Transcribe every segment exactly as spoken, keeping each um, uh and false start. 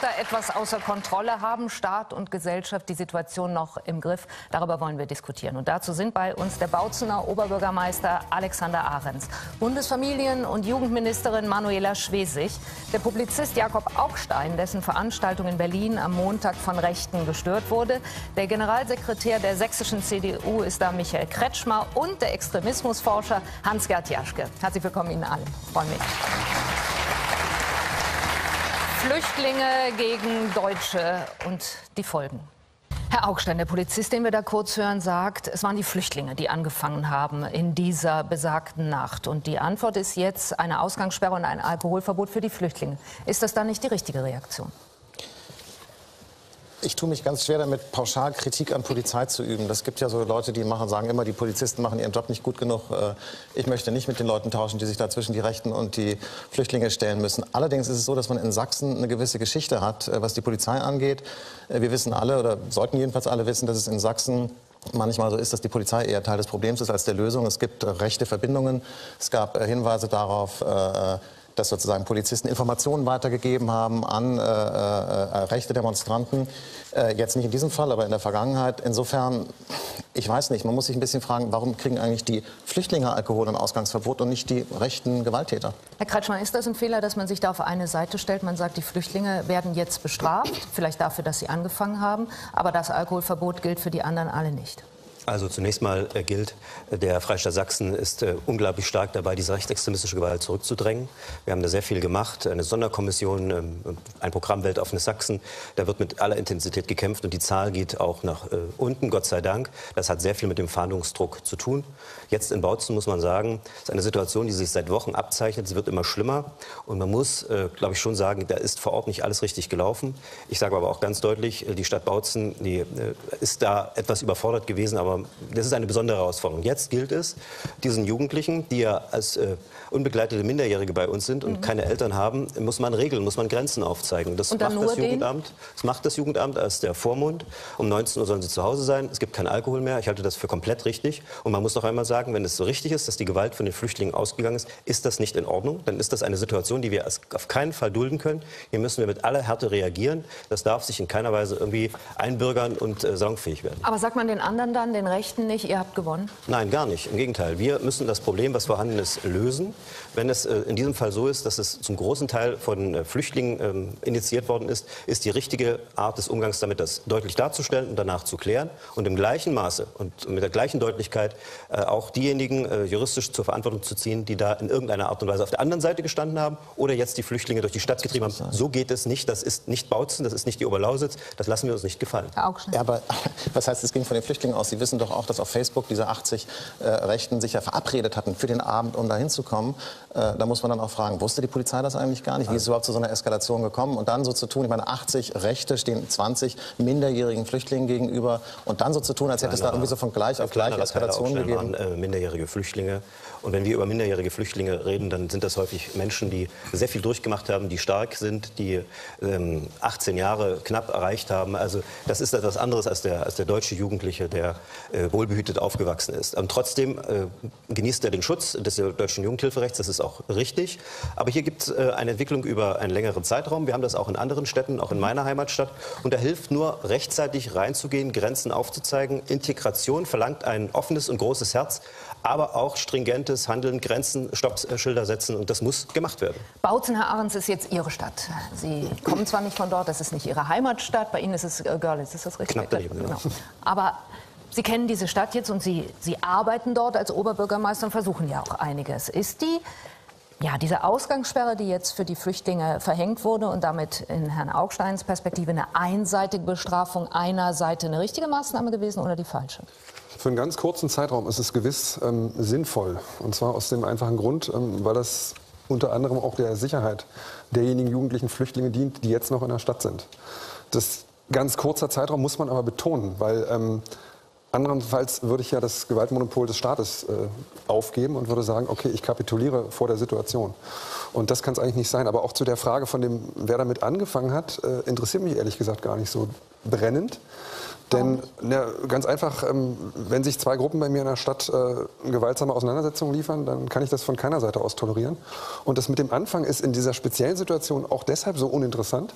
Da etwas außer Kontrolle haben Staat und Gesellschaft die Situation noch im Griff. Darüber wollen wir diskutieren. Und dazu sind bei uns der Bautzener Oberbürgermeister Alexander Ahrens, Bundesfamilien- und Jugendministerin Manuela Schwesig, der Publizist Jakob Augstein, dessen Veranstaltung in Berlin am Montag von Rechten gestört wurde, der Generalsekretär der sächsischen C D U ist da Michael Kretschmer und der Extremismusforscher Hans-Gerd Jaschke. Herzlich willkommen Ihnen allen. Freue mich. Flüchtlinge gegen Deutsche und die Folgen. Herr Augstein, der Polizist, den wir da kurz hören, sagt, es waren die Flüchtlinge, die angefangen haben in dieser besagten Nacht. Und die Antwort ist jetzt eine Ausgangssperre und ein Alkoholverbot für die Flüchtlinge. Ist das dann nicht die richtige Reaktion? Ich tue mich ganz schwer damit, pauschal Kritik an Polizei zu üben. Das gibt ja so Leute, die machen, sagen immer, die Polizisten machen ihren Job nicht gut genug. Ich möchte nicht mit den Leuten tauschen, die sich da zwischen die Rechten und die Flüchtlinge stellen müssen. Allerdings ist es so, dass man in Sachsen eine gewisse Geschichte hat, was die Polizei angeht. Wir wissen alle, oder sollten jedenfalls alle wissen, dass es in Sachsen manchmal so ist, dass die Polizei eher Teil des Problems ist als der Lösung. Es gibt rechte Verbindungen. Es gab Hinweise darauf, dass sozusagen Polizisten Informationen weitergegeben haben an äh, äh, rechte Demonstranten. Äh, jetzt nicht in diesem Fall, aber in der Vergangenheit. Insofern, ich weiß nicht, man muss sich ein bisschen fragen, warum kriegen eigentlich die Flüchtlinge Alkohol und Ausgangsverbot und nicht die rechten Gewalttäter? Herr Kretschmann, ist das ein Fehler, dass man sich da auf eine Seite stellt? Man sagt, die Flüchtlinge werden jetzt bestraft, vielleicht dafür, dass sie angefangen haben. Aber das Alkoholverbot gilt für die anderen alle nicht. Also zunächst mal gilt, der Freistaat Sachsen ist unglaublich stark dabei, diese rechtsextremistische Gewalt zurückzudrängen. Wir haben da sehr viel gemacht, eine Sonderkommission, ein Programm Weltoffenes Sachsen. Da wird mit aller Intensität gekämpft und die Zahl geht auch nach unten, Gott sei Dank. Das hat sehr viel mit dem Fahndungsdruck zu tun. Jetzt in Bautzen muss man sagen, es ist eine Situation, die sich seit Wochen abzeichnet. Es wird immer schlimmer und man muss, glaube ich, schon sagen, da ist vor Ort nicht alles richtig gelaufen. Ich sage aber auch ganz deutlich, die Stadt Bautzen, die ist da etwas überfordert gewesen, aber Aber das ist eine besondere Herausforderung. Jetzt gilt es, diesen Jugendlichen, die ja als äh, unbegleitete Minderjährige bei uns sind und mhm. keine Eltern haben, muss man regeln, muss man Grenzen aufzeigen. Das, macht das, Jugendamt, das macht das Jugendamt als der Vormund. Um neunzehn Uhr sollen sie zu Hause sein. Es gibt keinen Alkohol mehr. Ich halte das für komplett richtig. Und man muss noch einmal sagen, wenn es so richtig ist, dass die Gewalt von den Flüchtlingen ausgegangen ist, ist das nicht in Ordnung. Dann ist das eine Situation, die wir auf keinen Fall dulden können. Hier müssen wir mit aller Härte reagieren. Das darf sich in keiner Weise irgendwie einbürgern und äh, salonfähig werden. Aber sagt man den anderen dann, den Rechten nicht, ihr habt gewonnen? Nein, gar nicht. Im Gegenteil. Wir müssen das Problem, was vorhanden ist, lösen. Wenn es äh, in diesem Fall so ist, dass es zum großen Teil von äh, Flüchtlingen ähm, initiiert worden ist, ist die richtige Art des Umgangs damit, das deutlich darzustellen und danach zu klären. Und im gleichen Maße und mit der gleichen Deutlichkeit äh, auch diejenigen äh, juristisch zur Verantwortung zu ziehen, die da in irgendeiner Art und Weise auf der anderen Seite gestanden haben oder jetzt die Flüchtlinge durch die Stadt getrieben haben. So geht es nicht. Das ist nicht Bautzen, das ist nicht die Oberlausitz. Das lassen wir uns nicht gefallen. Ja, aber was heißt, es ging von den Flüchtlingen aus? Sie wissen doch auch, dass auf Facebook diese achtzig äh, Rechten sich ja verabredet hatten für den Abend, um da hinzukommen. Äh, da muss man dann auch fragen, wusste die Polizei das eigentlich gar nicht? Wie ist es überhaupt zu so einer Eskalation gekommen? Und dann so zu tun, ich meine, achtzig Rechte stehen zwanzig minderjährigen Flüchtlingen gegenüber. Und dann so zu tun, als hätte es da irgendwie so von gleich auf gleich Eskalation gegeben. Waren, äh, minderjährige Flüchtlinge. Und wenn wir über minderjährige Flüchtlinge reden, dann sind das häufig Menschen, die sehr viel durchgemacht haben, die stark sind, die ähm, achtzehn Jahre knapp erreicht haben. Also das ist etwas anderes als der, als der deutsche Jugendliche, der äh, wohlbehütet aufgewachsen ist. Und trotzdem äh, genießt er den Schutz des deutschen Jugendhilferechts, das ist auch richtig. Aber hier gibt es äh, eine Entwicklung über einen längeren Zeitraum. Wir haben das auch in anderen Städten, auch in meiner Heimatstadt. Und da hilft nur, rechtzeitig reinzugehen, Grenzen aufzuzeigen. Integration verlangt ein offenes und großes Herz, aber auch stringentes Handeln, Grenzen, Stoppschilder setzen. Und das muss gemacht werden. Bautzen, Herr Ahrens, ist jetzt Ihre Stadt. Sie kommen zwar nicht von dort, das ist nicht Ihre Heimatstadt. Bei Ihnen ist es äh, Görlitz, ist das richtig? Knapp daneben, genau. Genau. Aber Sie kennen diese Stadt jetzt und Sie, Sie arbeiten dort als Oberbürgermeister und versuchen ja auch einiges. Ist die, ja, diese Ausgangssperre, die jetzt für die Flüchtlinge verhängt wurde und damit in Herrn Augsteins Perspektive eine einseitige Bestrafung einer Seite eine richtige Maßnahme gewesen oder die falsche? Für einen ganz kurzen Zeitraum ist es gewiss ähm, sinnvoll. Und zwar aus dem einfachen Grund, ähm, weil das unter anderem auch der Sicherheit derjenigen jugendlichen Flüchtlinge dient, die jetzt noch in der Stadt sind. Das ganz kurzer Zeitraum muss man aber betonen, weil ähm, anderenfalls würde ich ja das Gewaltmonopol des Staates äh, aufgeben und würde sagen, okay, ich kapituliere vor der Situation. Und das kann es eigentlich nicht sein. Aber auch zu der Frage von dem, wer damit angefangen hat, äh, interessiert mich ehrlich gesagt gar nicht so. brennend. Denn na, ganz einfach, ähm, wenn sich zwei Gruppen bei mir in der Stadt äh, eine gewaltsame Auseinandersetzung liefern, dann kann ich das von keiner Seite aus tolerieren. Und das mit dem Anfang ist in dieser speziellen Situation auch deshalb so uninteressant,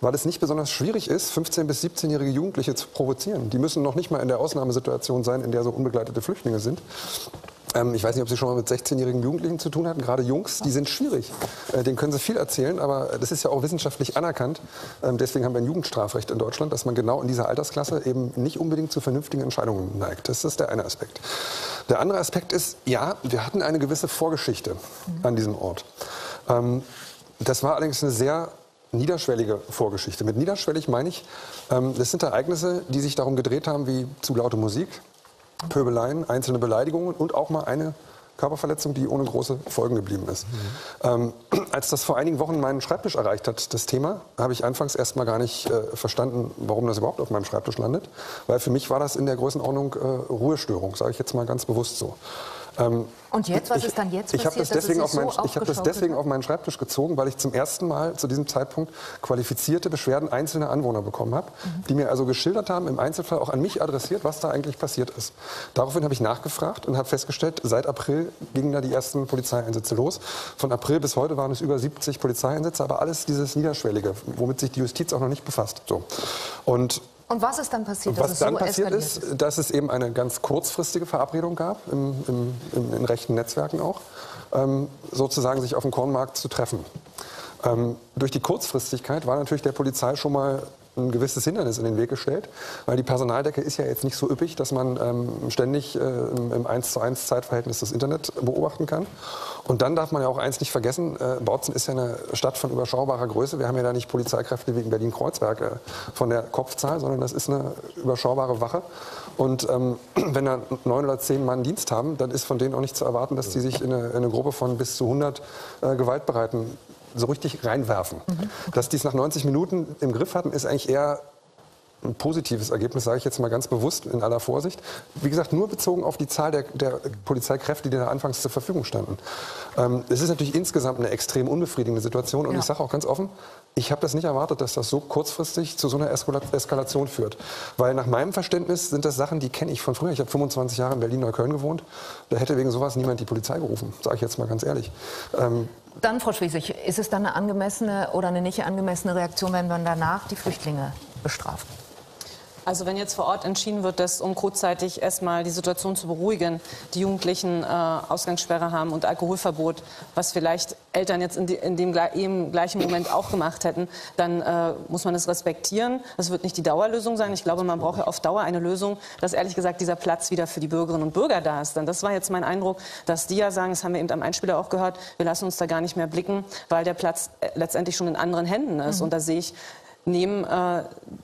weil es nicht besonders schwierig ist, fünfzehn- bis siebzehnjährige Jugendliche zu provozieren. Die müssen noch nicht mal in der Ausnahmesituation sein, in der so unbegleitete Flüchtlinge sind. Ähm, ich weiß nicht, ob Sie schon mal mit sechzehnjährigen Jugendlichen zu tun hatten. Gerade Jungs, die sind schwierig. Äh, denen können Sie viel erzählen, aber das ist ja auch wissenschaftlich anerkannt. Ähm, deswegen haben wir ein Jugendstrafrecht in Deutschland, dass man genau in dieser Altersklasse eben nicht unbedingt zu vernünftigen Entscheidungen neigt. Das ist der eine Aspekt. Der andere Aspekt ist, ja, wir hatten eine gewisse Vorgeschichte an diesem Ort. Ähm, das war allerdings eine sehr niederschwellige Vorgeschichte. Mit niederschwellig meine ich, ähm, das sind Ereignisse, die sich darum gedreht haben, wie zu laute Musik, Pöbeleien, einzelne Beleidigungen und auch mal eine Körperverletzung, die ohne große Folgen geblieben ist. Mhm. Ähm, als das vor einigen Wochen meinen Schreibtisch erreicht hat, das Thema, habe ich anfangs erst mal gar nicht äh, verstanden, warum das überhaupt auf meinem Schreibtisch landet. Weil für mich war das in der Größenordnung äh, Ruhestörung, sage ich jetzt mal ganz bewusst so. Ähm, und jetzt? Was ich, ist dann jetzt passiert? Ich habe das, das, so mein, ich hab das deswegen auf meinen Schreibtisch gezogen, weil ich zum ersten Mal zu diesem Zeitpunkt qualifizierte Beschwerden einzelner Anwohner bekommen habe, mhm. die mir also geschildert haben, im Einzelfall auch an mich adressiert, was da eigentlich passiert ist. Daraufhin habe ich nachgefragt und habe festgestellt, seit April gingen da die ersten Polizeieinsätze los. Von April bis heute waren es über siebzig Polizeieinsätze, aber alles dieses Niederschwellige, womit sich die Justiz auch noch nicht befasst. So. Und Und was ist dann passiert? Was dann passiert ist, dass es eben eine ganz kurzfristige Verabredung gab, im, im, im, in rechten Netzwerken auch, ähm, sozusagen sich auf dem Kornmarkt zu treffen. Ähm, durch die Kurzfristigkeit war natürlich der Polizei schon mal ein gewisses Hindernis in den Weg gestellt, weil die Personaldecke ist ja jetzt nicht so üppig, dass man ähm, ständig äh, im eins zu eins Zeitverhältnis das Internet beobachten kann. Und dann darf man ja auch eins nicht vergessen, äh, Bautzen ist ja eine Stadt von überschaubarer Größe. Wir haben ja da nicht Polizeikräfte wie in Berlin-Kreuzberg äh, von der Kopfzahl, sondern das ist eine überschaubare Wache. Und ähm, wenn da neun oder zehn Mann Dienst haben, dann ist von denen auch nicht zu erwarten, dass die sich in eine, in eine Gruppe von bis zu hundert äh, gewaltbereiten so richtig reinwerfen. Mhm. Dass die es nach neunzig Minuten im Griff hatten, ist eigentlich eher ein positives Ergebnis, sage ich jetzt mal ganz bewusst, in aller Vorsicht. Wie gesagt, nur bezogen auf die Zahl der, der Polizeikräfte, die da anfangs zur Verfügung standen. Ähm, es ist natürlich insgesamt eine extrem unbefriedigende Situation. Und ja. ich sage auch ganz offen, ich habe das nicht erwartet, dass das so kurzfristig zu so einer Eskalation führt. Weil nach meinem Verständnis sind das Sachen, die kenne ich von früher. Ich habe fünfundzwanzig Jahre in Berlin-Neukölln gewohnt. Da hätte wegen sowas niemand die Polizei gerufen, sage ich jetzt mal ganz ehrlich. Ähm, Dann, Frau Schwesig, ist es dann eine angemessene oder eine nicht angemessene Reaktion, wenn man danach die Flüchtlinge bestraft? Also wenn jetzt vor Ort entschieden wird, dass um kurzzeitig erstmal die Situation zu beruhigen, die Jugendlichen äh, Ausgangssperre haben und Alkoholverbot, was vielleicht Eltern jetzt in, die, in dem eben gleichen Moment auch gemacht hätten, dann äh, muss man das respektieren. Das wird nicht die Dauerlösung sein. Ich glaube, man braucht ja auf Dauer eine Lösung, dass ehrlich gesagt dieser Platz wieder für die Bürgerinnen und Bürger da ist. Denn das war jetzt mein Eindruck, dass die ja sagen, das haben wir eben am Einspieler auch gehört, wir lassen uns da gar nicht mehr blicken, weil der Platz letztendlich schon in anderen Händen ist. Mhm. Und da sehe ich Neben, äh,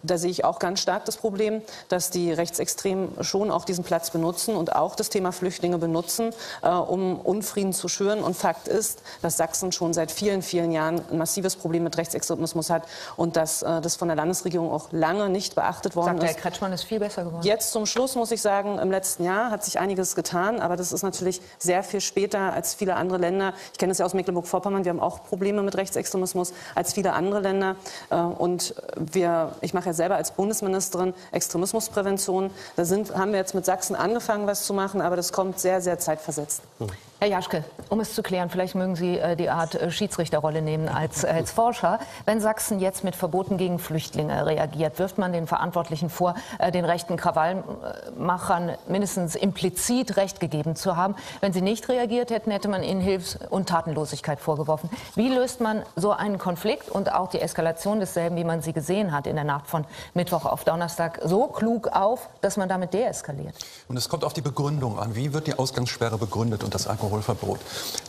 da sehe ich auch ganz stark das Problem, dass die Rechtsextremen schon auch diesen Platz benutzen und auch das Thema Flüchtlinge benutzen, äh, um Unfrieden zu schüren. Und Fakt ist, dass Sachsen schon seit vielen, vielen Jahren ein massives Problem mit Rechtsextremismus hat und dass äh, das von der Landesregierung auch lange nicht beachtet worden ist. Sagt Herr Kretschmann, ist viel besser geworden. Jetzt zum Schluss muss ich sagen, im letzten Jahr hat sich einiges getan, aber das ist natürlich sehr viel später als viele andere Länder. Ich kenne das ja aus Mecklenburg-Vorpommern, wir haben auch Probleme mit Rechtsextremismus als viele andere Länder. Äh, und Wir, ich mache ja selber als Bundesministerin Extremismusprävention. Da sind, haben wir jetzt mit Sachsen angefangen, was zu machen, aber das kommt sehr, sehr zeitversetzt. Hm. Herr Jaschke, um es zu klären, vielleicht mögen Sie äh, die Art äh, Schiedsrichterrolle nehmen als, äh, als Forscher. Wenn Sachsen jetzt mit Verboten gegen Flüchtlinge reagiert, wirft man den Verantwortlichen vor, äh, den rechten Krawallmachern mindestens implizit Recht gegeben zu haben. Wenn sie nicht reagiert hätten, hätte man ihnen Hilfs- und Tatenlosigkeit vorgeworfen. Wie löst man so einen Konflikt und auch die Eskalation desselben, wie man sie gesehen hat in der Nacht von Mittwoch auf Donnerstag, so klug auf, dass man damit deeskaliert? Und es kommt auf die Begründung an. Wie wird die Ausgangssperre begründet und das Alkoholverbot?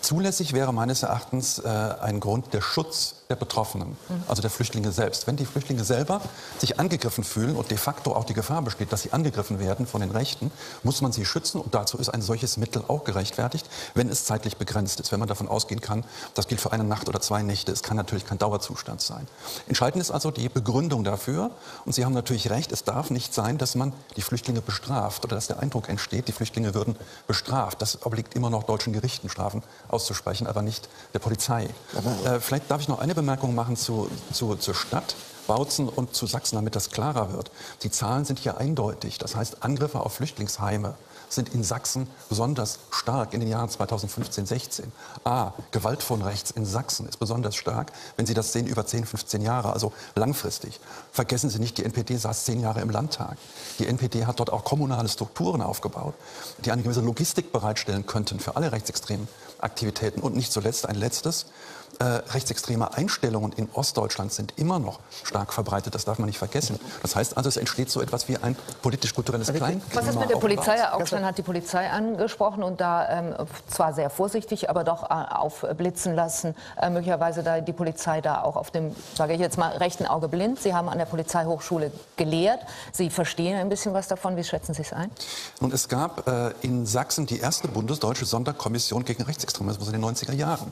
Zulässig wäre meines Erachtens äh, ein Grund der Schutz der Betroffenen, also der Flüchtlinge selbst. Wenn die Flüchtlinge selber sich angegriffen fühlen und de facto auch die Gefahr besteht, dass sie angegriffen werden von den Rechten, muss man sie schützen. Und dazu ist ein solches Mittel auch gerechtfertigt, wenn es zeitlich begrenzt ist. Wenn man davon ausgehen kann, das gilt für eine Nacht oder zwei Nächte. Es kann natürlich kein Dauerzustand sein. Entscheidend ist also die Begründung dafür. Und Sie haben natürlich recht, es darf nicht sein, dass man die Flüchtlinge bestraft oder dass der Eindruck entsteht, die Flüchtlinge würden bestraft. Das obliegt immer noch deutschen Gerichten, Strafen auszusprechen, aber nicht der Polizei. Äh, vielleicht darf ich noch eine Bemerkung machen zu, zu, zur Stadt. Bautzen und zu Sachsen, damit das klarer wird. Die Zahlen sind hier eindeutig. Das heißt, Angriffe auf Flüchtlingsheime sind in Sachsen besonders stark in den Jahren zweitausendfünfzehn sechzehn. A. Gewalt von rechts in Sachsen ist besonders stark, wenn Sie das sehen, über zehn, fünfzehn Jahre, also langfristig. Vergessen Sie nicht, die N P D saß zehn Jahre im Landtag. Die N P D hat dort auch kommunale Strukturen aufgebaut, die eine gewisse Logistik bereitstellen könnten für alle rechtsextremen Aktivitäten. Und nicht zuletzt ein letztes, äh, rechtsextreme Einstellungen in Ostdeutschland sind immer noch stark verbreitet. Das darf man nicht vergessen. Das heißt also, es entsteht so etwas wie ein politisch-kulturelles Kleinklima. Was ist mit der Polizei? Augstein hat die Polizei angesprochen und da ähm, zwar sehr vorsichtig, aber doch äh, aufblitzen lassen. Äh, möglicherweise da die Polizei da auch auf dem, sage ich jetzt mal, rechten Auge blind. Sie haben an der Polizeihochschule gelehrt. Sie verstehen ein bisschen was davon. Wie schätzen Sie es ein? Und es gab äh, in Sachsen die erste bundesdeutsche Sonderkommission gegen Rechtsextremismus in den neunziger Jahren.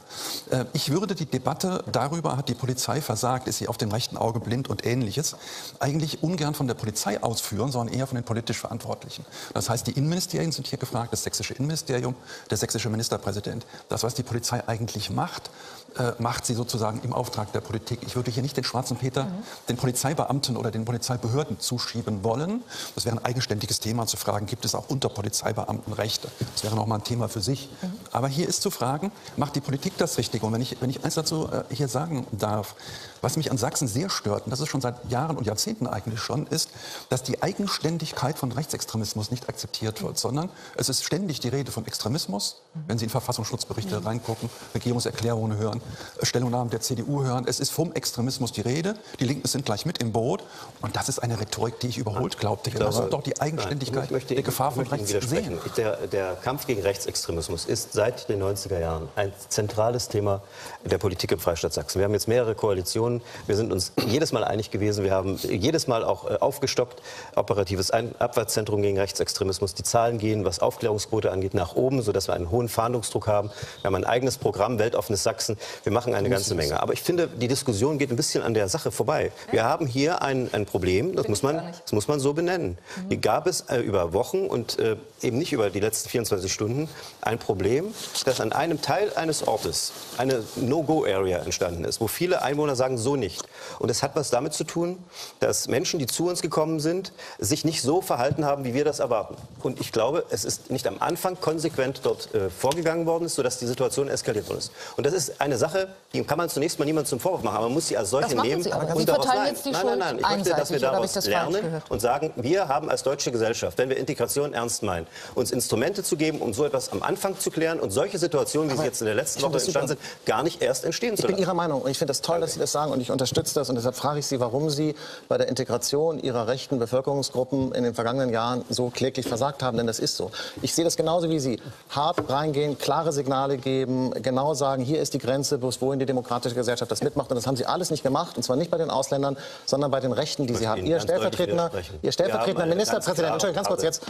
Äh, ich würde die Debatte darüber, hat die Polizei versagt, ist sie auf dem rechten Auge blind und Ähnliches, eigentlich ungern von der Polizei ausführen, sondern eher von den politisch Verantwortlichen. Das heißt, die Innenministerien sind hier gefragt, das sächsische Innenministerium, der sächsische Ministerpräsident. Das, was die Polizei eigentlich macht, äh, macht sie sozusagen im Auftrag der Politik. Ich würde hier nicht den schwarzen Peter, mhm. den Polizeibeamten oder den Polizeibehörden zuschieben wollen. Das wäre ein eigenständiges Thema zu fragen, gibt es auch unter Polizeibeamten Rechte? Das wäre nochmal ein Thema für sich. Mhm. Aber hier ist zu fragen, macht die Politik das Richtige? Und wenn ich, wenn ich eins dazu äh, hier sagen darf, was mich an Sachsen sehr stört, und das ist schon seit Jahren und Jahrzehnten eigentlich schon, ist, dass die Eigenständigkeit von Rechtsextremismus nicht akzeptiert wird, sondern es ist ständig die Rede von Extremismus, wenn Sie in Verfassungsschutzberichte reingucken, Regierungserklärungen hören, Stellungnahmen der C D U hören, es ist vom Extremismus die Rede, die Linken sind gleich mit im Boot und das ist eine Rhetorik, die ich überholt glaubte. Das ist doch die Eigenständigkeit möchte, der Gefahr von rechts sehen. Der, der Kampf gegen Rechtsextremismus ist seit den neunziger Jahren ein zentrales Thema der Politik im Freistaat Sachsen. Wir haben jetzt mehrere Koalitionen. Wir sind uns jedes Mal einig gewesen. Wir haben jedes Mal auch aufgestockt. Operatives Abwärtszentrum gegen Rechtsextremismus. Die Zahlen gehen, was Aufklärungsquote angeht, nach oben, sodass wir einen hohen Fahndungsdruck haben. Wir haben ein eigenes Programm, Weltoffenes Sachsen. Wir machen eine ganze Menge. Aber ich finde, die Diskussion geht ein bisschen an der Sache vorbei. Wir haben hier ein, ein Problem, das muss, man, das muss man so benennen. Die gab es äh, über Wochen und äh, eben nicht über die letzten vierundzwanzig Stunden ein Problem, dass an einem Teil eines Ortes eine No-Go-Area entstanden ist, wo viele Einwohner sagen, so nicht. Und es hat was damit zu tun, dass Menschen, die zu uns gekommen sind, sich nicht so verhalten haben, wie wir das erwarten. Und ich glaube, es ist nicht am Anfang konsequent dort äh, vorgegangen worden ist, sodass die Situation eskaliert worden ist. Und das ist eine Sache, die kann man zunächst mal niemandem zum Vorwurf machen. Aber man muss sie als solche nehmen. Sie aber. Und Sie daraus nein, jetzt die nein, nein, nein. Ich möchte, dass wir daraus das lernen und sagen, wir haben als deutsche Gesellschaft, wenn wir Integration ernst meinen, uns Instrumente zu geben, um so etwas am Anfang zu klären und solche Situationen, wie aber sie jetzt in der letzten Woche entstanden sind, gar nicht erst entstehen zu lassen. Ich bin Ihrer Meinung und ich finde das toll, okay. dass Sie das sagen. Und ich unterstütze das und deshalb frage ich Sie, warum Sie bei der Integration Ihrer rechten Bevölkerungsgruppen in den vergangenen Jahren so kläglich versagt haben, denn das ist so. Ich sehe das genauso wie Sie. Hart reingehen, klare Signale geben, genau sagen, hier ist die Grenze, bis wohin die demokratische Gesellschaft das mitmacht. Und das haben Sie alles nicht gemacht, und zwar nicht bei den Ausländern, sondern bei den Rechten, die Sie haben. Ihr stellvertretender, Ihr stellvertretender Ministerpräsident, Entschuldigung, ganz kurz jetzt.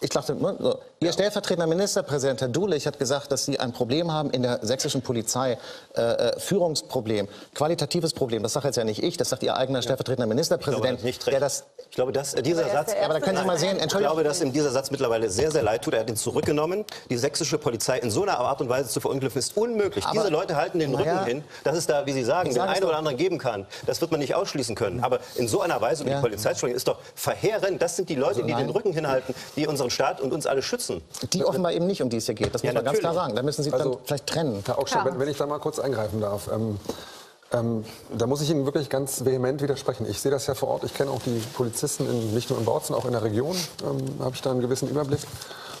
Ich dachte, so. Ihr ja. stellvertretender Ministerpräsident, Herr Dulig, hat gesagt, dass Sie ein Problem haben in der sächsischen Polizei. Äh, Führungsproblem, qualitatives Problem. Das sagt jetzt ja nicht ich, das sagt Ihr eigener ja. stellvertretender Ministerpräsident. Ich glaube, der das ich glaube, dass dieser Satz. Ja, aber da können Sie mal sehen. Ich glaube, dass ihm dieser Satz mittlerweile sehr, sehr leid tut. Er hat ihn zurückgenommen. Die sächsische Polizei in so einer Art und Weise zu verunglimpfen ist unmöglich. Aber diese Leute halten den Rücken ja. hin, dass es da, wie Sie sagen, den einen oder anderen geben kann. Das wird man nicht ausschließen können. Aber in so einer Weise, und ja. die Polizeischulung ist doch verheerend. Das sind die Leute, also die den Rücken hinhalten, die unseren Staat und uns alle schützen. Die offenbar eben nicht, um die es hier geht. Das muss ja, man ganz klar sagen. Da müssen Sie also, dann vielleicht trennen. Herr Augstein, wenn, wenn ich da mal kurz eingreifen darf. Ähm, ähm, da muss ich Ihnen wirklich ganz vehement widersprechen. Ich sehe das ja vor Ort. Ich kenne auch die Polizisten, in, nicht nur in Bautzen, auch in der Region. Ähm, habe ich da einen gewissen Überblick.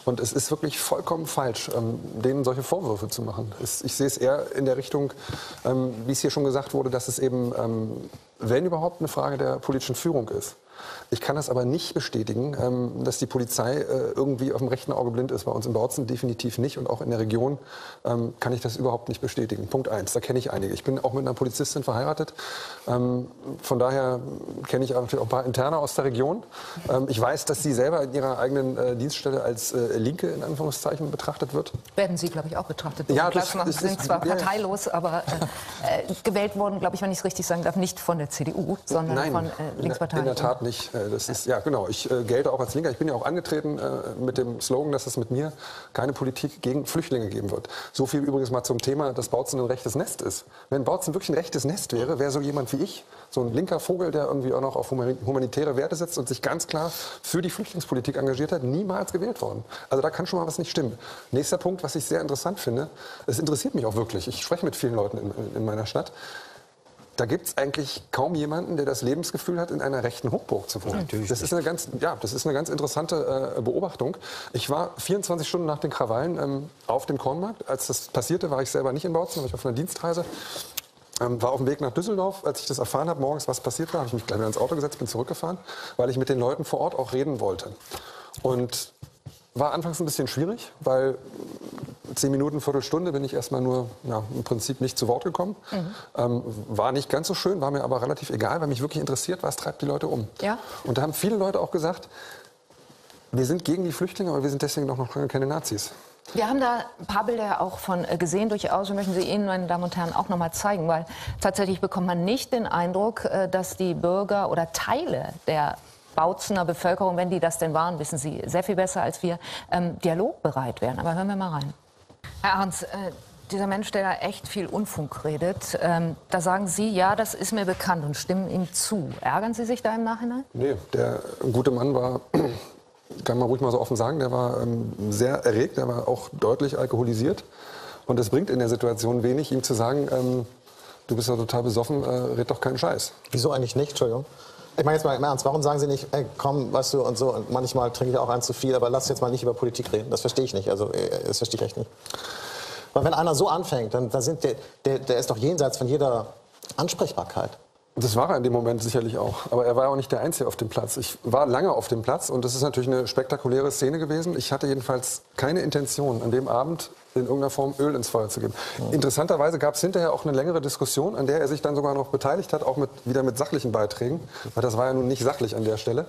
Und es ist wirklich vollkommen falsch, ähm, denen solche Vorwürfe zu machen. Es, ich sehe es eher in der Richtung, ähm, wie es hier schon gesagt wurde, dass es eben, ähm, wenn überhaupt, eine Frage der politischen Führung ist. Ich kann das aber nicht bestätigen, dass die Polizei irgendwie auf dem rechten Auge blind ist. Bei uns in Bautzen definitiv nicht. Und auch in der Region kann ich das überhaupt nicht bestätigen. Punkt eins, da kenne ich einige. Ich bin auch mit einer Polizistin verheiratet. Von daher kenne ich natürlich auch ein paar Interne aus der Region. Ich weiß, dass sie selber in ihrer eigenen Dienststelle als Linke in Anführungszeichen betrachtet wird. Werden Sie, glaube ich, auch betrachtet. Ja, das Sie ist, sind zwar ja. parteilos, aber äh, gewählt worden, glaube ich, wenn ich es richtig sagen darf, nicht von der C D U, sondern nein, von äh, Linksparteien. In der Tat nicht. Das ist, ja genau, ich äh, gelte auch als Linker. Ich bin ja auch angetreten äh, mit dem Slogan, dass es mit mir keine Politik gegen Flüchtlinge geben wird. So viel übrigens mal zum Thema, dass Bautzen ein rechtes Nest ist. Wenn Bautzen wirklich ein rechtes Nest wäre, wäre so jemand wie ich, so ein linker Vogel, der irgendwie auch noch auf humanitäre Werte setzt und sich ganz klar für die Flüchtlingspolitik engagiert hat, niemals gewählt worden. Also da kann schon mal was nicht stimmen. Nächster Punkt, was ich sehr interessant finde, es interessiert mich auch wirklich, ich spreche mit vielen Leuten in, in meiner Stadt, da gibt es eigentlich kaum jemanden, der das Lebensgefühl hat, in einer rechten Hochburg zu wohnen. Natürlich das, ist eine ganz, ja, das ist eine ganz interessante äh, Beobachtung. Ich war vierundzwanzig Stunden nach den Krawallen ähm, auf dem Kornmarkt. Als das passierte, war ich selber nicht in Bautzen, war ich auf einer Dienstreise. Ähm, war auf dem Weg nach Düsseldorf. Als ich das erfahren habe, morgens, was passiert war, habe ich mich gleich wieder ins Auto gesetzt, bin zurückgefahren, weil ich mit den Leuten vor Ort auch reden wollte. Und war anfangs ein bisschen schwierig, weil zehn Minuten, Viertelstunde bin ich erstmal nur ja, im Prinzip nicht zu Wort gekommen. Mhm. Ähm, war nicht ganz so schön, war mir aber relativ egal, weil mich wirklich interessiert, was treibt die Leute um. Ja. Und da haben viele Leute auch gesagt, wir sind gegen die Flüchtlinge, aber wir sind deswegen doch noch keine Nazis. Wir haben da ein paar Bilder auch von gesehen, durchaus. Wir möchten sie Ihnen, meine Damen und Herren, auch noch mal zeigen, weil tatsächlich bekommt man nicht den Eindruck, dass die Bürger oder Teile der Bautzener Bevölkerung, wenn die das denn waren, wissen Sie sehr viel besser als wir, ähm, dialogbereit wären. Aber hören wir mal rein. Herr Ahrens, äh, dieser Mensch, der da echt viel Unfug redet, ähm, da sagen Sie, ja, das ist mir bekannt und stimmen ihm zu. Ärgern Sie sich da im Nachhinein? Nee, der gute Mann war, kann man ruhig mal so offen sagen, der war ähm, sehr erregt, der war auch deutlich alkoholisiert. Und das bringt in der Situation wenig, ihm zu sagen, ähm, du bist ja total besoffen, äh, red doch keinen Scheiß. Wieso eigentlich nicht, Entschuldigung? Ich meine jetzt mal im Ernst, warum sagen Sie nicht, ey, komm, weißt du, und so, und manchmal trinke ich auch einen zu viel, aber lass jetzt mal nicht über Politik reden. Das verstehe ich nicht, also das verstehe ich echt nicht. Weil wenn einer so anfängt, dann, dann sind der, der, der ist doch jenseits von jeder Ansprechbarkeit. Das war er in dem Moment sicherlich auch, aber er war auch nicht der Einzige auf dem Platz. Ich war lange auf dem Platz und das ist natürlich eine spektakuläre Szene gewesen. Ich hatte jedenfalls keine Intention, an dem Abend in irgendeiner Form Öl ins Feuer zu geben. Interessanterweise gab es hinterher auch eine längere Diskussion, an der er sich dann sogar noch beteiligt hat, auch mit, wieder mit sachlichen Beiträgen, weil das war ja nun nicht sachlich an der Stelle.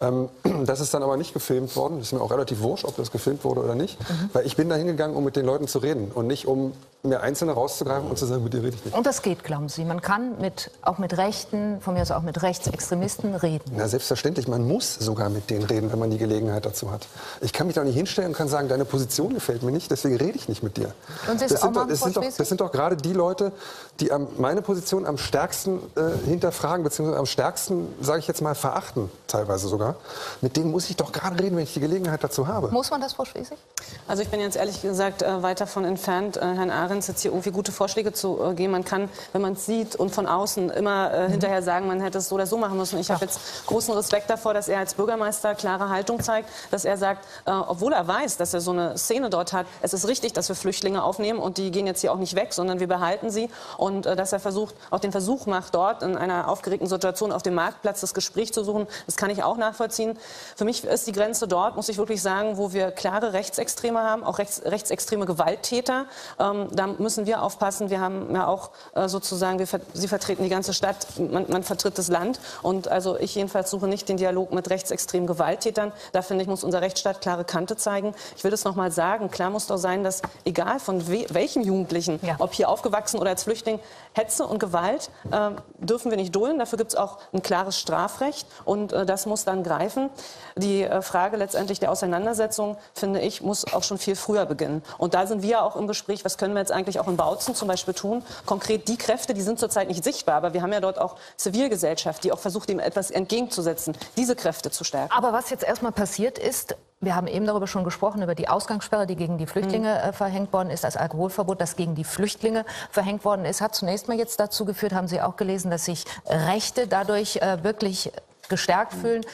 Ähm, das ist dann aber nicht gefilmt worden, das ist mir auch relativ wurscht, ob das gefilmt wurde oder nicht, mhm. weil ich bin da hingegangen, um mit den Leuten zu reden und nicht, um mir Einzelne rauszugreifen und zu sagen, mit dir rede ich nicht. Und das geht, glauben Sie, man kann mit, auch mit Rechten, von mir aus auch mit Rechtsextremisten reden? Na, selbstverständlich, man muss sogar mit denen reden, wenn man die Gelegenheit dazu hat. Ich kann mich da nicht hinstellen und kann sagen, deine Position gefällt mir nicht, deswegen rede ich nicht mit dir. Und das, sind doch, das, sind doch, das sind doch gerade die Leute, die am, meine Position am stärksten äh, hinterfragen, beziehungsweise am stärksten, sage ich jetzt mal, verachten, teilweise sogar. Mit denen muss ich doch gerade reden, wenn ich die Gelegenheit dazu habe. Muss man das, Frau Schwesig? Also ich bin jetzt ehrlich gesagt äh, weit davon entfernt, äh, Herrn Ahrens jetzt hier irgendwie gute Vorschläge zu äh, geben. Man kann, wenn man es sieht und von außen immer äh, mhm. hinterher sagen, man hätte es so oder so machen müssen. Ich habe jetzt großen Respekt davor, dass er als Bürgermeister klare Haltung zeigt, dass er sagt, äh, obwohl er weiß, dass er so eine Szene dort hat, es ist richtig, dass wir Flüchtlinge aufnehmen und die gehen jetzt hier auch nicht weg, sondern wir behalten sie und äh, dass er versucht, auch den Versuch macht, dort in einer aufgeregten Situation auf dem Marktplatz das Gespräch zu suchen, das kann ich auch nachvollziehen. Für mich ist die Grenze dort, muss ich wirklich sagen, wo wir klare Rechtsextreme haben, auch rechts, rechtsextreme Gewalttäter, ähm, da müssen wir aufpassen, wir haben ja auch äh, sozusagen, wir ver sie vertreten die ganze Stadt, man, man vertritt das Land und also ich jedenfalls suche nicht den Dialog mit rechtsextremen Gewalttätern, da finde ich, muss unser Rechtsstaat klare Kante zeigen. Ich will das noch mal sagen, klar muss doch sein, dass egal von we welchem Jugendlichen, ja. ob hier aufgewachsen oder als Flüchtling, Hetze und Gewalt äh, dürfen wir nicht dulden. Dafür gibt es auch ein klares Strafrecht und äh, das muss dann greifen. Die äh, Frage letztendlich der Auseinandersetzung, finde ich, muss auch schon viel früher beginnen. Und da sind wir auch im Gespräch, was können wir jetzt eigentlich auch in Bautzen zum Beispiel tun. Konkret die Kräfte, die sind zurzeit nicht sichtbar, aber wir haben ja dort auch Zivilgesellschaft, die auch versucht, dem etwas entgegenzusetzen, diese Kräfte zu stärken. Aber was jetzt erstmal passiert ist, wir haben eben darüber schon gesprochen, über die Ausgangssperre, die gegen die Flüchtlinge äh, verhängt worden ist, das Alkoholverbot, das gegen die Flüchtlinge verhängt worden ist, hat zunächst mal jetzt dazu geführt, haben Sie auch gelesen, dass sich Rechte dadurch äh, wirklich gestärkt fühlen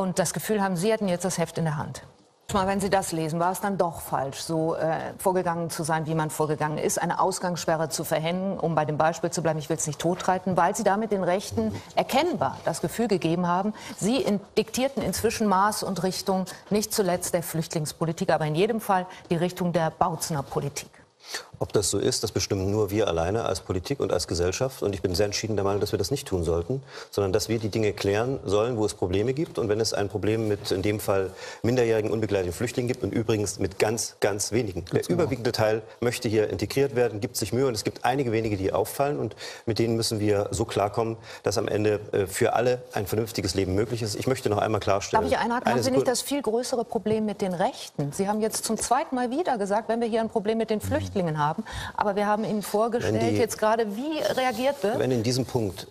und das Gefühl haben, Sie hätten jetzt das Heft in der Hand. Mal, wenn Sie das lesen, war es dann doch falsch, so äh, vorgegangen zu sein, wie man vorgegangen ist, eine Ausgangssperre zu verhängen, um bei dem Beispiel zu bleiben, ich will es nicht totreiten, weil Sie damit den Rechten erkennbar das Gefühl gegeben haben, Sie in, diktierten inzwischen Maß und Richtung, nicht zuletzt der Flüchtlingspolitik, aber in jedem Fall die Richtung der Bautzener Politik. Ob das so ist, das bestimmen nur wir alleine als Politik und als Gesellschaft. Und ich bin sehr entschieden der Meinung, dass wir das nicht tun sollten, sondern dass wir die Dinge klären sollen, wo es Probleme gibt. Und wenn es ein Problem mit, in dem Fall, minderjährigen, unbegleiteten Flüchtlingen gibt, und übrigens mit ganz, ganz wenigen. Der überwiegende Teil möchte hier integriert werden, gibt sich Mühe. Und es gibt einige wenige, die auffallen. Und mit denen müssen wir so klarkommen, dass am Ende für alle ein vernünftiges Leben möglich ist. Ich möchte noch einmal klarstellen. Darf ich einhaken? Haben Sie nicht das viel größere Problem mit den Rechten? Sie haben jetzt zum zweiten Mal wieder gesagt, wenn wir hier ein Problem mit den Flüchtlingen haben. Aber wir haben Ihnen vorgestellt, die, jetzt gerade, wie reagiert wird. Wenn in diesem Punkt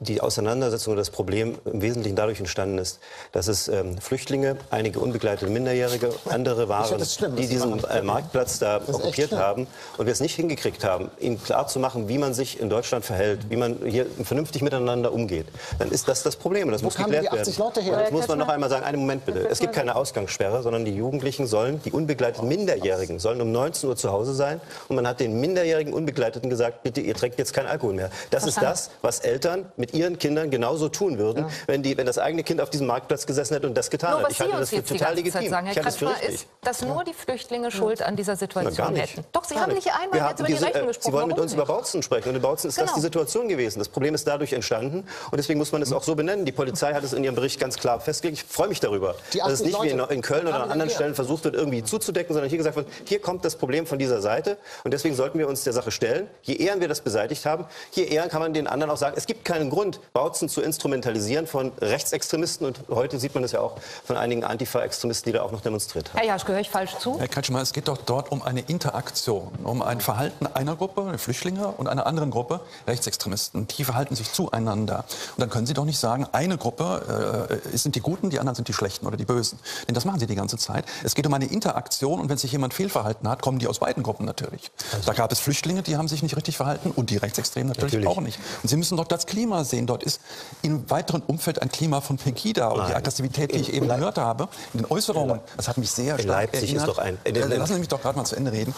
die Auseinandersetzung oder das Problem im Wesentlichen dadurch entstanden ist, dass es ähm, Flüchtlinge, einige unbegleitete Minderjährige, andere waren, schlimm, die diesen äh, Marktplatz da okkupiert haben und wir es nicht hingekriegt haben, ihnen klarzumachen, wie man sich in Deutschland verhält, wie man hier vernünftig miteinander umgeht, dann ist das das Problem und das Wo muss geklärt werden. Leute her? Und jetzt muss man noch einmal sagen, einen Moment bitte, es gibt keine Ausgangssperre, sondern die Jugendlichen sollen, die unbegleiteten Minderjährigen sollen um neunzehn Uhr zu Hause sein und man hat den minderjährigen Unbegleiteten gesagt, bitte, ihr trinkt jetzt keinen Alkohol mehr. Das was ist das, was Eltern mit ihren Kindern genauso tun würden, ja. wenn, die, wenn das eigene Kind auf diesem Marktplatz gesessen hätte und das getan nur, hat. Ich halte Sie das für total legitim. Sagen, Herr Kretschmer, das ist, dass nur die Flüchtlinge Schuld an dieser Situation Na, hätten. Doch, Sie gar haben nicht einmal jetzt über die Rechten äh, gesprochen. Sie wollen Warum mit uns nicht? über Bautzen sprechen. Und in Bautzen ist genau. das die Situation gewesen. Das Problem ist dadurch entstanden. Und deswegen muss man es auch so benennen. Die Polizei hat es in ihrem Bericht ganz klar festgelegt. Ich freue mich darüber, dass es nicht wie in, in Köln oder an anderen Stellen versucht wird, irgendwie zuzudecken, sondern hier gesagt wird, hier kommt das Problem von dieser Seite. Und deswegen sollten wir uns der Sache stellen. Je eher wir das beseitigt haben, je eher kann man den anderen auch sagen, es gibt keinen Grund, Grund, Bautzen zu instrumentalisieren von Rechtsextremisten. Und heute sieht man das ja auch von einigen Antifa-Extremisten, die da auch noch demonstriert haben. Herr Jaschke, höre ich falsch zu? Herr Kretschmer, es geht doch dort um eine Interaktion, um ein Verhalten einer Gruppe, Flüchtlinge, und einer anderen Gruppe, Rechtsextremisten. Die verhalten sich zueinander. Und dann können Sie doch nicht sagen, eine Gruppe äh, sind die Guten, die anderen sind die Schlechten oder die Bösen. Denn das machen Sie die ganze Zeit. Es geht um eine Interaktion und wenn sich jemand fehlverhalten hat, kommen die aus beiden Gruppen natürlich. Also. Da gab es Flüchtlinge, die haben sich nicht richtig verhalten und die Rechtsextremen natürlich, natürlich auch nicht. Und Sie müssen doch das Klima sehen. Dort ist im weiteren Umfeld ein Klima von Pegida und Nein. die Aggressivität, die ich eben Le gehört habe, in den Äußerungen, das hat mich sehr stark Leipzig erinnert. Ist doch ein... Äh, lassen Sie mich doch gerade mal zu Ende reden.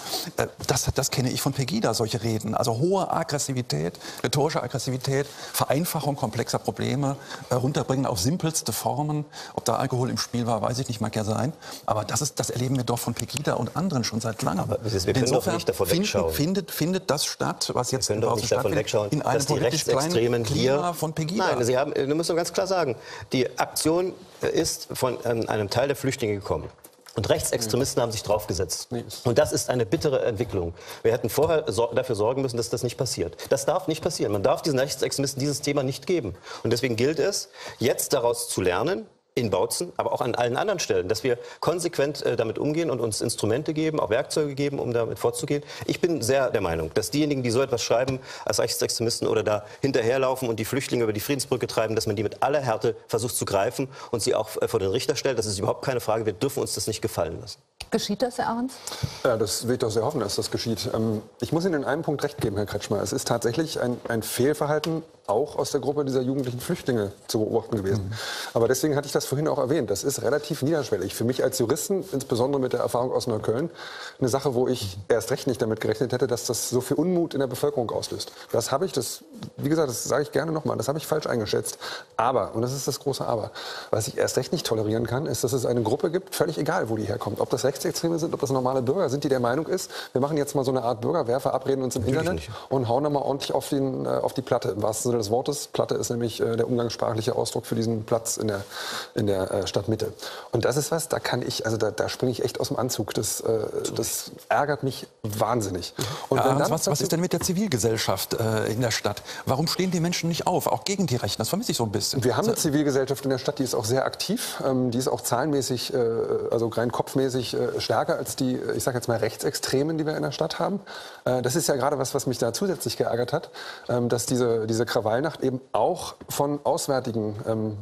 Das, das kenne ich von Pegida, solche Reden. Also hohe Aggressivität, rhetorische Aggressivität, Vereinfachung komplexer Probleme, äh, runterbringen auf simpelste Formen. Ob da Alkohol im Spiel war, weiß ich nicht, mag ja sein. Aber das, ist, das erleben wir doch von Pegida und anderen schon seit langem. Aber wir können doch nicht davon finden, wegschauen. Findet, findet das statt, was jetzt in Bautzen stattfindet, in einem politisch kleinen Klima von Pegida. Nein, Sie haben, wir müssen ganz klar sagen, die Aktion ist von einem Teil der Flüchtlinge gekommen. Und Rechtsextremisten haben sich draufgesetzt. Und das ist eine bittere Entwicklung. Wir hätten vorher dafür sorgen müssen, dass das nicht passiert. Das darf nicht passieren. Man darf diesen Rechtsextremisten dieses Thema nicht geben. Und deswegen gilt es, jetzt daraus zu lernen, in Bautzen, aber auch an allen anderen Stellen, dass wir konsequent äh, damit umgehen und uns Instrumente geben, auch Werkzeuge geben, um damit vorzugehen. Ich bin sehr der Meinung, dass diejenigen, die so etwas schreiben als Rechtsextremisten oder da hinterherlaufen und die Flüchtlinge über die Friedensbrücke treiben, dass man die mit aller Härte versucht zu greifen und sie auch äh, vor den Richter stellt. Das ist überhaupt keine Frage. Wir dürfen uns das nicht gefallen lassen. Geschieht das, Herr Ahrens? Ja, das will ich doch sehr hoffen, dass das geschieht. Ähm, ich muss Ihnen in einem Punkt recht geben, Herr Kretschmer. Es ist tatsächlich ein, ein Fehlverhalten, auch aus der Gruppe dieser jugendlichen Flüchtlinge zu beobachten gewesen. Mhm. Aber deswegen hatte ich das vorhin auch erwähnt. Das ist relativ niederschwellig. Für mich als Juristen, insbesondere mit der Erfahrung aus Neukölln, eine Sache, wo ich erst recht nicht damit gerechnet hätte, dass das so viel Unmut in der Bevölkerung auslöst. Das habe ich, das, wie gesagt, das sage ich gerne nochmal, das habe ich falsch eingeschätzt. Aber, und das ist das große Aber, was ich erst recht nicht tolerieren kann, ist, dass es eine Gruppe gibt, völlig egal, wo die herkommt. Ob das Rechtsextreme sind, ob das normale Bürger sind, die der Meinung ist, wir machen jetzt mal so eine Art Bürgerwehr, verabreden uns im Natürlich Internet nicht. und hauen nochmal ordentlich auf, den, auf die Platte, im wahrsten Sinne des Wortes. Platte ist nämlich äh, der umgangssprachliche Ausdruck für diesen Platz in der, in der äh, Stadtmitte. Und das ist was, da kann ich, also da, da springe ich echt aus dem Anzug. Das, äh, das ärgert mich wahnsinnig. Und wenn dann, was, was ist denn mit der Zivilgesellschaft äh, in der Stadt? Warum stehen die Menschen nicht auf, auch gegen die Rechten? Das vermisse ich so ein bisschen. Wir haben eine Zivilgesellschaft in der Stadt, die ist auch sehr aktiv. Ähm, die ist auch zahlenmäßig, äh, also rein kopfmäßig äh, stärker als die, ich sage jetzt mal, Rechtsextremen, die wir in der Stadt haben. Äh, das ist ja gerade was, was mich da zusätzlich geärgert hat, äh, dass diese, diese Krawall Weihnacht eben auch von auswärtigen ähm,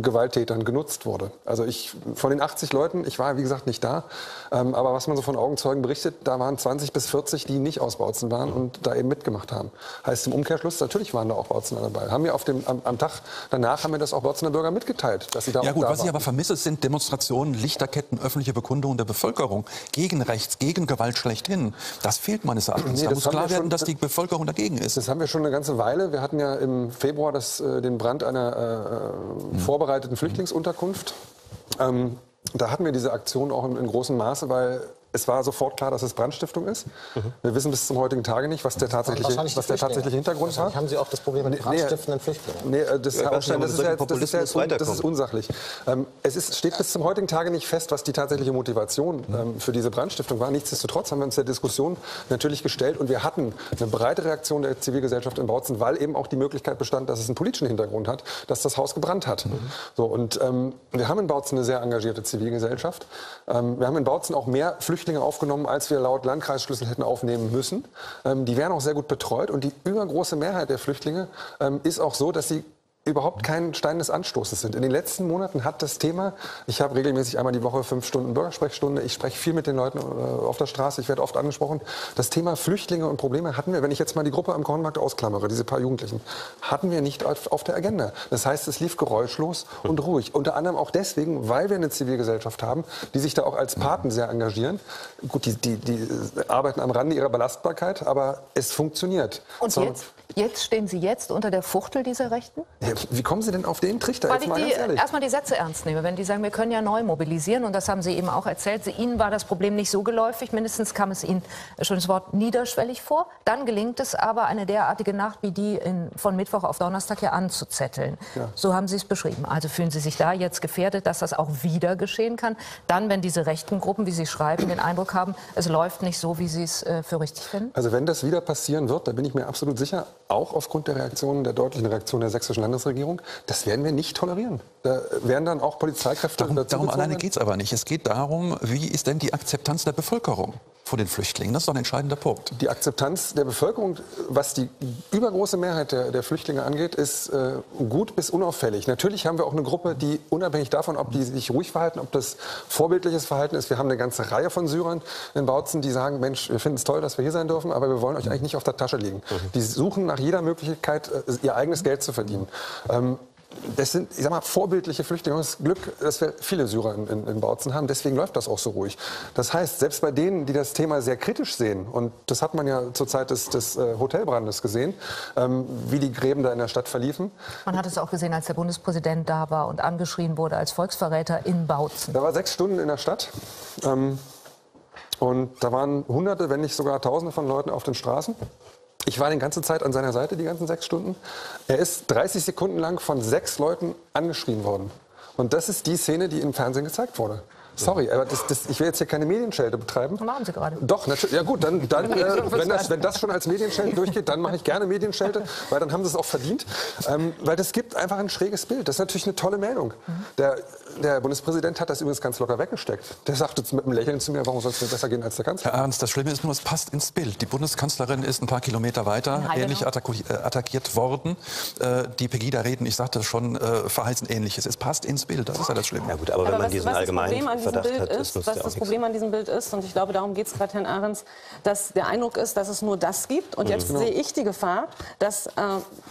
Gewalttätern genutzt wurde. Also ich, von den achtzig Leuten, ich war wie gesagt nicht da, ähm, aber was man so von Augenzeugen berichtet, da waren zwanzig bis vierzig, die nicht aus Bautzen waren und da eben mitgemacht haben. Heißt im Umkehrschluss, natürlich waren da auch Bautzener dabei. Haben wir auf dem, am, am Tag danach haben wir das auch Bautzener Bürger mitgeteilt, dass sie da Ja gut, da was waren. Ich aber vermisse, sind Demonstrationen, Lichterketten, öffentliche Bekundungen der Bevölkerung gegen Rechts, gegen Gewalt schlechthin. Das fehlt meines Erachtens. Nee, da muss klar werden, schon, dass die Bevölkerung dagegen ist. Das haben wir schon eine ganze Weile. Wir hatten ja im Februar das, äh, den Brand einer äh, vorbereiteten Flüchtlingsunterkunft. Ähm, da hatten wir diese Aktion auch in, in großem Maße, weil Es war sofort klar, dass es Brandstiftung ist. Mhm. Wir wissen bis zum heutigen Tage nicht, was der tatsächliche, was der tatsächliche Hintergrund war. Haben Sie auch das Problem mit brandstiftenden Flüchtlingen? Nee, das ist unsachlich. Ähm, es ist, steht bis zum heutigen Tage nicht fest, was die tatsächliche Motivation ähm, für diese Brandstiftung war. Nichtsdestotrotz haben wir uns der Diskussion natürlich gestellt. Und wir hatten eine breite Reaktion der Zivilgesellschaft in Bautzen, weil eben auch die Möglichkeit bestand, dass es einen politischen Hintergrund hat, dass das Haus gebrannt hat. Mhm. So, und ähm, wir haben in Bautzen eine sehr engagierte Zivilgesellschaft. Ähm, wir haben in Bautzen auch mehr Flüchtlinge aufgenommen, als wir laut Landkreisschlüssel hätten aufnehmen müssen. Ähm, die werden auch sehr gut betreut. Und die übergroße Mehrheit der Flüchtlinge ähm, ist auch so, dass sie überhaupt kein Stein des Anstoßes sind. In den letzten Monaten hat das Thema, ich habe regelmäßig einmal die Woche fünf Stunden Bürgersprechstunde, ich spreche viel mit den Leuten auf der Straße, ich werde oft angesprochen, das Thema Flüchtlinge und Probleme hatten wir, wenn ich jetzt mal die Gruppe am Kornmarkt ausklammere, diese paar Jugendlichen, hatten wir nicht auf, auf der Agenda. Das heißt, es lief geräuschlos und ruhig. Unter anderem auch deswegen, weil wir eine Zivilgesellschaft haben, die sich da auch als Paten sehr engagieren. Gut, die, die, die arbeiten am Rande ihrer Belastbarkeit, aber es funktioniert. Und jetzt? Jetzt stehen Sie jetzt unter der Fuchtel dieser Rechten? Wie kommen Sie denn auf den Trichter? Weil ich erstmal die Sätze ernst nehme, wenn die sagen, wir können ja neu mobilisieren. Und das haben Sie eben auch erzählt. Ihnen war das Problem nicht so geläufig. Mindestens kam es Ihnen, schönes Wort, niederschwellig vor. Dann gelingt es aber, eine derartige Nacht wie die in, von Mittwoch auf Donnerstag ja anzuzetteln. Ja. So haben Sie es beschrieben. Also fühlen Sie sich da jetzt gefährdet, dass das auch wieder geschehen kann? Dann, wenn diese rechten Gruppen, wie Sie schreiben, den Eindruck haben, es läuft nicht so, wie Sie es äh, für richtig finden? Also wenn das wieder passieren wird, da bin ich mir absolut sicher, auch aufgrund der Reaktionen, der deutlichen Reaktion der sächsischen Landesregierung, das werden wir nicht tolerieren. Da werden dann auch Polizeikräfte dazu gezogen. Darum alleine geht es aber nicht. Es geht darum, wie ist denn die Akzeptanz der Bevölkerung vor den Flüchtlingen? Das ist doch ein entscheidender Punkt. Die Akzeptanz der Bevölkerung, was die übergroße Mehrheit der, der Flüchtlinge angeht, ist äh, gut bis unauffällig. Natürlich haben wir auch eine Gruppe, die unabhängig davon, ob die sich ruhig verhalten, ob das vorbildliches Verhalten ist. Wir haben eine ganze Reihe von Syrern in Bautzen, die sagen, Mensch, wir finden es toll, dass wir hier sein dürfen, aber wir wollen euch eigentlich nicht auf der Tasche liegen. Die suchen nach jeder Möglichkeit, ihr eigenes Geld zu verdienen. Ähm, Das sind, ich sag mal, vorbildliche Flüchtlinge. Das Glück, dass wir viele Syrer in, in, in Bautzen haben. Deswegen läuft das auch so ruhig. Das heißt, selbst bei denen, die das Thema sehr kritisch sehen, und das hat man ja zur Zeit des, des Hotelbrandes gesehen, ähm, wie die Gräben da in der Stadt verliefen. Man hat es auch gesehen, als der Bundespräsident da war und angeschrien wurde als Volksverräter in Bautzen. Da war sechs Stunden in der Stadt. Ähm, und da waren Hunderte, wenn nicht sogar Tausende von Leuten auf den Straßen. Ich war die ganze Zeit an seiner Seite, die ganzen sechs Stunden. Er ist dreißig Sekunden lang von sechs Leuten angeschrien worden. Und das ist die Szene, die im Fernsehen gezeigt wurde. Sorry, aber das, das, ich will jetzt hier keine Medienschelte betreiben. Machen Sie gerade. Doch, natürlich. Ja gut, dann, dann äh, wenn, das, wenn das schon als Medienschelte durchgeht, dann mache ich gerne Medienschelte, weil dann haben Sie es auch verdient. Ähm, weil das gibt einfach ein schräges Bild. Das ist natürlich eine tolle Meldung. Der, der Bundespräsident hat das übrigens ganz locker weggesteckt. Der sagte mit einem Lächeln zu mir, warum soll es mir besser gehen als der Kanzler? Herr Ahrens, das Schlimme ist nur, es passt ins Bild. Die Bundeskanzlerin ist ein paar Kilometer weiter ähnlich attackiert worden. Äh, die Pegida-Reden, ich sagte schon, äh, verhaltensähnliches. Es passt ins Bild, das ist ja das Schlimme. Ja gut, aber, aber wenn man was, diesen was allgemeinen... Bild hat, ist, was das Problem an diesem Bild ist, und ich glaube, darum geht es gerade Herrn Ahrens, dass der Eindruck ist, dass es nur das gibt. Und jetzt genau. sehe ich die Gefahr, dass äh,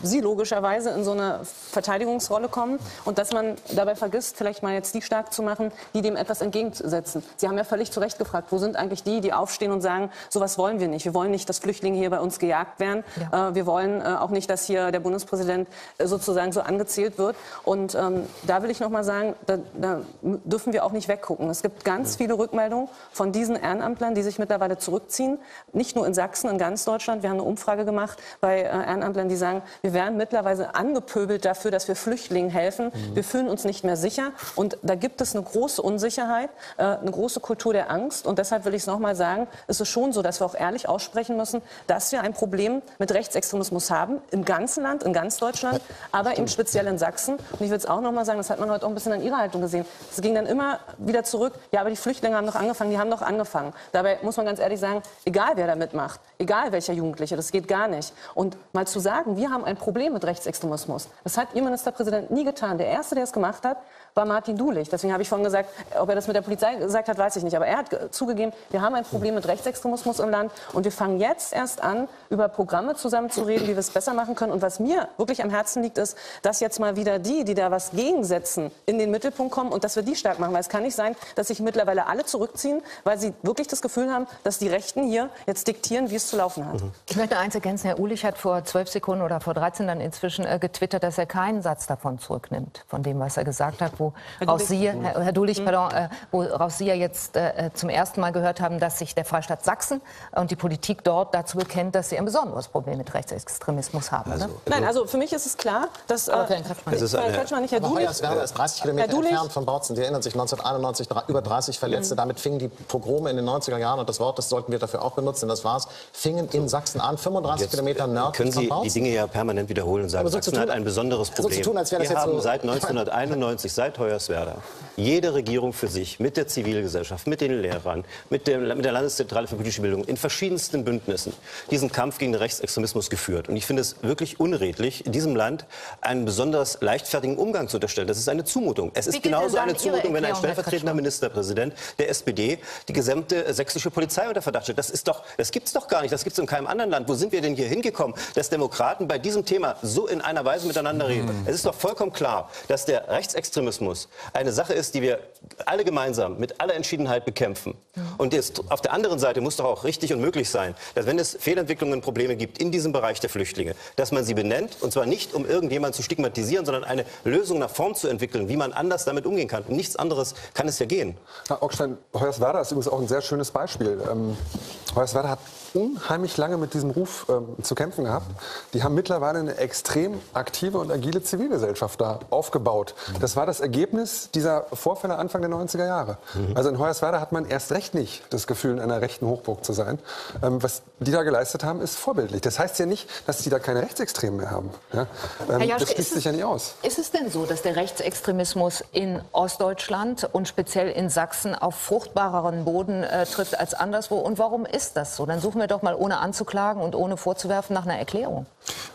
Sie logischerweise in so eine Verteidigungsrolle kommen und dass man dabei vergisst, vielleicht mal jetzt die stark zu machen, die dem etwas entgegensetzen. Sie haben ja völlig zu Recht gefragt, wo sind eigentlich die, die aufstehen und sagen, sowas wollen wir nicht. Wir wollen nicht, dass Flüchtlinge hier bei uns gejagt werden. Ja. Äh, wir wollen äh, auch nicht, dass hier der Bundespräsident äh, sozusagen so angezählt wird. Und ähm, da will ich noch mal sagen, da, da dürfen wir auch nicht wegkommen. Es gibt ganz viele Rückmeldungen von diesen Ehrenamtlern, die sich mittlerweile zurückziehen. Nicht nur in Sachsen, in ganz Deutschland. Wir haben eine Umfrage gemacht bei Ehrenamtlern, die sagen, wir werden mittlerweile angepöbelt dafür, dass wir Flüchtlingen helfen. Wir fühlen uns nicht mehr sicher. Und da gibt es eine große Unsicherheit, eine große Kultur der Angst. Und deshalb will ich es noch mal sagen, es ist schon so, dass wir auch ehrlich aussprechen müssen, dass wir ein Problem mit Rechtsextremismus haben, im ganzen Land, in ganz Deutschland, aber eben speziell in Sachsen. Und ich will es auch noch mal sagen, das hat man heute auch ein bisschen an Ihrer Haltung gesehen. Es ging dann immer wieder zurück, ja, aber die Flüchtlinge haben doch angefangen, die haben doch angefangen. Dabei muss man ganz ehrlich sagen, egal wer da mitmacht, egal welcher Jugendliche, das geht gar nicht. Und mal zu sagen, wir haben ein Problem mit Rechtsextremismus, das hat Ihr Ministerpräsident nie getan. Der Erste, der es gemacht hat, war Martin Dulig. Deswegen habe ich vorhin gesagt, ob er das mit der Polizei gesagt hat, weiß ich nicht. Aber er hat zugegeben, wir haben ein Problem mit Rechtsextremismus im Land und wir fangen jetzt erst an, über Programme zusammenzureden, wie wir es besser machen können. Und was mir wirklich am Herzen liegt, ist, dass jetzt mal wieder die, die da was gegensetzen, in den Mittelpunkt kommen und dass wir die stark machen. Weil es kann nicht sein, dass sich mittlerweile alle zurückziehen, weil sie wirklich das Gefühl haben, dass die Rechten hier jetzt diktieren, wie es zu laufen hat. Ich möchte eins ergänzen. Herr Uhlich hat vor zwölf Sekunden oder vor dreizehn dann inzwischen äh, getwittert, dass er keinen Satz davon zurücknimmt, von dem, was er gesagt hat, wo aus Sie, Herr, Herr Dulig, mhm. pardon, äh, woraus Sie ja jetzt äh, zum ersten Mal gehört haben, dass sich der Freistaat Sachsen und die Politik dort dazu bekennt, dass sie ein besonderes Problem mit Rechtsextremismus haben. Also, ne? Nein, also für mich ist es klar, dass äh, es ist eine, Kretschmer nicht Herr Dulig. Hoyerswerda ist dreißig Kilometer entfernt von Bautzen. Sie erinnern sich neunzehnhunderteinundneunzig über dreißig Verletzte. Mhm. Damit fingen die Pogrome in den neunziger Jahren, und das Wort, das sollten wir dafür auch benutzen, das war's, fingen in Sachsen an, fünfunddreißig Kilometer nördlich von Bautzen. Können Sie die Dinge ja permanent wiederholen und sagen, so Sachsen tun, hat ein besonderes Problem. So zu tun, als wäre das wir jetzt haben so seit neunzehnhunderteinundneunzig, seit Hoyerswerda, jede Regierung für sich, mit der Zivilgesellschaft, mit den Lehrern, mit der, mit der Landeszentrale für politische Bildung, in verschiedensten Bündnissen diesen Kampf gegen den Rechtsextremismus geführt. Und ich finde es wirklich unredlich, in diesem Land einen besonders leichtfertigen Umgang zu unterstellen. Das ist eine Zumutung. Es ist genauso eine Zumutung, wenn ein stellvertretender Ministerpräsident der S P D die gesamte sächsische Polizei unter Verdacht stellt. Das ist doch, das gibt's doch gar nicht. Das gibt's in keinem anderen Land. Wo sind wir denn hier hingekommen, dass Demokraten bei diesem Thema so in einer Weise miteinander reden? Mhm. Es ist doch vollkommen klar, dass der Rechtsextremismus eine Sache ist, die wir alle gemeinsam mit aller Entschiedenheit bekämpfen. Mhm. Und jetzt, auf der anderen Seite muss doch auch richtig und möglich sein, dass wenn es Fehlentwicklungen, Probleme gibt in diesem Bereich der Flüchtlinge, dass man sie benennt, und zwar nicht, um irgendjemanden zu stigmatisieren, sondern eine Lösung nach Form zu entwickeln, wie man anders damit umgehen kann. Und nichts anderes kann es ja gehen. Herr Augstein, Hoyerswerda ist übrigens auch ein sehr schönes Beispiel. Ähm, Hoyerswerda hat unheimlich lange mit diesem Ruf ähm, zu kämpfen gehabt. Die haben mittlerweile eine extrem aktive und agile Zivilgesellschaft da aufgebaut. Das war das Ergebnis dieser Vorfälle Anfang der neunziger Jahre. Also in Hoyerswerda hat man erst recht nicht das Gefühl, in einer rechten Hochburg zu sein. Ähm, was die da geleistet haben, ist vorbildlich. Das heißt ja nicht, dass die da keine Rechtsextremen mehr haben. Ja? Ähm, Jaschke, das schließt sich ja nicht aus. Ist es denn so, dass der Rechtsextremismus in Ostdeutschland und speziell in Sachsen auf fruchtbareren Boden äh, trifft als anderswo? Und warum ist das so? Dann suchen wir doch mal, ohne anzuklagen und ohne vorzuwerfen, nach einer Erklärung.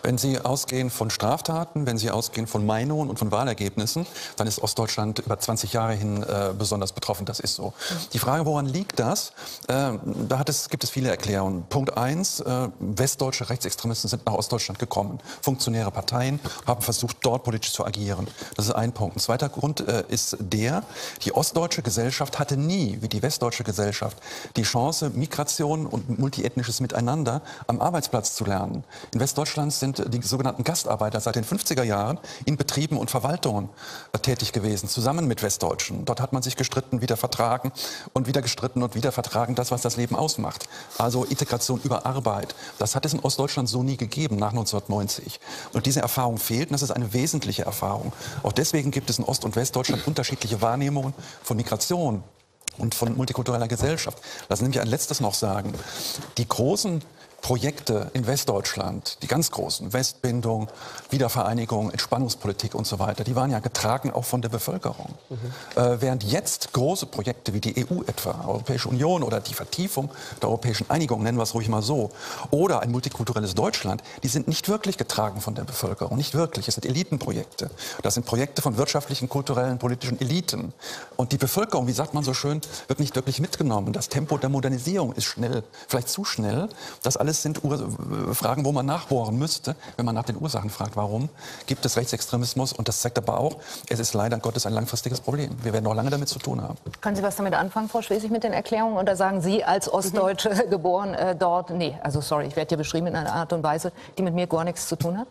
Wenn Sie ausgehen von Straftaten, wenn Sie ausgehen von Meinungen und von Wahlergebnissen, dann ist Ostdeutschland über zwanzig Jahre hin äh, besonders betroffen. Das ist so. Die Frage, woran liegt das? Äh, da hat es, gibt es viele Erklärungen. Punkt eins, äh, westdeutsche Rechtsextremisten sind nach Ostdeutschland gekommen. Funktionäre Parteien haben versucht, dort politisch zu agieren. Das ist ein Punkt. Ein zweiter Grund äh, ist der, die ostdeutsche Gesellschaft hatte nie, wie die westdeutsche Gesellschaft, die Chance, Migration und multiethnische Miteinander am Arbeitsplatz zu lernen. In Westdeutschland sind die sogenannten Gastarbeiter seit den fünfziger Jahren in Betrieben und Verwaltungen tätig gewesen, zusammen mit Westdeutschen. Dort hat man sich gestritten, wieder vertragen und wieder gestritten und wieder vertragen, das, was das Leben ausmacht. Also Integration über Arbeit. Das hat es in Ostdeutschland so nie gegeben nach neunzehnhundertneunzig. Und diese Erfahrung fehlt, und das ist eine wesentliche Erfahrung. Auch deswegen gibt es in Ost- und Westdeutschland unterschiedliche Wahrnehmungen von Migration und von multikultureller Gesellschaft. Lassen Sie mich ein letztes noch sagen. Die großen Projekte in Westdeutschland, die ganz großen, Westbindung, Wiedervereinigung, Entspannungspolitik und so weiter, die waren ja getragen auch von der Bevölkerung. Mhm. Äh, während jetzt große Projekte wie die E U etwa, Europäische Union oder die Vertiefung der europäischen Einigung, nennen wir es ruhig mal so, oder ein multikulturelles Deutschland, die sind nicht wirklich getragen von der Bevölkerung, nicht wirklich. Es sind Elitenprojekte. Das sind Projekte von wirtschaftlichen, kulturellen, politischen Eliten. Und die Bevölkerung, wie sagt man so schön, wird nicht wirklich mitgenommen. Das Tempo der Modernisierung ist schnell, vielleicht zu schnell. Das alles sind Fragen, wo man nachbohren müsste, wenn man nach den Ursachen fragt, warum gibt es Rechtsextremismus. Und das zeigt aber auch, es ist leider Gottes ein langfristiges Problem. Wir werden noch lange damit zu tun haben. Können Sie was damit anfangen, Frau Schwesig, mit den Erklärungen? Oder sagen Sie als Ostdeutsche mhm. geboren äh, dort, nee, also sorry, ich werde hier beschrieben in einer Art und Weise, die mit mir gar nichts zu tun hat?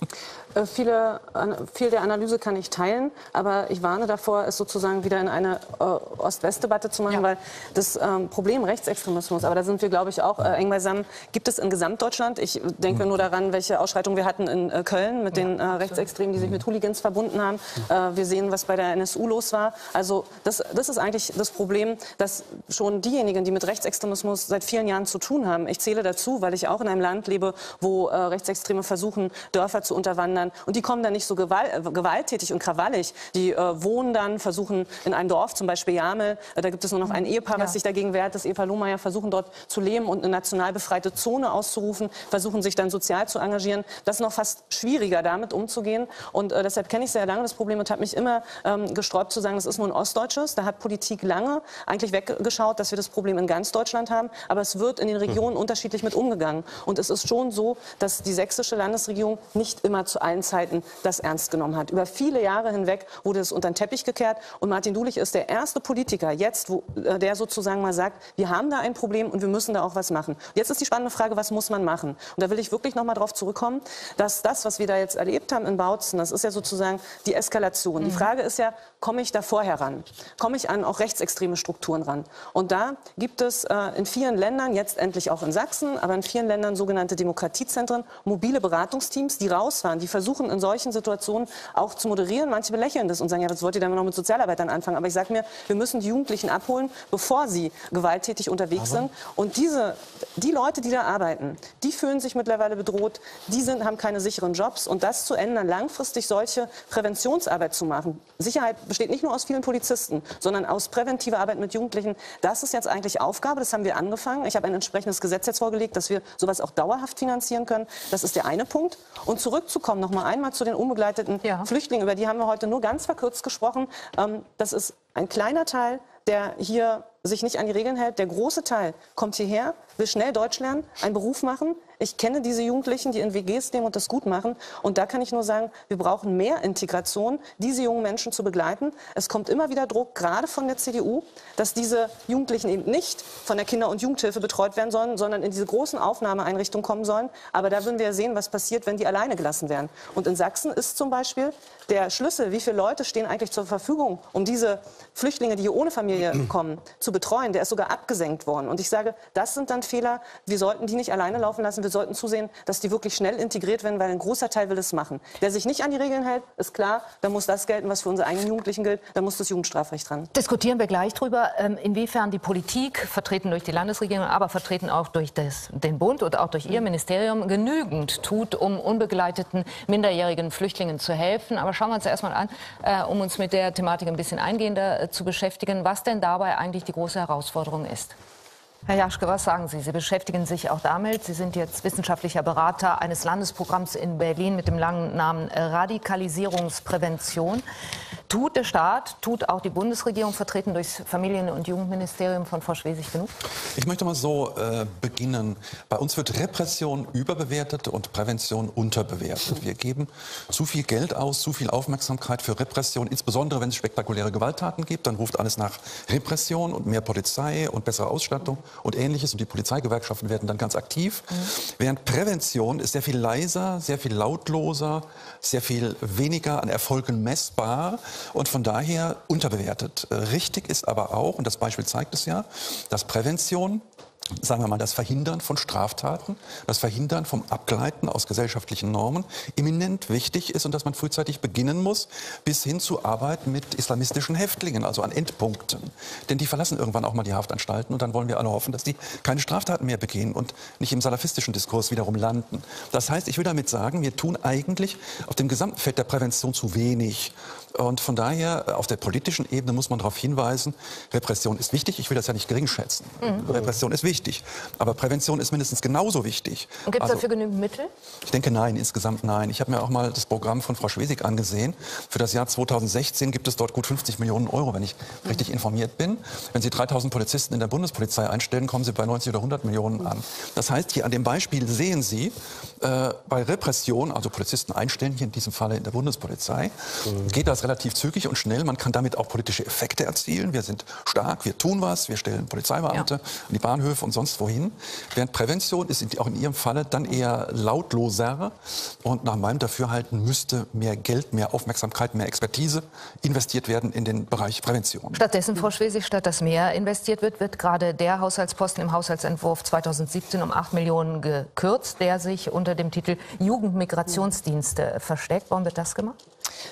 Äh, viele, an, viel der Analyse kann ich teilen, aber ich warne davor, es sozusagen wieder in eine äh, Ost-West-Debatte zu machen, ja. weil das ähm, Problem Rechtsextremismus, aber da sind wir, glaube ich, auch äh, eng beisammen, gibt es in Gesamt Deutschland. Ich denke nur daran, welche Ausschreitungen wir hatten in äh, Köln mit ja, den äh, Rechtsextremen, die sich mit Hooligans verbunden haben. Äh, wir sehen, was bei der N S U los war. Also das, das ist eigentlich das Problem, dass schon diejenigen, die mit Rechtsextremismus seit vielen Jahren zu tun haben, ich zähle dazu, weil ich auch in einem Land lebe, wo äh, Rechtsextreme versuchen, Dörfer zu unterwandern. Und die kommen dann nicht so gewalt, äh, gewalttätig und krawallig. Die äh, wohnen dann, versuchen in einem Dorf, zum Beispiel Jamel, äh, da gibt es nur noch ein Ehepaar, ja. was sich dagegen wehrt, das Eva Lohmeier versuchen, dort zu leben und eine national befreite Zone auszurufen. anzurufen, versuchen sich dann sozial zu engagieren. Das ist noch fast schwieriger, damit umzugehen. Und äh, deshalb kenne ich sehr lange das Problem und habe mich immer ähm, gesträubt zu sagen, das ist nur ein ostdeutsches. Da hat Politik lange eigentlich weggeschaut, dass wir das Problem in ganz Deutschland haben. Aber es wird in den Regionen unterschiedlich mit umgegangen. Und es ist schon so, dass die sächsische Landesregierung nicht immer zu allen Zeiten das ernst genommen hat. Über viele Jahre hinweg wurde es unter den Teppich gekehrt. Und Martin Dulig ist der erste Politiker jetzt, wo, äh, der sozusagen mal sagt, wir haben da ein Problem und wir müssen da auch was machen. Jetzt ist die spannende Frage, was muss man machen? Und da will ich wirklich noch mal darauf zurückkommen, dass das, was wir da jetzt erlebt haben in Bautzen, das ist ja sozusagen die Eskalation. Mhm. Die Frage ist ja, komme ich da vorher ran? Komme ich an auch rechtsextreme Strukturen ran? Und da gibt es äh, in vielen Ländern, jetzt endlich auch in Sachsen, aber in vielen Ländern sogenannte Demokratiezentren, mobile Beratungsteams, die rausfahren, die versuchen in solchen Situationen auch zu moderieren. Manche belächeln das und sagen, ja, was wollt ihr denn noch mit Sozialarbeitern anfangen? Aber ich sage mir, wir müssen die Jugendlichen abholen, bevor sie gewalttätig unterwegs aber sind. Und diese, die Leute, die da arbeiten, die fühlen sich mittlerweile bedroht, die sind, haben keine sicheren Jobs. Und das zu ändern, langfristig solche Präventionsarbeit zu machen, Sicherheit besteht nicht nur aus vielen Polizisten, sondern aus präventiver Arbeit mit Jugendlichen, das ist jetzt eigentlich Aufgabe, das haben wir angefangen. Ich habe ein entsprechendes Gesetz jetzt vorgelegt, dass wir sowas auch dauerhaft finanzieren können. Das ist der eine Punkt. Und zurückzukommen, noch mal einmal zu den unbegleiteten ja. Flüchtlingen, über die haben wir heute nur ganz verkürzt gesprochen. Das ist ein kleiner Teil, der hier sich nicht an die Regeln hält. Der große Teil kommt hierher, will schnell Deutsch lernen, einen Beruf machen. Ich kenne diese Jugendlichen, die in W Gs nehmen und das gut machen. Und da kann ich nur sagen, wir brauchen mehr Integration, diese jungen Menschen zu begleiten. Es kommt immer wieder Druck, gerade von der C D U, dass diese Jugendlichen eben nicht von der Kinder- und Jugendhilfe betreut werden sollen, sondern in diese großen Aufnahmeeinrichtungen kommen sollen. Aber da würden wir sehen, was passiert, wenn die alleine gelassen werden. Und in Sachsen ist zum Beispiel der Schlüssel, wie viele Leute stehen eigentlich zur Verfügung, um diese Flüchtlinge, die hier ohne Familie kommen, zu betreuen. Der ist sogar abgesenkt worden. Und ich sage, das sind dann Fehler. Wir sollten die nicht alleine laufen lassen. Wir sollten zusehen, dass die wirklich schnell integriert werden, weil ein großer Teil will es machen. Wer sich nicht an die Regeln hält, ist klar, dann muss das gelten, was für unsere eigenen Jugendlichen gilt. Dann muss das Jugendstrafrecht dran. Diskutieren wir gleich drüber, inwiefern die Politik, vertreten durch die Landesregierung, aber vertreten auch durch das, den Bund und auch durch ihr Ministerium, genügend tut, um unbegleiteten minderjährigen Flüchtlingen zu helfen. Aber schauen wir uns erstmal an, äh, um uns mit der Thematik ein bisschen eingehender äh, zu beschäftigen, was denn dabei eigentlich die große Herausforderung ist. Herr Jaschke, was sagen Sie? Sie beschäftigen sich auch damit. Sie sind jetzt wissenschaftlicher Berater eines Landesprogramms in Berlin mit dem langen Namen Radikalisierungsprävention. Tut der Staat, tut auch die Bundesregierung, vertreten durchs Familien- und Jugendministerium von Frau Schwesig, genug? Ich möchte mal so äh, beginnen. Bei uns wird Repression überbewertet und Prävention unterbewertet. Wir geben zu viel Geld aus, zu viel Aufmerksamkeit für Repression, insbesondere wenn es spektakuläre Gewalttaten gibt. Dann ruft alles nach Repression und mehr Polizei und bessere Ausstattung und Ähnliches. Und die Polizeigewerkschaften werden dann ganz aktiv. Mhm. Während Prävention ist sehr viel leiser, sehr viel lautloser, sehr viel weniger an Erfolgen messbar und von daher unterbewertet. Richtig ist aber auch, und das Beispiel zeigt es ja, dass Prävention, sagen wir mal, das Verhindern von Straftaten, das Verhindern vom Abgleiten aus gesellschaftlichen Normen eminent wichtig ist und dass man frühzeitig beginnen muss, bis hin zu Arbeit mit islamistischen Häftlingen, also an Endpunkten. Denn die verlassen irgendwann auch mal die Haftanstalten und dann wollen wir alle hoffen, dass die keine Straftaten mehr begehen und nicht im salafistischen Diskurs wiederum landen. Das heißt, ich will damit sagen, wir tun eigentlich auf dem gesamten Feld der Prävention zu wenig. Und von daher, auf der politischen Ebene muss man darauf hinweisen, Repression ist wichtig. Ich will das ja nicht gering schätzen. Mhm. Repression ist wichtig. Aber Prävention ist mindestens genauso wichtig. Und gibt es also dafür genügend Mittel? Ich denke, nein, insgesamt nein. Ich habe mir auch mal das Programm von Frau Schwesig angesehen. Für das Jahr zweitausendsechzehn gibt es dort gut fünfzig Millionen Euro, wenn ich mhm. richtig informiert bin. Wenn Sie dreitausend Polizisten in der Bundespolizei einstellen, kommen Sie bei neunzig oder hundert Millionen an. Das heißt, hier an dem Beispiel sehen Sie, äh, bei Repression, also Polizisten einstellen, hier in diesem Falle in der Bundespolizei, mhm. geht das relativ zügig und schnell. Man kann damit auch politische Effekte erzielen. Wir sind stark, wir tun was, wir stellen Polizeibeamte ja. an die Bahnhöfe und sonst wohin. Während Prävention ist auch in Ihrem Falle dann eher lautloser und nach meinem Dafürhalten müsste mehr Geld, mehr Aufmerksamkeit, mehr Expertise investiert werden in den Bereich Prävention. Stattdessen, Frau Schwesig, statt dass mehr investiert wird, wird gerade der Haushaltsposten im Haushaltsentwurf zweitausendsiebzehn um acht Millionen gekürzt, der sich unter dem Titel Jugendmigrationsdienste versteckt. Warum wird das gemacht?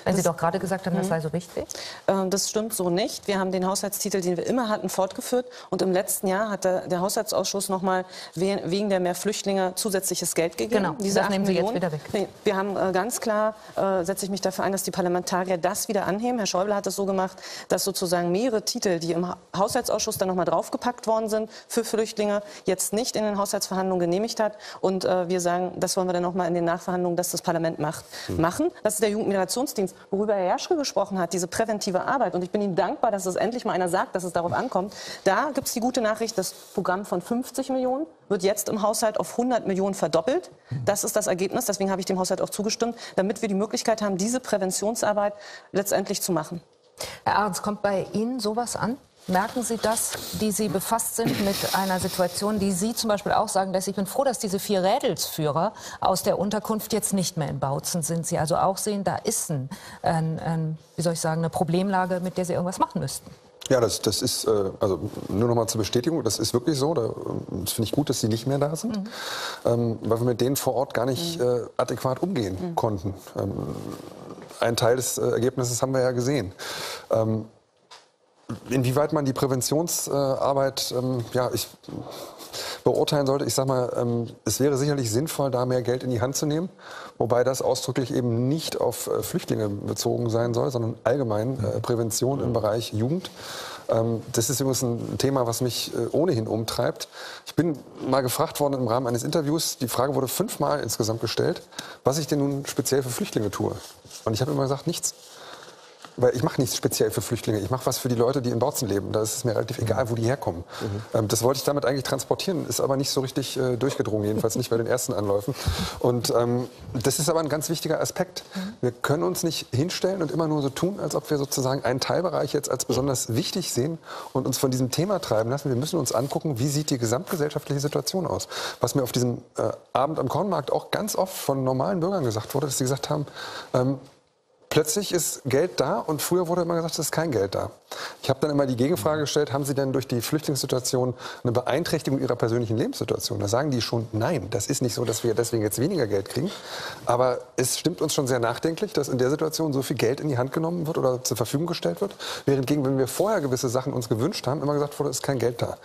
Weil das, Sie doch gerade gesagt haben, das sei so richtig? Äh, das stimmt so nicht. Wir haben den Haushaltstitel, den wir immer hatten, fortgeführt. Und im letzten Jahr hat der, der Haushaltsausschuss noch mal we wegen der mehr Flüchtlinge zusätzliches Geld gegeben. Genau, diese das nehmen Sie Millionen. Jetzt wieder weg. Nee, wir haben äh, ganz klar, äh, setze ich mich dafür ein, dass die Parlamentarier das wieder anheben. Herr Schäuble hat es so gemacht, dass sozusagen mehrere Titel, die im ha Haushaltsausschuss dann noch mal draufgepackt worden sind für Flüchtlinge, jetzt nicht in den Haushaltsverhandlungen genehmigt hat. Und äh, wir sagen, das wollen wir dann noch mal in den Nachverhandlungen, dass das Parlament macht, hm. machen. Das ist der Jugendmigrationsdienst, worüber Herr Jaschke gesprochen hat, diese präventive Arbeit. Und ich bin ihm dankbar, dass es endlich mal einer sagt, dass es darauf ankommt. Da gibt es die gute Nachricht, das Programm von fünfzig Millionen wird jetzt im Haushalt auf hundert Millionen verdoppelt. Das ist das Ergebnis, deswegen habe ich dem Haushalt auch zugestimmt, damit wir die Möglichkeit haben, diese Präventionsarbeit letztendlich zu machen. Herr Ahrens, kommt bei Ihnen sowas an? Merken Sie das, die Sie befasst sind mit einer Situation, die Sie zum Beispiel auch sagen, dass ich bin froh, dass diese vier Rädelsführer aus der Unterkunft jetzt nicht mehr in Bautzen sind. Sie also auch sehen, da ist ein, ein, ein, wie soll ich sagen, eine Problemlage, mit der Sie irgendwas machen müssten. Ja, das, das ist, also nur noch mal zur Bestätigung, das ist wirklich so. Da, das finde ich gut, dass sie nicht mehr da sind, mhm. ähm, weil wir mit denen vor Ort gar nicht mhm. äh, adäquat umgehen mhm. konnten. Ähm, ein Teil des äh, Ergebnisses haben wir ja gesehen. Ähm, Inwieweit man die Präventionsarbeit, ähm, ja, ich beurteilen sollte, ich sag mal, ähm, es wäre sicherlich sinnvoll, da mehr Geld in die Hand zu nehmen, wobei das ausdrücklich eben nicht auf äh, Flüchtlinge bezogen sein soll, sondern allgemein äh, Prävention im Bereich Jugend. Ähm, das ist übrigens ein Thema, was mich äh, ohnehin umtreibt. Ich bin mal gefragt worden im Rahmen eines Interviews, die Frage wurde fünfmal insgesamt gestellt, was ich denn nun speziell für Flüchtlinge tue. Und ich habe immer gesagt, nichts. Weil ich mache nichts speziell für Flüchtlinge. Ich mache was für die Leute, die in Bautzen leben. Da ist es mir relativ egal, wo die herkommen. Mhm. Ähm, das wollte ich damit eigentlich transportieren, ist aber nicht so richtig äh, durchgedrungen, jedenfalls nicht bei den ersten Anläufen. Und ähm, das ist aber ein ganz wichtiger Aspekt. Wir können uns nicht hinstellen und immer nur so tun, als ob wir sozusagen einen Teilbereich jetzt als besonders wichtig sehen und uns von diesem Thema treiben lassen. Wir müssen uns angucken, wie sieht die gesamtgesellschaftliche Situation aus. Was mir auf diesem äh, Abend am Kornmarkt auch ganz oft von normalen Bürgern gesagt wurde, dass sie gesagt haben, ähm, plötzlich ist Geld da und früher wurde immer gesagt, es ist kein Geld da. Ich habe dann immer die Gegenfrage gestellt, haben Sie denn durch die Flüchtlingssituation eine Beeinträchtigung Ihrer persönlichen Lebenssituation? Da sagen die schon, nein, das ist nicht so, dass wir deswegen jetzt weniger Geld kriegen. Aber es stimmt uns schon sehr nachdenklich, dass in der Situation so viel Geld in die Hand genommen wird oder zur Verfügung gestellt wird. Während gegen, wenn wir vorher gewisse Sachen uns gewünscht haben, immer gesagt wurde, es ist kein Geld da.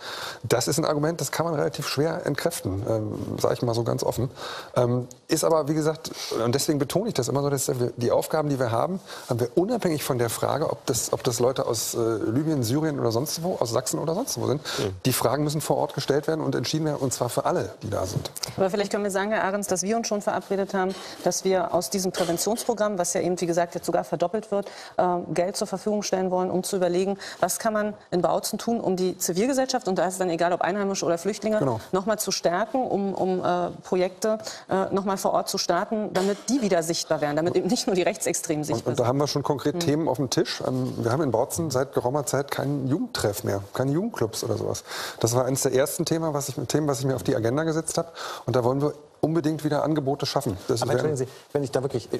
Das ist ein Argument, das kann man relativ schwer entkräften, ähm, sage ich mal so ganz offen. Ähm, ist aber, wie gesagt, und deswegen betone ich das immer so, dass die Aufgaben, die wir haben, Haben, haben wir unabhängig von der Frage, ob das, ob das Leute aus äh, Libyen, Syrien oder sonst wo, aus Sachsen oder sonst wo sind, mhm. die Fragen müssen vor Ort gestellt werden und entschieden werden, und zwar für alle, die da sind. Aber vielleicht können wir sagen, Herr Ahrens, dass wir uns schon verabredet haben, dass wir aus diesem Präventionsprogramm, was ja eben, wie gesagt, jetzt sogar verdoppelt wird, äh, Geld zur Verfügung stellen wollen, um zu überlegen, was kann man in Bautzen tun, um die Zivilgesellschaft, und da ist es dann egal, ob Einheimische oder Flüchtlinge, genau. noch mal zu stärken, um, um äh, Projekte äh, noch mal vor Ort zu starten, damit die wieder sichtbar werden, damit eben nicht nur die Rechtsextremen. Und, und da haben wir schon konkret mhm. Themen auf dem Tisch. Wir haben in Bautzen seit geraumer Zeit keinen Jugendtreff mehr, keine Jugendclubs oder sowas. Das war eines der ersten Themen, was ich, Themen, was ich mir auf die Agenda gesetzt habe. Und da wollen wir unbedingt wieder Angebote schaffen. Das Aber entschuldigen Sie, wenn ich da wirklich...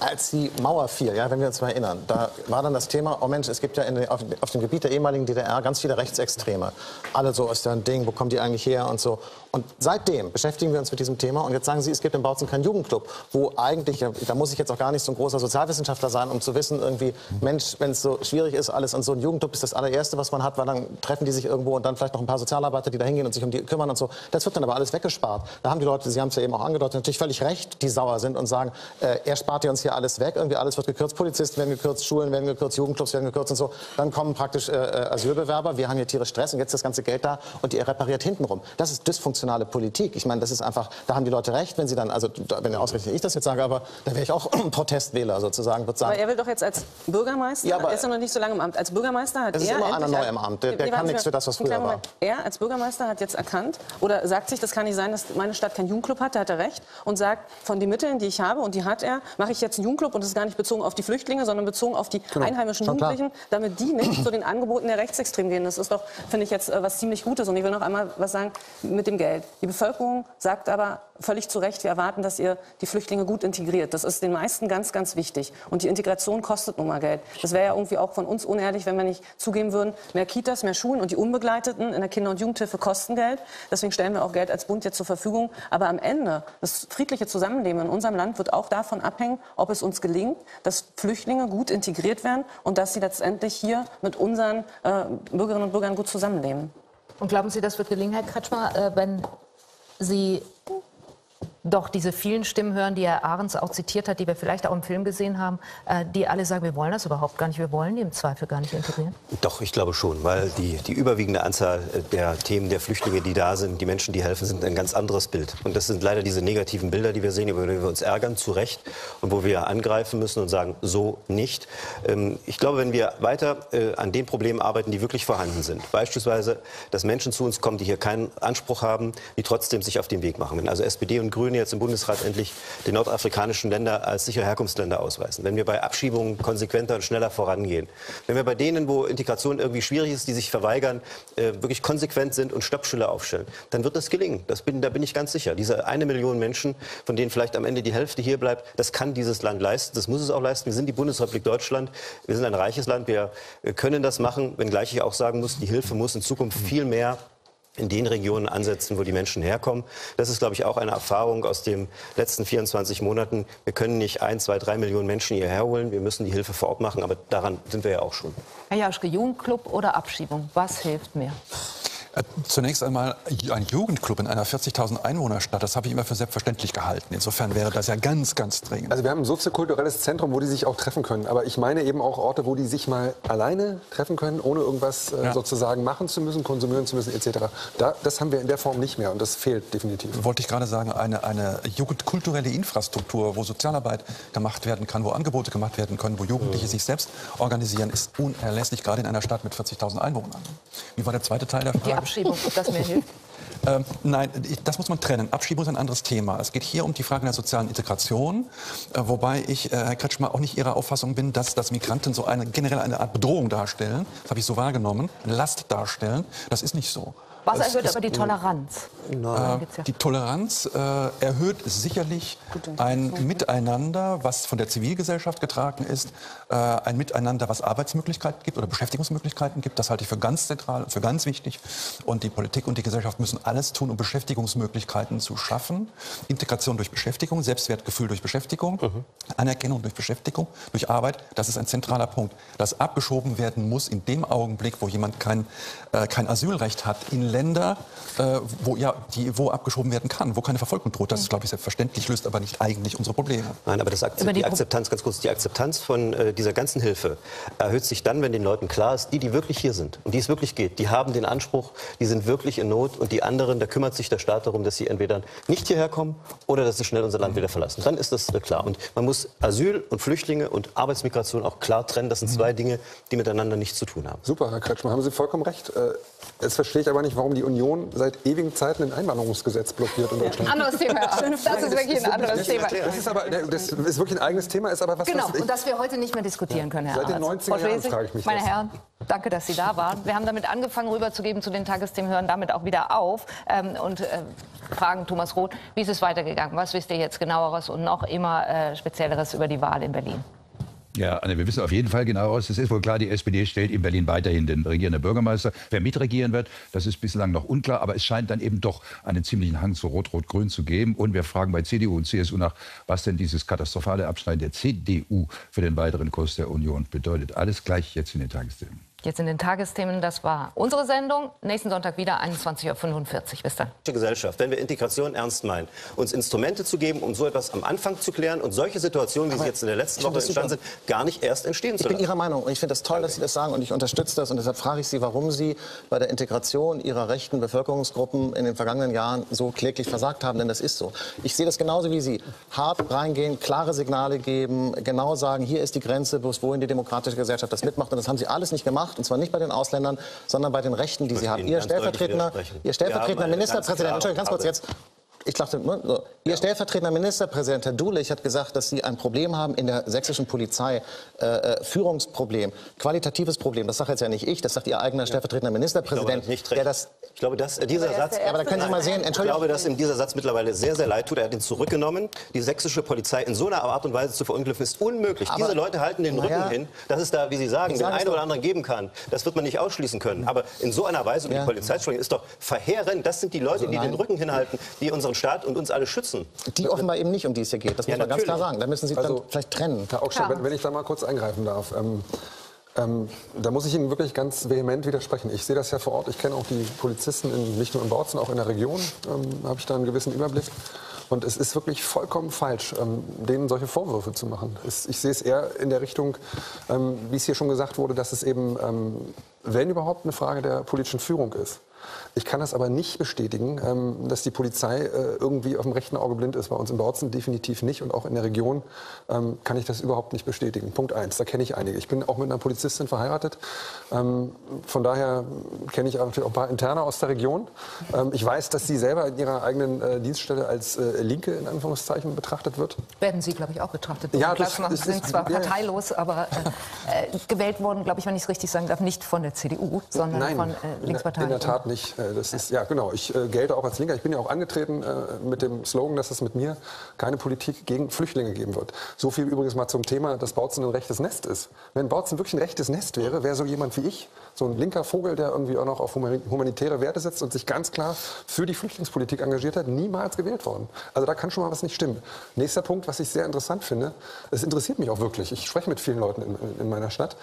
Als die Mauer fiel, ja, wenn wir uns mal erinnern, da war dann das Thema, oh Mensch, es gibt ja in den, auf, auf dem Gebiet der ehemaligen D D R ganz viele Rechtsextreme. Alle so aus dem Ding, wo kommen die eigentlich her und so. Und seitdem beschäftigen wir uns mit diesem Thema. Und jetzt sagen Sie, es gibt in Bautzen keinen Jugendclub, wo eigentlich, da muss ich jetzt auch gar nicht so ein großer Sozialwissenschaftler sein, um zu wissen, irgendwie, Mensch, wenn es so schwierig ist, alles, und so ein Jugendclub ist das allererste, was man hat, weil dann treffen die sich irgendwo und dann vielleicht noch ein paar Sozialarbeiter, die da hingehen und sich um die kümmern und so. Das wird dann aber alles weggespart. Da haben die Leute, Sie haben es ja eben auch angedeutet, natürlich völlig recht, die sauer sind und sagen, äh, er spart ja uns hier alles weg, irgendwie alles wird gekürzt, Polizisten werden gekürzt, Schulen werden gekürzt, Jugendclubs werden gekürzt und so. Dann kommen praktisch äh, Asylbewerber, wir haben hier tierisch Stress und jetzt ist das ganze Geld da und ihr repariert hintenrum. Das ist dysfunktionale Politik. Ich meine, das ist einfach, da haben die Leute recht, wenn sie dann, also wenn ausgerechnet ich das jetzt sage, aber dann wäre ich auch Protestwähler sozusagen. Würde sagen. Aber er will doch jetzt als Bürgermeister, ja, aber er ist ja noch nicht so lange im Amt, als Bürgermeister hat er... Es ist er immer einer neu im Amt, der, der kann nichts für das, was früher war. Er als Bürgermeister hat jetzt erkannt oder sagt sich, das kann nicht sein, dass meine Stadt keinen Jugendclub hat, da hat er recht und sagt, von den Mitteln, die ich habe und die hat er, mache ich jetzt einen Jugendclub, und das ist gar nicht bezogen auf die Flüchtlinge, sondern bezogen auf die genau. einheimischen Schon Jugendlichen, klar. damit die nicht zu den Angeboten der Rechtsextremen gehen. Das ist doch, finde ich, jetzt was ziemlich Gutes. Und ich will noch einmal was sagen mit dem Geld. stellt. Die Bevölkerung sagt aber völlig zu Recht, wir erwarten, dass ihr die Flüchtlinge gut integriert. Das ist den meisten ganz, ganz wichtig. Und die Integration kostet nun mal Geld. Das wäre ja irgendwie auch von uns unehrlich, wenn wir nicht zugeben würden, mehr Kitas, mehr Schulen und die Unbegleiteten in der Kinder- und Jugendhilfe kosten Geld. Deswegen stellen wir auch Geld als Bund jetzt zur Verfügung. Aber am Ende, das friedliche Zusammenleben in unserem Land wird auch davon abhängen, ob es uns gelingt, dass Flüchtlinge gut integriert werden und dass sie letztendlich hier mit unseren äh, Bürgerinnen und Bürgern gut zusammenleben. Und glauben Sie, das wird gelingen, Herr Kretschmer, äh, wenn Sie doch diese vielen Stimmen hören, die Herr Ahrens auch zitiert hat, die wir vielleicht auch im Film gesehen haben, äh, die alle sagen, wir wollen das überhaupt gar nicht, wir wollen die im Zweifel gar nicht integrieren? Doch, ich glaube schon, weil die, die überwiegende Anzahl der Themen der Flüchtlinge, die da sind, die Menschen, die helfen, sind ein ganz anderes Bild. Und das sind leider diese negativen Bilder, die wir sehen, über die wir uns ärgern, zu Recht, und wo wir angreifen müssen und sagen, so nicht. Ähm, ich glaube, wenn wir weiter äh, an den Problemen arbeiten, die wirklich vorhanden sind, beispielsweise, dass Menschen zu uns kommen, die hier keinen Anspruch haben, die trotzdem sich auf den Weg machen. Wenn also S P D und Grüne jetzt im Bundesrat endlich die nordafrikanischen Länder als sichere Herkunftsländer ausweisen, wenn wir bei Abschiebungen konsequenter und schneller vorangehen, wenn wir bei denen, wo Integration irgendwie schwierig ist, die sich verweigern, äh, wirklich konsequent sind und Stoppschilder aufstellen, dann wird das gelingen. Das bin, da bin ich ganz sicher. Diese eine Million Menschen, von denen vielleicht am Ende die Hälfte hier bleibt, das kann dieses Land leisten, das muss es auch leisten. Wir sind die Bundesrepublik Deutschland, wir sind ein reiches Land, wir können das machen, wenngleich ich auch sagen muss, die Hilfe muss in Zukunft viel mehr in den Regionen ansetzen, wo die Menschen herkommen. Das ist, glaube ich, auch eine Erfahrung aus den letzten vierundzwanzig Monaten. Wir können nicht ein, zwei, drei Millionen Menschen hierher holen. Wir müssen die Hilfe vor Ort machen, aber daran sind wir ja auch schon. Herr Jaschke, Jugendclub oder Abschiebung? Was hilft mehr? Zunächst einmal ein Jugendclub in einer vierzigtausend Einwohnerstadt, das habe ich immer für selbstverständlich gehalten. Insofern wäre das ja ganz, ganz dringend. Also wir haben ein soziokulturelles Zentrum, wo die sich auch treffen können. Aber ich meine eben auch Orte, wo die sich mal alleine treffen können, ohne irgendwas äh, ja. sozusagen machen zu müssen, konsumieren zu müssen et cetera. Da, das haben wir in der Form nicht mehr und das fehlt definitiv. Wollte ich gerade sagen, eine, eine jugendkulturelle Infrastruktur, wo Sozialarbeit gemacht werden kann, wo Angebote gemacht werden können, wo Jugendliche mhm. sich selbst organisieren, ist unerlässlich, gerade in einer Stadt mit vierzigtausend Einwohnern. Wie war der zweite Teil der Frage? Ja. Abschiebung, ob das mehr hilft? Ähm, nein, das muss man trennen. Abschiebung ist ein anderes Thema. Es geht hier um die Frage der sozialen Integration, äh, wobei ich, äh, Herr Kretschmer, auch nicht Ihrer Auffassung bin, dass, dass Migranten so eine, generell eine Art Bedrohung darstellen. Das habe ich so wahrgenommen. Eine Last darstellen. Das ist nicht so. Was erhöht aber die Toleranz? Äh, die Toleranz äh, erhöht sicherlich ein Miteinander, was von der Zivilgesellschaft getragen ist, äh, ein Miteinander, was Arbeitsmöglichkeiten gibt oder Beschäftigungsmöglichkeiten gibt. Das halte ich für ganz zentral und für ganz wichtig. Und die Politik und die Gesellschaft müssen alles tun, um Beschäftigungsmöglichkeiten zu schaffen. Integration durch Beschäftigung, Selbstwertgefühl durch Beschäftigung, mhm. Anerkennung durch Beschäftigung, durch Arbeit. Das ist ein zentraler Punkt. Das abgeschoben werden muss in dem Augenblick, wo jemand kein, äh, kein Asylrecht hat, in Länder, äh, wo, ja, die, wo abgeschoben werden kann, wo keine Verfolgung droht. Das ist, glaube ich, selbstverständlich, löst aber nicht eigentlich unsere Probleme. Nein, aber das Akzept, die Akzeptanz, ganz kurz, die Akzeptanz von äh, dieser ganzen Hilfe erhöht sich dann, wenn den Leuten klar ist, die, die wirklich hier sind und die es wirklich geht, die haben den Anspruch, die sind wirklich in Not, und die anderen, da kümmert sich der Staat darum, dass sie entweder nicht hierher kommen oder dass sie schnell unser Land mhm. wieder verlassen. Dann ist das äh, klar. Und man muss Asyl und Flüchtlinge und Arbeitsmigration auch klar trennen. Das sind mhm. zwei Dinge, die miteinander nichts zu tun haben. Super, Herr Kretschmer, haben Sie vollkommen recht. Es äh, verstehe ich aber nicht, warum die Union seit ewigen Zeiten ein Einwanderungsgesetz blockiert in Deutschland. Ja, anderes Thema. Das ist wirklich ein anderes Thema. Das ist, aber, das ist wirklich ein eigenes Thema. Ist aber was, genau, was und das wir heute nicht mehr diskutieren können, Herr Ahrens. Seit den neunziger Jahren frage ich mich das. Meine Herren, danke, dass Sie da waren. Wir haben damit angefangen, rüberzugeben zu den Tagesthemen, hören damit auch wieder auf ähm, und äh, fragen Thomas Roth, wie ist es weitergegangen? Was wisst ihr jetzt Genaueres und noch immer äh, Spezielleres über die Wahl in Berlin? Ja, Anne, wir wissen auf jeden Fall genaueres. Es ist wohl klar, die S P D stellt in Berlin weiterhin den regierenden Bürgermeister. Wer mitregieren wird, das ist bislang noch unklar. Aber es scheint dann eben doch einen ziemlichen Hang zu Rot-Rot-Grün zu geben. Und wir fragen bei C D U und C S U nach, was denn dieses katastrophale Abschneiden der C D U für den weiteren Kurs der Union bedeutet. Alles gleich jetzt in den Tagesthemen. Jetzt in den Tagesthemen, das war unsere Sendung. Nächsten Sonntag wieder, einundzwanzig Uhr fünfundvierzig. Bis dann. Gesellschaft, wenn wir Integration ernst meinen, uns Instrumente zu geben, um so etwas am Anfang zu klären und solche Situationen, wie sie jetzt in der letzten Woche entstanden sind, gar nicht erst entstehen zu lassen. Ich bin Ihrer Meinung und ich finde das toll, dass Sie das sagen und ich unterstütze das. Und deshalb frage ich Sie, warum Sie bei der Integration Ihrer rechten Bevölkerungsgruppen in den vergangenen Jahren so kläglich versagt haben. Denn das ist so. Ich sehe das genauso wie Sie. Hart reingehen, klare Signale geben, genau sagen, hier ist die Grenze, bloß wohin die demokratische Gesellschaft das mitmacht. Und das haben Sie alles nicht gemacht. Und zwar nicht bei den Ausländern, sondern bei den Rechten, die Sie haben. Ihr stellvertretender, Ihr stellvertretender Ministerpräsident, Entschuldigung, ganz kurz jetzt. ich dachte, ne, so. Ihr ja. stellvertretender Ministerpräsident, Herr Dulig, hat gesagt, dass Sie ein Problem haben in der sächsischen Polizei, äh, Führungsproblem, qualitatives Problem. Das sagt jetzt ja nicht ich, das sagt Ihr eigener ja. stellvertretender Ministerpräsident. Ich glaube, der das ich glaube dass dieser aber Satz... Aber da können Sie mal sehen, Entschuldigung. Ich glaube, dass ihm dieser Satz mittlerweile sehr, sehr leid tut. Er hat ihn zurückgenommen. Die sächsische Polizei in so einer Art und Weise zu verunglimpfen ist unmöglich. Aber diese Leute halten den Rücken ja. hin, dass es da, wie Sie sagen, den einen oder anderen geben kann. Das wird man nicht ausschließen können. Aber in so einer Weise, und ja. die Polizeischulung ist doch verheerend. Das sind die Leute, also die den Rücken hinhalten, die unseren Staat und uns alle schützen. Die das offenbar eben nicht, um die es hier geht. Das muss ja, man natürlich. ganz klar sagen. Da müssen Sie also, dann vielleicht trennen. Herr Augstein, ja. wenn, wenn ich da mal kurz eingreifen darf. Ähm, ähm, da muss ich Ihnen wirklich ganz vehement widersprechen. Ich sehe das ja vor Ort. Ich kenne auch die Polizisten, in, nicht nur in Bautzen, auch in der Region. Ähm, habe ich da einen gewissen Überblick. Und es ist wirklich vollkommen falsch, ähm, denen solche Vorwürfe zu machen. Es, ich sehe es eher in der Richtung, ähm, wie es hier schon gesagt wurde, dass es eben, ähm, wenn überhaupt, eine Frage der politischen Führung ist. Ich kann das aber nicht bestätigen, dass die Polizei irgendwie auf dem rechten Auge blind ist. Bei uns in Bautzen definitiv nicht. Und auch in der Region kann ich das überhaupt nicht bestätigen. Punkt eins, da kenne ich einige. Ich bin auch mit einer Polizistin verheiratet. Von daher kenne ich natürlich auch ein paar Interne aus der Region. Ich weiß, dass sie selber in ihrer eigenen Dienststelle als Linke in Anführungszeichen betrachtet wird. Werden Sie, glaube ich, auch betrachtet. Ja, das, das ist, sind zwar parteilos, aber äh, gewählt worden, glaube ich, wenn ich es richtig sagen darf, nicht von der C D U, sondern Nein, von äh, Linksparteien. In der Tat nicht. Ich, das ist, ja, genau. Ich äh, gelte auch als Linker. Ich bin ja auch angetreten äh, mit dem Slogan, dass es mit mir keine Politik gegen Flüchtlinge geben wird. So viel übrigens mal zum Thema, dass Bautzen ein rechtes Nest ist. Wenn Bautzen wirklich ein rechtes Nest wäre, wäre so jemand wie ich, so ein linker Vogel, der irgendwie auch noch auf humanitäre Werte setzt und sich ganz klar für die Flüchtlingspolitik engagiert hat, niemals gewählt worden. Also da kann schon mal was nicht stimmen. Nächster Punkt, was ich sehr interessant finde, es interessiert mich auch wirklich. Ich spreche mit vielen Leuten in, in meiner Stadt.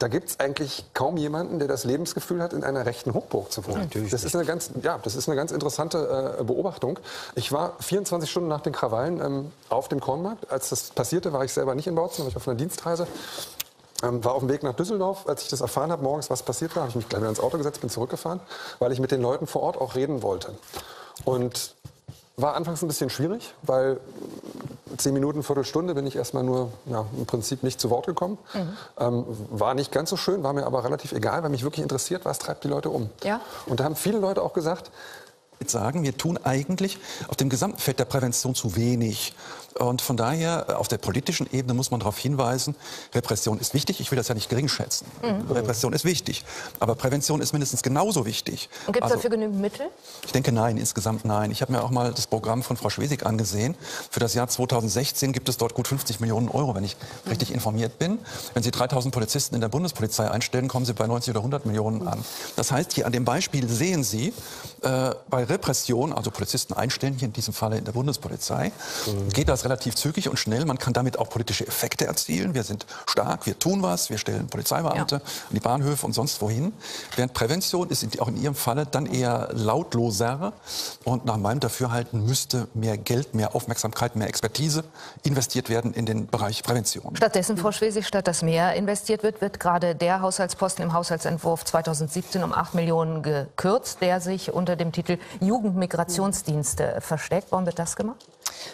Da gibt es eigentlich kaum jemanden, der das Lebensgefühl hat, in einer rechten Hochburg zu wohnen. Natürlich das, ist eine ganz, ja, das ist eine ganz interessante äh, Beobachtung. Ich war vierundzwanzig Stunden nach den Krawallen ähm, auf dem Kornmarkt. Als das passierte, war ich selber nicht in Bautzen, war ich auf einer Dienstreise. Ähm, war auf dem Weg nach Düsseldorf. Als ich das erfahren habe, morgens was passiert war, habe ich mich gleich wieder ins Auto gesetzt, bin zurückgefahren, weil ich mit den Leuten vor Ort auch reden wollte. Und war anfangs ein bisschen schwierig, weil zehn Minuten, Viertelstunde bin ich erstmal nur ja, im Prinzip nicht zu Wort gekommen. Mhm. Ähm, war nicht ganz so schön, war mir aber relativ egal, weil mich wirklich interessiert, was treibt die Leute um. Ja. Und da haben viele Leute auch gesagt, sagen, wir tun eigentlich auf dem gesamten Feld der Prävention zu wenig. Und von daher, auf der politischen Ebene muss man darauf hinweisen, Repression ist wichtig. Ich will das ja nicht geringschätzen. Mhm. Repression ist wichtig. Aber Prävention ist mindestens genauso wichtig. Und gibt es also dafür genügend Mittel? Ich denke, nein, insgesamt nein. Ich habe mir auch mal das Programm von Frau Schwesig angesehen. Für das Jahr zweitausendsechzehn gibt es dort gut fünfzig Millionen Euro, wenn ich mhm. richtig informiert bin. Wenn Sie dreitausend Polizisten in der Bundespolizei einstellen, kommen Sie bei neunzig oder hundert Millionen mhm. an. Das heißt, hier an dem Beispiel sehen Sie, äh, bei Repression, also Polizisten einstellen, hier in diesem Falle in der Bundespolizei, mhm. geht das relativ zügig und schnell. Man kann damit auch politische Effekte erzielen. Wir sind stark, wir tun was, wir stellen Polizeibeamte ja. an die Bahnhöfe und sonst wohin. Während Prävention ist auch in Ihrem Falle dann eher lautloser und nach meinem Dafürhalten müsste mehr Geld, mehr Aufmerksamkeit, mehr Expertise investiert werden in den Bereich Prävention. Stattdessen, Frau Schwesig, statt dass mehr investiert wird, wird gerade der Haushaltsposten im Haushaltsentwurf zweitausendsiebzehn um acht Millionen gekürzt, der sich unter dem Titel Jugendmigrationsdienste versteckt. Warum wird das gemacht?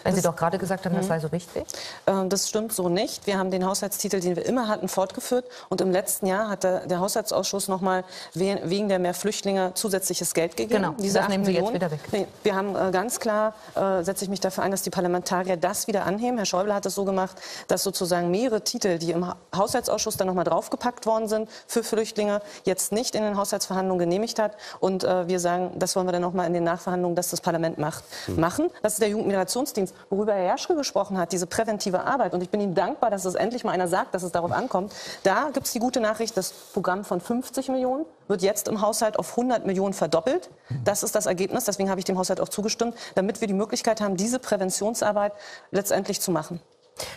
Wenn Sie das, doch gerade gesagt haben, das sei so wichtig. Äh, das stimmt so nicht. Wir haben den Haushaltstitel, den wir immer hatten, fortgeführt. Und im letzten Jahr hat der, der Haushaltsausschuss noch mal we wegen der mehr Flüchtlinge zusätzliches Geld gegeben. Genau, diese das nehmen Sie Millionen. Jetzt wieder weg. Nee, wir haben äh, ganz klar, äh, setze ich mich dafür ein, dass die Parlamentarier das wieder anheben. Herr Schäuble hat es so gemacht, dass sozusagen mehrere Titel, die im ha Haushaltsausschuss dann noch mal draufgepackt worden sind für Flüchtlinge, jetzt nicht in den Haushaltsverhandlungen genehmigt hat. Und äh, wir sagen, das wollen wir dann noch mal in den Nachverhandlungen, dass das Parlament macht, mhm. machen. Das ist der Jugendmigrationsdienst, worüber Herr Jaschke gesprochen hat, diese präventive Arbeit. Und ich bin Ihnen dankbar, dass es endlich mal einer sagt, dass es darauf ankommt. Da gibt es die gute Nachricht, das Programm von fünfzig Millionen wird jetzt im Haushalt auf hundert Millionen verdoppelt. Das ist das Ergebnis, deswegen habe ich dem Haushalt auch zugestimmt, damit wir die Möglichkeit haben, diese Präventionsarbeit letztendlich zu machen.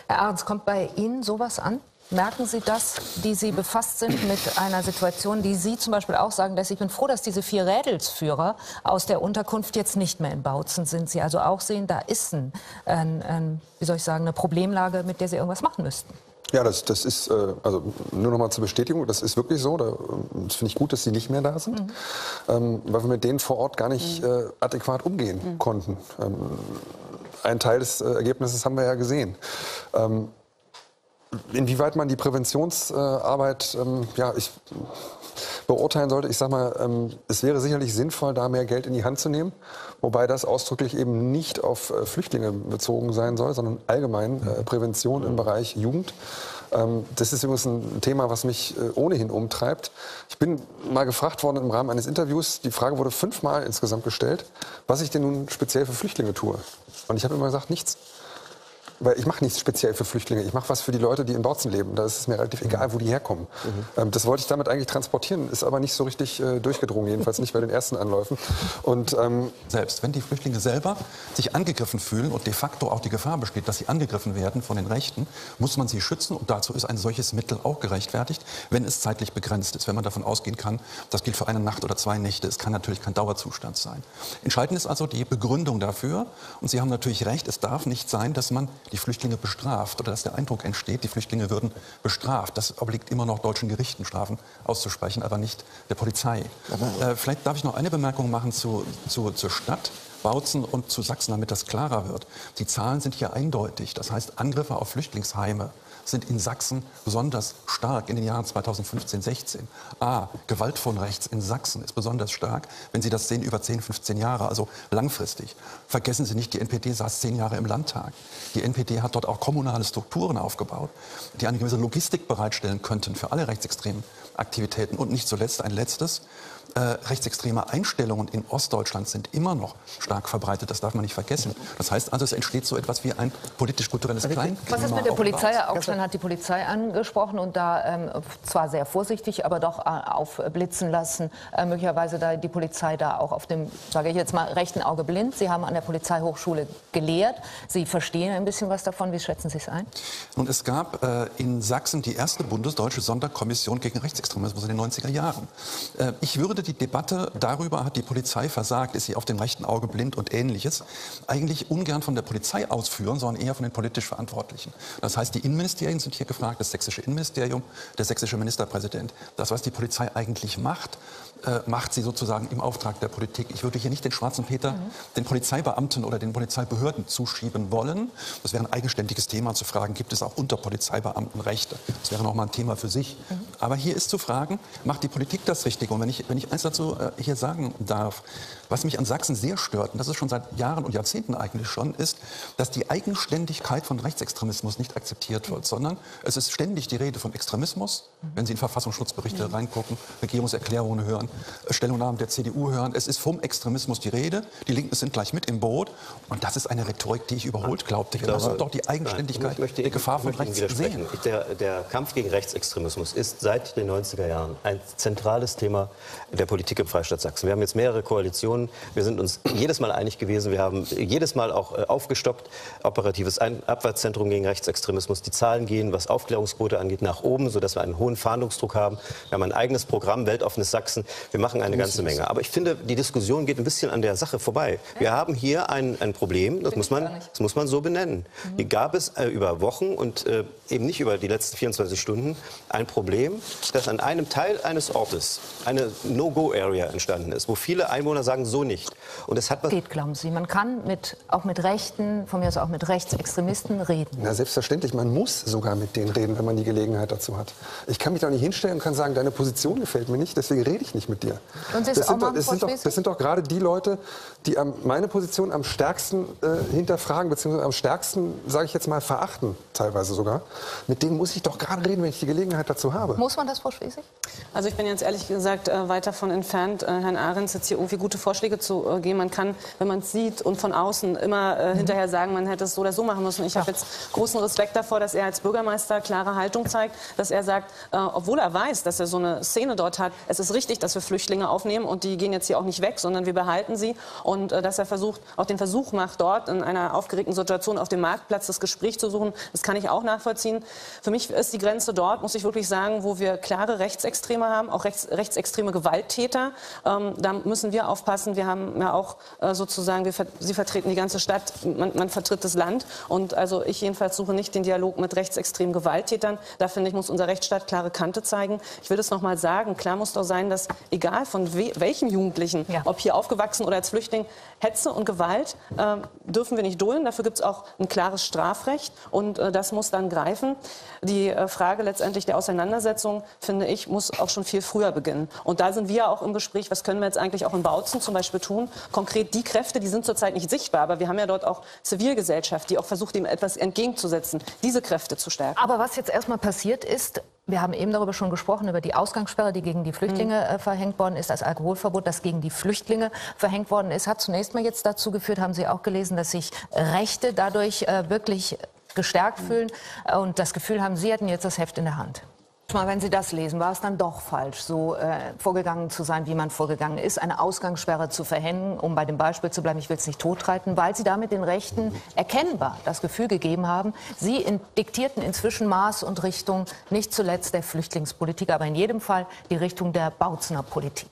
Herr Ahrens, kommt bei Ihnen sowas an? Merken Sie das, die Sie befasst sind mit einer Situation, die Sie zum Beispiel auch sagen, dass ich bin froh, dass diese vier Rädelsführer aus der Unterkunft jetzt nicht mehr in Bautzen sind. Sie also auch sehen, da ist ein, ein, ein, wie soll ich sagen, eine Problemlage, mit der Sie irgendwas machen müssten. Ja, das, das ist, äh, also nur noch mal zur Bestätigung, das ist wirklich so. Da, das finde ich gut, dass sie nicht mehr da sind, mhm. ähm, weil wir mit denen vor Ort gar nicht äh, adäquat umgehen mhm. konnten. Ähm, ein Teil des äh, Ergebnisses haben wir ja gesehen. Ähm, Inwieweit man die Präventionsarbeit, ähm, ja, ich beurteilen sollte. Ich sage mal, es wäre sicherlich sinnvoll, da mehr Geld in die Hand zu nehmen, wobei das ausdrücklich eben nicht auf Flüchtlinge bezogen sein soll, sondern allgemein Prävention im Bereich Jugend. Das ist übrigens ein Thema, was mich ohnehin umtreibt. Ich bin mal gefragt worden im Rahmen eines Interviews, die Frage wurde fünfmal insgesamt gestellt, was ich denn nun speziell für Flüchtlinge tue. Und ich habe immer gesagt, nichts. Weil ich mache nichts speziell für Flüchtlinge. Ich mache was für die Leute, die in Bautzen leben. Da ist es mir relativ egal, wo die herkommen. Mhm. Das wollte ich damit eigentlich transportieren, ist aber nicht so richtig äh, durchgedrungen, jedenfalls nicht bei den ersten Anläufen. Und, ähm, selbst wenn die Flüchtlinge selber sich angegriffen fühlen und de facto auch die Gefahr besteht, dass sie angegriffen werden von den Rechten, muss man sie schützen. Und dazu ist ein solches Mittel auch gerechtfertigt, wenn es zeitlich begrenzt ist. Wenn man davon ausgehen kann, das gilt für eine Nacht oder zwei Nächte. Es kann natürlich kein Dauerzustand sein. Entscheidend ist also die Begründung dafür. Und Sie haben natürlich recht, es darf nicht sein, dass man die Flüchtlinge bestraft oder dass der Eindruck entsteht, die Flüchtlinge würden bestraft. Das obliegt immer noch deutschen Gerichten, Strafen auszusprechen, aber nicht der Polizei. Äh, vielleicht darf ich noch eine Bemerkung machen zu, zu, zur Stadt Bautzen und zu Sachsen, damit das klarer wird. Die Zahlen sind hier eindeutig. Das heißt, Angriffe auf Flüchtlingsheime sind in Sachsen besonders stark in den Jahren zweitausendfünfzehn, sechzehn. A, Gewalt von rechts in Sachsen ist besonders stark, wenn Sie das sehen, über zehn, fünfzehn Jahre, also langfristig. Vergessen Sie nicht, die N P D saß zehn Jahre im Landtag. Die N P D hat dort auch kommunale Strukturen aufgebaut, die eine gewisse Logistik bereitstellen könnten für alle rechtsextremen Aktivitäten. Und nicht zuletzt ein letztes. Äh, rechtsextreme Einstellungen in Ostdeutschland sind immer noch stark verbreitet. Das darf man nicht vergessen. Das heißt also, es entsteht so etwas wie ein politisch-kulturelles Kleinklima. Was ist mit der Polizei? Herr Augstein hat die Polizei angesprochen und da ähm, zwar sehr vorsichtig, aber doch äh, aufblitzen lassen. Äh, möglicherweise da die Polizei da auch auf dem, sage ich jetzt mal, rechten Auge blind. Sie haben an der Polizeihochschule gelehrt. Sie verstehen ein bisschen was davon. Wie schätzen Sie es ein? Und es gab äh, in Sachsen die erste bundesdeutsche Sonderkommission gegen Rechtsextremismus in den neunziger Jahren. Äh, ich würde die Debatte darüber, hat die Polizei versagt, ist sie auf dem rechten Auge blind und Ähnliches, eigentlich ungern von der Polizei ausführen, sondern eher von den politisch Verantwortlichen. Das heißt, die Innenministerien sind hier gefragt, das sächsische Innenministerium, der sächsische Ministerpräsident. Das, was die Polizei eigentlich macht, äh, macht sie sozusagen im Auftrag der Politik. Ich würde hier nicht den schwarzen Peter, mhm. den Polizeibeamten oder den Polizeibehörden zuschieben wollen. Das wäre ein eigenständiges Thema zu fragen, gibt es auch unter Polizeibeamten Rechte? Das wäre nochmal ein Thema für sich. Mhm. Aber hier ist zu fragen, macht die Politik das Richtige? Und wenn ich, wenn ich eins dazu äh, hier sagen darf, was mich an Sachsen sehr stört, und das ist schon seit Jahren und Jahrzehnten eigentlich schon, ist, dass die Eigenständigkeit von Rechtsextremismus nicht akzeptiert wird, sondern es ist ständig die Rede von Extremismus, wenn Sie in Verfassungsschutzberichte reingucken, Regierungserklärungen hören, Stellungnahmen der C D U hören, es ist vom Extremismus die Rede, die Linken sind gleich mit im Boot und das ist eine Rhetorik, die ich überholt glaubte. Wir müssen doch die Eigenständigkeit der Gefahr von rechts sehen. Der, der Kampf gegen Rechtsextremismus ist seit den neunziger Jahren ein zentrales Thema der Politik im Freistaat Sachsen. Wir haben jetzt mehrere Koalitionen, wir sind uns jedes Mal einig gewesen, wir haben jedes Mal auch aufgestockt, operatives Abwehrzentrum gegen Rechtsextremismus, die Zahlen gehen, was Aufklärungsquote angeht, nach oben, sodass wir einen hohen Fahndungsdruck haben, wir haben ein eigenes Programm, Weltoffenes Sachsen, wir machen eine ganze Menge. Aber ich finde, die Diskussion geht ein bisschen an der Sache vorbei. Wir haben hier ein, ein Problem, das muss, man, das muss man so benennen. Hier gab es äh, über Wochen und äh, eben nicht über die letzten vierundzwanzig Stunden ein Problem, dass an einem Teil eines Ortes eine No-Go-Area entstanden ist, wo viele Einwohner sagen, so nicht. Und das hat was geht, glauben Sie. Man kann mit, auch mit Rechten, von mir aus auch mit Rechtsextremisten reden. Na, selbstverständlich. Man muss sogar mit denen reden, wenn man die Gelegenheit dazu hat. Ich kann mich doch nicht hinstellen und kann sagen, deine Position gefällt mir nicht, deswegen rede ich nicht mit dir. Und das, sind doch, das, sind doch, das sind doch gerade die Leute, die am, meine Position am stärksten äh, hinterfragen, beziehungsweise am stärksten, sage ich jetzt mal, verachten, teilweise sogar. Mit denen muss ich doch gerade reden, wenn ich die Gelegenheit dazu habe. Muss man das, Frau Schwesig? Also ich bin jetzt ehrlich gesagt äh, weit davon entfernt, äh, Herrn Ahrens jetzt hier irgendwie gute Vorschläge zu äh, geben. Man kann, wenn man es sieht und von außen immer äh, mhm. hinterher sagen, man hätte es so oder so machen müssen. Ich habe jetzt großen Respekt davor, dass er als Bürgermeister klare Haltung zeigt, dass er sagt, äh, obwohl er weiß, dass er so eine Szene dort hat, es ist richtig, dass wir Flüchtlinge aufnehmen und die gehen jetzt hier auch nicht weg, sondern wir behalten sie und äh, dass er versucht, auch den Versuch macht, dort in einer aufgeregten Situation auf dem Marktplatz das Gespräch zu suchen. Das kann ich auch nachvollziehen. Für mich ist die Grenze dort, muss ich wirklich sagen, wo wir klare Rechtsextreme haben, auch rechts, rechtsextreme Gewalttäter. Ähm, da müssen wir aufpassen. Wir haben ja auch äh, sozusagen, wir ver sie vertreten die ganze Stadt, man, man vertritt das Land und also ich jedenfalls suche nicht den Dialog mit rechtsextremen Gewalttätern. Da finde ich, muss unser Rechtsstaat klare Kante zeigen. Ich will das noch mal sagen, klar muss doch sein, dass egal von we welchem Jugendlichen, ja. ob hier aufgewachsen oder als Flüchtling, Hetze und Gewalt äh, dürfen wir nicht dulden. Dafür gibt es auch ein klares Strafrecht und äh, das muss dann greifen. Die äh, Frage letztendlich der Auseinandersetzung, finde finde ich, muss auch schon viel früher beginnen. Und da sind wir auch im Gespräch, was können wir jetzt eigentlich auch in Bautzen zum Beispiel tun? Konkret die Kräfte, die sind zurzeit nicht sichtbar, aber wir haben ja dort auch Zivilgesellschaft, die auch versucht, dem etwas entgegenzusetzen, diese Kräfte zu stärken. Aber was jetzt erstmal passiert ist, wir haben eben darüber schon gesprochen, über die Ausgangssperre, die gegen die Flüchtlinge äh, verhängt worden ist, das Alkoholverbot, das gegen die Flüchtlinge verhängt worden ist, hat zunächst mal jetzt dazu geführt, haben Sie auch gelesen, dass sich Rechte dadurch äh, wirklich gestärkt fühlen und das Gefühl haben, Sie hätten jetzt das Heft in der Hand. Mal, wenn Sie das lesen, war es dann doch falsch, so äh, vorgegangen zu sein, wie man vorgegangen ist, eine Ausgangssperre zu verhängen, um bei dem Beispiel zu bleiben, ich will es nicht totreiten, weil Sie damit den Rechten erkennbar das Gefühl gegeben haben, Sie in, diktierten inzwischen Maß und Richtung, nicht zuletzt der Flüchtlingspolitik, aber in jedem Fall die Richtung der Bautzener Politik.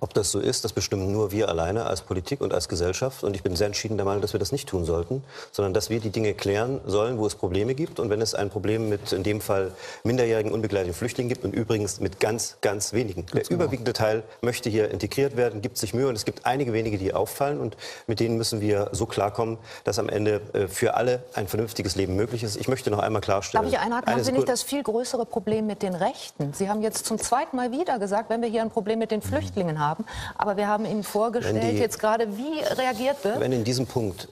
Ob das so ist, das bestimmen nur wir alleine als Politik und als Gesellschaft. Und ich bin sehr entschieden der Meinung, dass wir das nicht tun sollten, sondern dass wir die Dinge klären sollen, wo es Probleme gibt. Und wenn es ein Problem mit in dem Fall minderjährigen, unbegleiteten Flüchtlingen gibt, und übrigens mit ganz, ganz wenigen. Der überwiegende Teil möchte hier integriert werden, gibt sich Mühe. Und es gibt einige wenige, die auffallen. Und mit denen müssen wir so klarkommen, dass am Ende für alle ein vernünftiges Leben möglich ist. Ich möchte noch einmal klarstellen. Darf ich einhaken? Haben Sie nicht das viel größere Problem mit den Rechten? Sie haben jetzt zum zweiten Mal wieder gesagt, wenn wir hier ein Problem mit den Flüchtlingen haben, aber wir haben Ihnen vorgestellt, die, jetzt gerade, wie reagiert wird. Wenn in diesem Punkt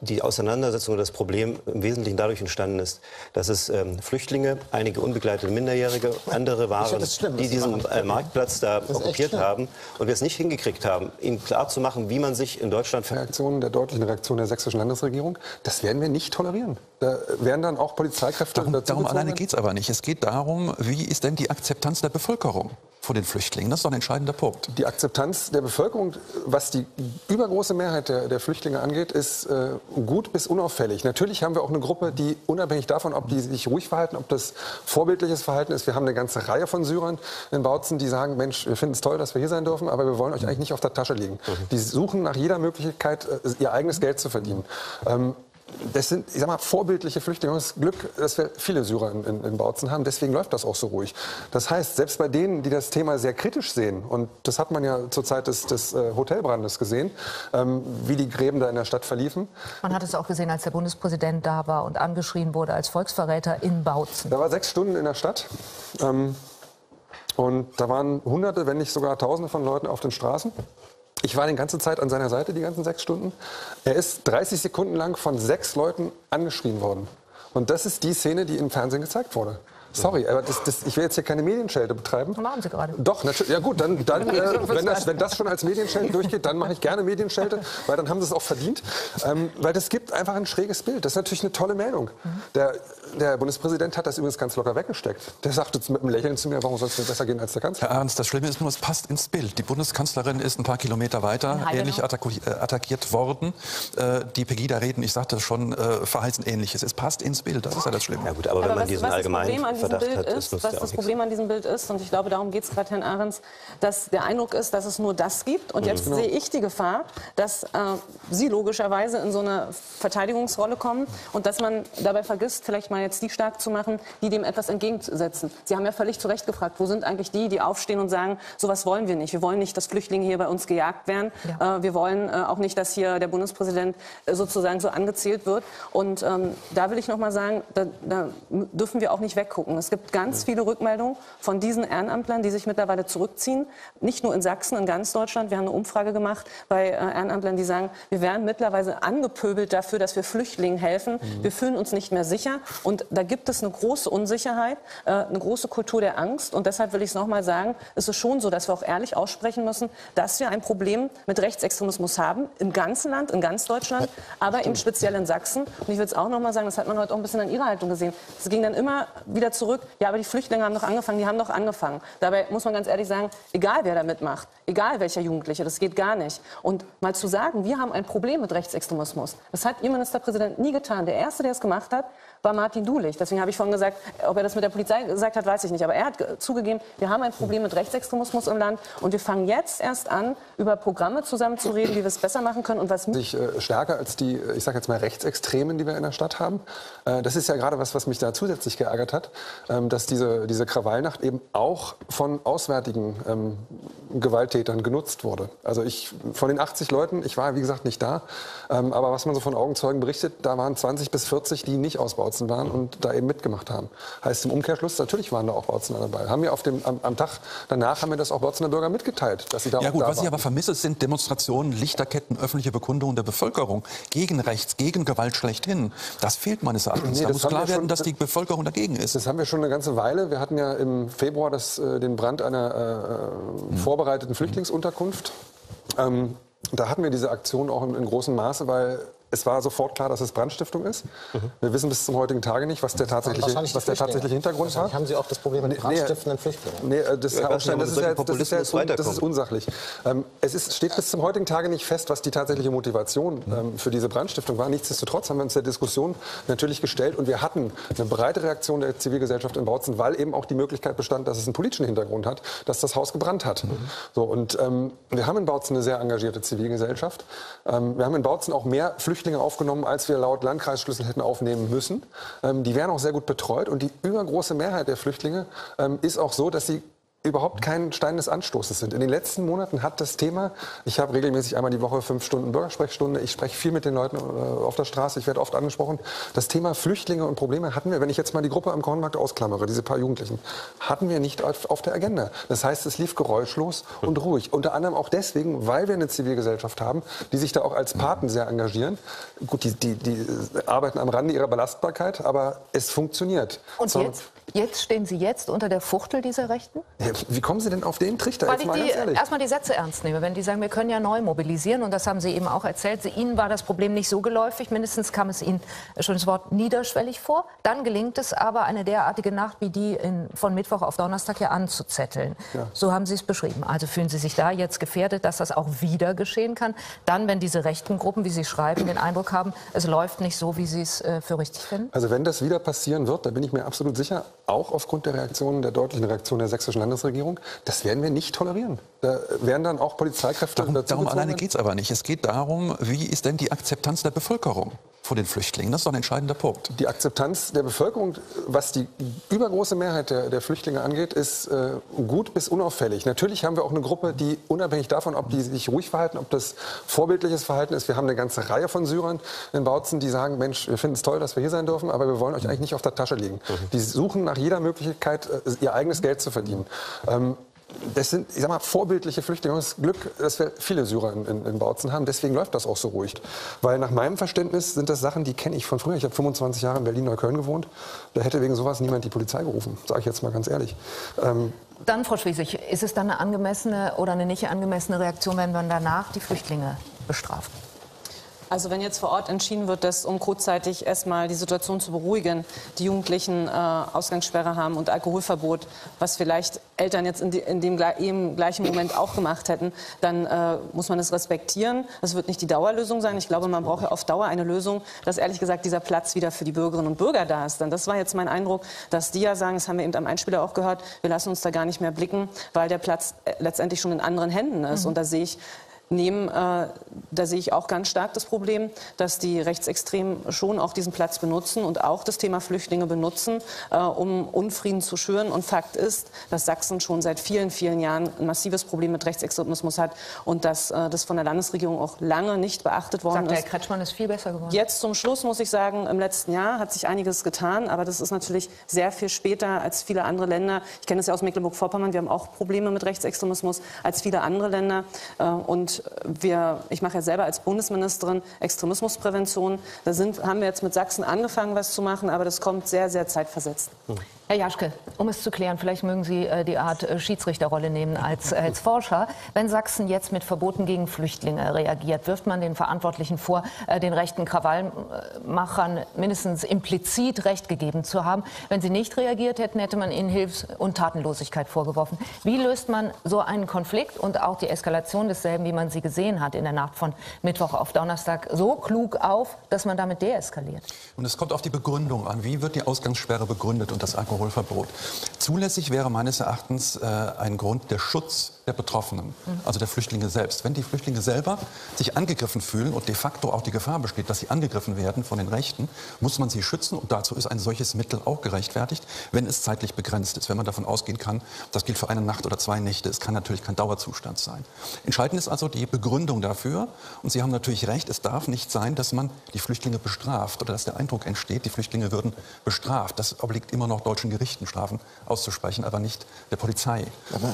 die Auseinandersetzung oder das Problem im Wesentlichen dadurch entstanden ist, dass es ähm, Flüchtlinge, einige unbegleitete Minderjährige, andere waren, schlimm, die diesen äh, Marktplatz da okkupiert haben und wir es nicht hingekriegt haben, ihnen klarzumachen, wie man sich in Deutschland... Reaktionen der deutlichen Reaktion der sächsischen Landesregierung, das werden wir nicht tolerieren. Da werden dann auch Polizeikräfte... Darum, darum alleine geht es aber nicht. Es geht darum, wie ist denn die Akzeptanz der Bevölkerung vor den Flüchtlingen? Das ist doch ein entscheidender Punkt. Die Akzeptanz der Bevölkerung, was die übergroße Mehrheit der, der Flüchtlinge angeht, ist äh, gut bis unauffällig. Natürlich haben wir auch eine Gruppe, die unabhängig davon, ob die sich ruhig verhalten, ob das vorbildliches Verhalten ist. Wir haben eine ganze Reihe von Syrern in Bautzen, die sagen, Mensch, wir finden es toll, dass wir hier sein dürfen, aber wir wollen euch eigentlich nicht auf der Tasche legen. Die suchen nach jeder Möglichkeit, ihr eigenes Geld zu verdienen. Ähm, Das sind, ich sag mal, vorbildliche Flüchtlinge. Das Glück, dass wir viele Syrer in, in, in Bautzen haben. Deswegen läuft das auch so ruhig. Das heißt, selbst bei denen, die das Thema sehr kritisch sehen, und das hat man ja zur Zeit des, des Hotelbrandes gesehen, ähm, wie die Gräben da in der Stadt verliefen. Man hat es auch gesehen, als der Bundespräsident da war und angeschrien wurde als Volksverräter in Bautzen. Da war sechs Stunden in der Stadt. Ähm, und da waren Hunderte, wenn nicht sogar Tausende von Leuten auf den Straßen. Ich war die ganze Zeit an seiner Seite, die ganzen sechs Stunden. Er ist dreißig Sekunden lang von sechs Leuten angeschrien worden. Und das ist die Szene, die im Fernsehen gezeigt wurde. Sorry, aber das, das, ich will jetzt hier keine Medienschelte betreiben. Machen Sie gerade. Doch, natürlich. Ja gut, dann, dann äh, wenn, das, wenn das schon als Medienschelte durchgeht, dann mache ich gerne Medienschelte, weil dann haben Sie es auch verdient. Ähm, weil das gibt einfach ein schräges Bild. Das ist natürlich eine tolle Meldung. Der, der Bundespräsident hat das übrigens ganz locker weggesteckt. Der sagte mit einem Lächeln zu mir, warum soll es denn besser gehen als der Kanzler? Herr Ahrens, das Schlimme ist nur, es passt ins Bild. Die Bundeskanzlerin ist ein paar Kilometer weiter ähnlich attackiert worden. Äh, die Pegida-Reden, ich sagte schon, äh, verhaltensähnliches. Es passt ins Bild, das ist ja das Schlimme. Ja gut, aber wenn aber man was, diesen allgemeinen... Bild hat, ist, was das Problem an diesem Bild ist, und ich glaube, darum geht es gerade Herrn Ahrens, dass der Eindruck ist, dass es nur das gibt. Und jetzt mhm. sehe ich die Gefahr, dass äh, Sie logischerweise in so eine Verteidigungsrolle kommen und dass man dabei vergisst, vielleicht mal jetzt die stark zu machen, die dem etwas entgegensetzen. Sie haben ja völlig zu Recht gefragt, wo sind eigentlich die, die aufstehen und sagen, sowas wollen wir nicht. Wir wollen nicht, dass Flüchtlinge hier bei uns gejagt werden. Ja. Äh, wir wollen äh, auch nicht, dass hier der Bundespräsident äh, sozusagen so angezählt wird. Und ähm, da will ich noch mal sagen, da, da dürfen wir auch nicht weggucken. Es gibt ganz viele Rückmeldungen von diesen Ehrenamtlern, die sich mittlerweile zurückziehen. Nicht nur in Sachsen, in ganz Deutschland. Wir haben eine Umfrage gemacht bei Ehrenamtlern, die sagen, wir werden mittlerweile angepöbelt dafür, dass wir Flüchtlingen helfen. Mhm. Wir fühlen uns nicht mehr sicher. Und da gibt es eine große Unsicherheit, eine große Kultur der Angst. Und deshalb will ich es nochmal sagen, es ist schon so, dass wir auch ehrlich aussprechen müssen, dass wir ein Problem mit Rechtsextremismus haben, im ganzen Land, in ganz Deutschland, aber eben speziell in Sachsen. Und ich will es auch nochmal sagen, das hat man heute auch ein bisschen an Ihrer Haltung gesehen. Es ging dann immer wieder zu zurück. Ja, aber die Flüchtlinge haben doch angefangen, die haben doch angefangen. Dabei muss man ganz ehrlich sagen, egal wer da mitmacht, egal welcher Jugendliche, das geht gar nicht. Und mal zu sagen, wir haben ein Problem mit Rechtsextremismus, das hat Ihr Ministerpräsident nie getan. Der Erste, der es gemacht hat, war Martin Dulig. Deswegen habe ich vorhin gesagt, ob er das mit der Polizei gesagt hat, weiß ich nicht. Aber er hat zugegeben, wir haben ein Problem mit Rechtsextremismus im Land und wir fangen jetzt erst an, über Programme zusammenzureden, wie wir es besser machen können und was... Sich, äh, stärker als die, ich sage jetzt mal, Rechtsextremen, die wir in der Stadt haben. Äh, das ist ja gerade was, was mich da zusätzlich geärgert hat. Ähm, dass diese, diese Krawallnacht eben auch von auswärtigen ähm, Gewalttätern genutzt wurde. Also ich, von den achtzig Leuten, ich war wie gesagt nicht da, ähm, aber was man so von Augenzeugen berichtet, da waren zwanzig bis vierzig, die nicht aus Bautzen waren und da eben mitgemacht haben. Heißt im Umkehrschluss, natürlich waren da auch Bautzener dabei. Haben wir auf dem, am, am Tag danach haben wir das auch Bautzener Bürger mitgeteilt, dass sie da ja, auch gut, da was waren. Ich aber vermisse, sind Demonstrationen, Lichterketten, öffentliche Bekundungen der Bevölkerung gegen rechts, gegen Gewalt schlechthin. Das fehlt meines Erachtens. Nee, da muss klar werden, schon, dass die Bevölkerung dagegen ist. Das haben wir schon eine ganze Weile. Wir hatten ja im Februar das, äh, den Brand einer äh, hm. vorbereiteten Flüchtlingsunterkunft. Ähm, da hatten wir diese Aktion auch in, in großem Maße, weil es war sofort klar, dass es Brandstiftung ist. Mhm. Wir wissen bis zum heutigen Tage nicht, was der tatsächliche, was der tatsächliche Hintergrund war. Haben Sie auch das Problem mit brandstiftenden Flüchtlingen? Nee, nee, das, ja, das, das, ist ja jetzt, das, ist ja jetzt un, das ist unsachlich. Ähm, es ist, steht bis zum heutigen Tage nicht fest, was die tatsächliche Motivation ähm, für diese Brandstiftung war. Nichtsdestotrotz haben wir uns der Diskussion natürlich gestellt. Und wir hatten eine breite Reaktion der Zivilgesellschaft in Bautzen, weil eben auch die Möglichkeit bestand, dass es einen politischen Hintergrund hat, dass das Haus gebrannt hat. Mhm. So, und ähm, wir haben in Bautzen eine sehr engagierte Zivilgesellschaft. Ähm, wir haben in Bautzen auch mehr Flüchtlinge aufgenommen, als wir laut Landkreisschlüssel hätten aufnehmen müssen. Ähm, die werden auch sehr gut betreut und die übergroße Mehrheit der Flüchtlinge ähm, ist auch so, dass sie überhaupt kein Stein des Anstoßes sind. In den letzten Monaten hat das Thema, ich habe regelmäßig einmal die Woche fünf Stunden Bürgersprechstunde, ich spreche viel mit den Leuten auf der Straße, ich werde oft angesprochen, das Thema Flüchtlinge und Probleme hatten wir, wenn ich jetzt mal die Gruppe am Kornmarkt ausklammere, diese paar Jugendlichen, hatten wir nicht auf der Agenda. Das heißt, es lief geräuschlos und ruhig. Unter anderem auch deswegen, weil wir eine Zivilgesellschaft haben, die sich da auch als Paten sehr engagieren. Gut, die, die, die arbeiten am Rande ihrer Belastbarkeit, aber es funktioniert. Und jetzt? Jetzt stehen Sie jetzt unter der Fuchtel dieser Rechten? Ja, wie kommen Sie denn auf den Trichter? Weil ich mal die, erstmal die Sätze ernst nehme. Wenn die sagen, wir können ja neu mobilisieren, und das haben Sie eben auch erzählt, Ihnen war das Problem nicht so geläufig, mindestens kam es Ihnen, schon das Wort, niederschwellig vor. Dann gelingt es aber, eine derartige Nacht wie die in, von Mittwoch auf Donnerstag hier anzuzetteln. Ja. So haben Sie es beschrieben. Also fühlen Sie sich da jetzt gefährdet, dass das auch wieder geschehen kann? Dann, wenn diese rechten Gruppen, wie Sie schreiben, den Eindruck haben, es läuft nicht so, wie Sie es äh, für richtig finden? Also wenn das wieder passieren wird, da bin ich mir absolut sicher, auch aufgrund der Reaktionen, der deutlichen Reaktion der sächsischen Landesregierung, das werden wir nicht tolerieren. Da werden dann auch Polizeikräfte dazu gezogen. Darum alleine geht es aber nicht. Es geht darum, wie ist denn die Akzeptanz der Bevölkerung vor den Flüchtlingen? Das ist doch ein entscheidender Punkt. Die Akzeptanz der Bevölkerung, was die übergroße Mehrheit der, der Flüchtlinge angeht, ist äh, gut bis unauffällig. Natürlich haben wir auch eine Gruppe, die unabhängig davon, ob die sich ruhig verhalten, ob das vorbildliches Verhalten ist. Wir haben eine ganze Reihe von Syrern in Bautzen, die sagen, Mensch, wir finden es toll, dass wir hier sein dürfen, aber wir wollen euch eigentlich nicht auf der Tasche liegen. Die suchen nach jeder Möglichkeit, ihr eigenes Geld zu verdienen. Ähm, das sind, ich sag mal, vorbildliche Flüchtlinge. Das Glück, dass wir viele Syrer in, in, in Bautzen haben. Deswegen läuft das auch so ruhig. Weil nach meinem Verständnis sind das Sachen, die kenne ich von früher. Ich habe fünfundzwanzig Jahre in Berlin-Neukölln gewohnt. Da hätte wegen sowas niemand die Polizei gerufen. Sage ich jetzt mal ganz ehrlich. Ähm, dann, Frau Schwesig, ist es dann eine angemessene oder eine nicht angemessene Reaktion, wenn man danach die Flüchtlinge bestraft? Also wenn jetzt vor Ort entschieden wird, dass, um kurzzeitig erstmal die Situation zu beruhigen, die Jugendlichen äh, Ausgangssperre haben und Alkoholverbot, was vielleicht Eltern jetzt in, die, in dem im gleichen Moment auch gemacht hätten, dann äh, muss man das respektieren. Das wird nicht die Dauerlösung sein. Ich glaube, man braucht ja auf Dauer eine Lösung, dass ehrlich gesagt dieser Platz wieder für die Bürgerinnen und Bürger da ist. Denn das war jetzt mein Eindruck, dass die ja sagen, das haben wir eben am Einspieler auch gehört, wir lassen uns da gar nicht mehr blicken, weil der Platz letztendlich schon in anderen Händen ist. Mhm. Und da sehe ich, Nehmen, äh, da sehe ich auch ganz stark das Problem, dass die Rechtsextremen schon auch diesen Platz benutzen und auch das Thema Flüchtlinge benutzen, äh, um Unfrieden zu schüren. Und Fakt ist, dass Sachsen schon seit vielen, vielen Jahren ein massives Problem mit Rechtsextremismus hat und dass äh, das von der Landesregierung auch lange nicht beachtet worden ist. Sagt Herr Kretschmann, ist viel besser geworden. Jetzt zum Schluss muss ich sagen, im letzten Jahr hat sich einiges getan, aber das ist natürlich sehr viel später als viele andere Länder. Ich kenne das ja aus Mecklenburg-Vorpommern, wir haben auch Probleme mit Rechtsextremismus als viele andere Länder. Äh, und Wir, ich mache ja selber als Bundesministerin Extremismusprävention. Da sind, haben wir jetzt mit Sachsen angefangen, was zu machen, aber das kommt sehr, sehr zeitversetzt. Hm. Herr Jaschke, um es zu klären, vielleicht mögen Sie äh, die Art äh, Schiedsrichterrolle nehmen als, äh, als Forscher. Wenn Sachsen jetzt mit Verboten gegen Flüchtlinge reagiert, wirft man den Verantwortlichen vor, äh, den rechten Krawallmachern mindestens implizit Recht gegeben zu haben. Wenn sie nicht reagiert hätten, hätte man ihnen Hilfs- und Tatenlosigkeit vorgeworfen. Wie löst man so einen Konflikt und auch die Eskalation desselben, wie man sie gesehen hat in der Nacht von Mittwoch auf Donnerstag, so klug auf, dass man damit deeskaliert? Und es kommt auf die Begründung an. Wie wird die Ausgangssperre begründet und das Argument? Alkoholverbot. Zulässig wäre meines Erachtens äh, ein Grund der Schutz der Betroffenen, also der Flüchtlinge selbst. Wenn die Flüchtlinge selber sich angegriffen fühlen und de facto auch die Gefahr besteht, dass sie angegriffen werden von den Rechten, muss man sie schützen. Und dazu ist ein solches Mittel auch gerechtfertigt, wenn es zeitlich begrenzt ist. Wenn man davon ausgehen kann, das gilt für eine Nacht oder zwei Nächte. Es kann natürlich kein Dauerzustand sein. Entscheidend ist also die Begründung dafür. Und Sie haben natürlich recht, es darf nicht sein, dass man die Flüchtlinge bestraft oder dass der Eindruck entsteht, die Flüchtlinge würden bestraft. Das obliegt immer noch deutschen Gerichten, Strafen auszusprechen, aber nicht der Polizei.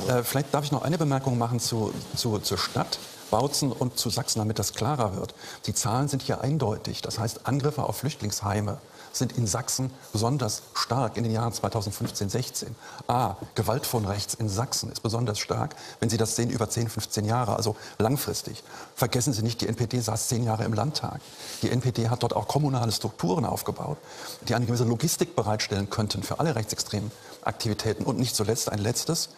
Äh, vielleicht darf ich noch eine Bemerkung machen zu, zu, zur Stadt Bautzen und zu Sachsen, damit das klarer wird. Die Zahlen sind hier eindeutig. Das heißt, Angriffe auf Flüchtlingsheime sind in Sachsen besonders stark in den Jahren zweitausendfünfzehn sechzehn. A. Gewalt von rechts in Sachsen ist besonders stark, wenn Sie das sehen, über zehn, fünfzehn Jahre, also langfristig. Vergessen Sie nicht, die N P D saß zehn Jahre im Landtag. Die N P D hat dort auch kommunale Strukturen aufgebaut, die eine gewisse Logistik bereitstellen könnten für alle rechtsextremen Aktivitäten. Und nicht zuletzt ein letztes.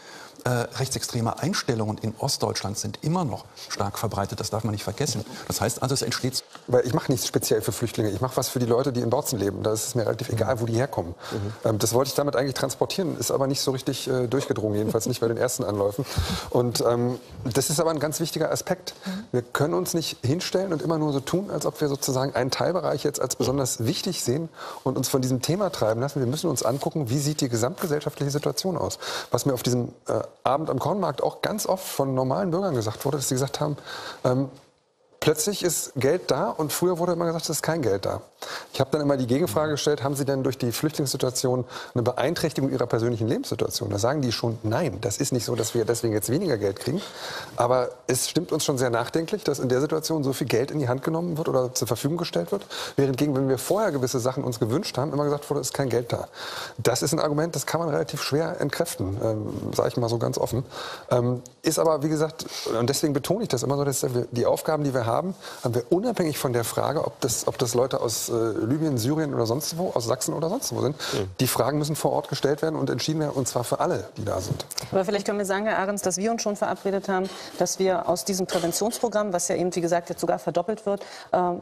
Äh, rechtsextreme Einstellungen in Ostdeutschland sind immer noch stark verbreitet. Das darf man nicht vergessen. Das heißt also, es entsteht... Weil ich mache nichts speziell für Flüchtlinge. Ich mache was für die Leute, die in Bautzen leben. Da ist es mir relativ egal, wo die herkommen. Mhm. Ähm, das wollte ich damit eigentlich transportieren. Ist aber nicht so richtig äh, durchgedrungen. Jedenfalls nicht bei den ersten Anläufen. Und ähm, das ist aber ein ganz wichtiger Aspekt. Wir können uns nicht hinstellen und immer nur so tun, als ob wir sozusagen einen Teilbereich jetzt als besonders wichtig sehen und uns von diesem Thema treiben lassen. Wir müssen uns angucken, wie sieht die gesamtgesellschaftliche Situation aus. Was mir auf diesem... Äh, Abend am Kornmarkt auch ganz oft von normalen Bürgern gesagt wurde, dass sie gesagt haben, ähm, plötzlich ist Geld da und früher wurde immer gesagt, es ist kein Geld da. Ich habe dann immer die Gegenfrage gestellt, haben Sie denn durch die Flüchtlingssituation eine Beeinträchtigung Ihrer persönlichen Lebenssituation? Da sagen die schon, nein, das ist nicht so, dass wir deswegen jetzt weniger Geld kriegen. Aber es stimmt uns schon sehr nachdenklich, dass in der Situation so viel Geld in die Hand genommen wird oder zur Verfügung gestellt wird. Während gegen, wenn wir vorher gewisse Sachen uns gewünscht haben, immer gesagt wurde, es ist kein Geld da. Das ist ein Argument, das kann man relativ schwer entkräften, ähm, sage ich mal so ganz offen. Ähm, ist aber, wie gesagt, und deswegen betone ich das immer so, dass die Aufgaben, die wir haben, haben wir unabhängig von der Frage, ob das, ob das Leute aus Libyen, Syrien oder sonst wo, aus Sachsen oder sonst wo sind. Die Fragen müssen vor Ort gestellt werden und entschieden werden, und zwar für alle, die da sind. Aber vielleicht können wir sagen, Herr Ahrens, dass wir uns schon verabredet haben, dass wir aus diesem Präventionsprogramm, was ja eben, wie gesagt, jetzt sogar verdoppelt wird,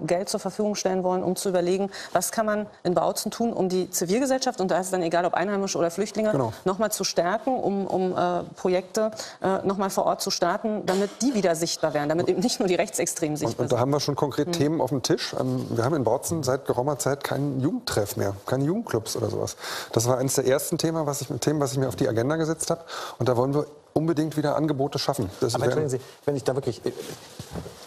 Geld zur Verfügung stellen wollen, um zu überlegen, was kann man in Bautzen tun, um die Zivilgesellschaft, und da ist es dann egal, ob Einheimische oder Flüchtlinge, genau, noch mal zu stärken, um, um äh, Projekte äh, noch mal vor Ort zu starten, damit die wieder sichtbar werden, damit eben nicht nur die Rechtsextremen sichtbar sind. Und, und da haben wir schon konkret mhm. Themen auf dem Tisch. Wir haben in Bautzen seit geraumer Zeit keinen Jugendtreff mehr, keine Jugendclubs oder sowas. Das war eines der ersten Themen, was ich, Themen, was ich mir auf die Agenda gesetzt habe. Und da wollen wir unbedingt wieder Angebote schaffen. Das Aber wenn, Sie, wenn ich da wirklich...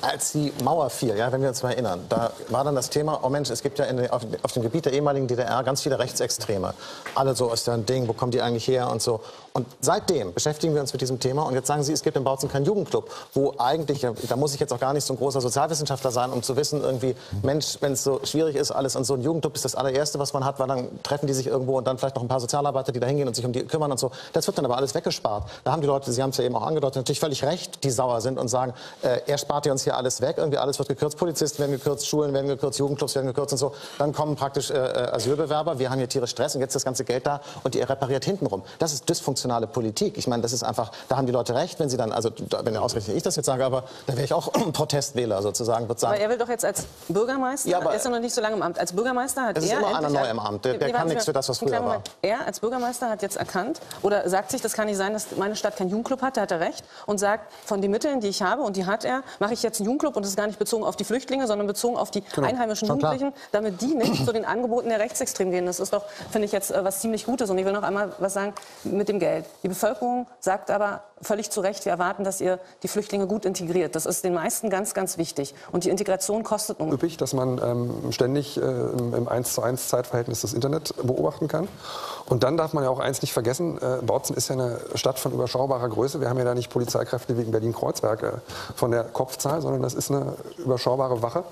Als die Mauer fiel, ja, wenn wir uns mal erinnern, da war dann das Thema, oh Mensch, es gibt ja in, auf, auf dem Gebiet der ehemaligen D D R ganz viele Rechtsextreme. Alle so aus dem Ding, wo kommen die eigentlich her und so. Und seitdem beschäftigen wir uns mit diesem Thema. Und jetzt sagen Sie, es gibt in Bautzen keinen Jugendclub, wo eigentlich, da muss ich jetzt auch gar nicht so ein großer Sozialwissenschaftler sein, um zu wissen, irgendwie, Mensch, wenn es so schwierig ist, alles, und so ein Jugendclub ist das allererste, was man hat, weil dann treffen die sich irgendwo und dann vielleicht noch ein paar Sozialarbeiter, die da hingehen und sich um die kümmern und so. Das wird dann aber alles weggespart. Da haben die Leute, Sie haben es ja eben auch angedeutet, natürlich völlig recht, die sauer sind und sagen, äh, er spart ja uns hier alles weg, irgendwie alles wird gekürzt, Polizisten werden gekürzt, Schulen werden gekürzt, Jugendclubs werden gekürzt und so. Dann kommen praktisch äh, Asylbewerber, wir haben hier tierisch Stress und jetzt ist das ganze Geld da und ihr repariert hintenrum. Das ist dysfunktionale Politik. Ich meine, das ist einfach, da haben die Leute recht, wenn sie dann, also wenn ausgerechnet ich das jetzt sage, aber da wäre ich auch Protestwähler sozusagen, würde sagen. Aber er will doch jetzt als Bürgermeister, ja, aber er ist ja noch nicht so lange im Amt, als Bürgermeister hat er... Es ist immer einer neu im Amt, der, der kann nichts für das, was früher war. Er als Bürgermeister hat jetzt erkannt oder sagt sich, das kann nicht sein, dass meine Stadt keinen Jugendclub hat, da hat er recht und sagt, von den Mitteln, die ich habe und die hat er, mache ich jetzt einen Jugendclub, und das ist gar nicht bezogen auf die Flüchtlinge, sondern bezogen auf die genau. einheimischen Schon Jugendlichen, klar. damit die nicht zu den Angeboten der Rechtsextremen gehen. Das ist doch, finde ich, jetzt äh, was ziemlich Gutes. Und ich will noch einmal was sagen mit dem Geld. Die Bevölkerung sagt aber völlig zu Recht, wir erwarten, dass ihr die Flüchtlinge gut integriert. Das ist den meisten ganz, ganz wichtig. Und die Integration kostet nun. Üppig, dass man ähm, ständig äh, im eins zu eins Zeitverhältnis das Internet beobachten kann. Und dann darf man ja auch eins nicht vergessen, äh, Bautzen ist ja eine Stadt von überschaubarer Größe. Wir haben ja da nicht Polizeikräfte wie in Berlin-Kreuzberg äh, von der Kopfzahl, sondern das ist eine überschaubare Wache.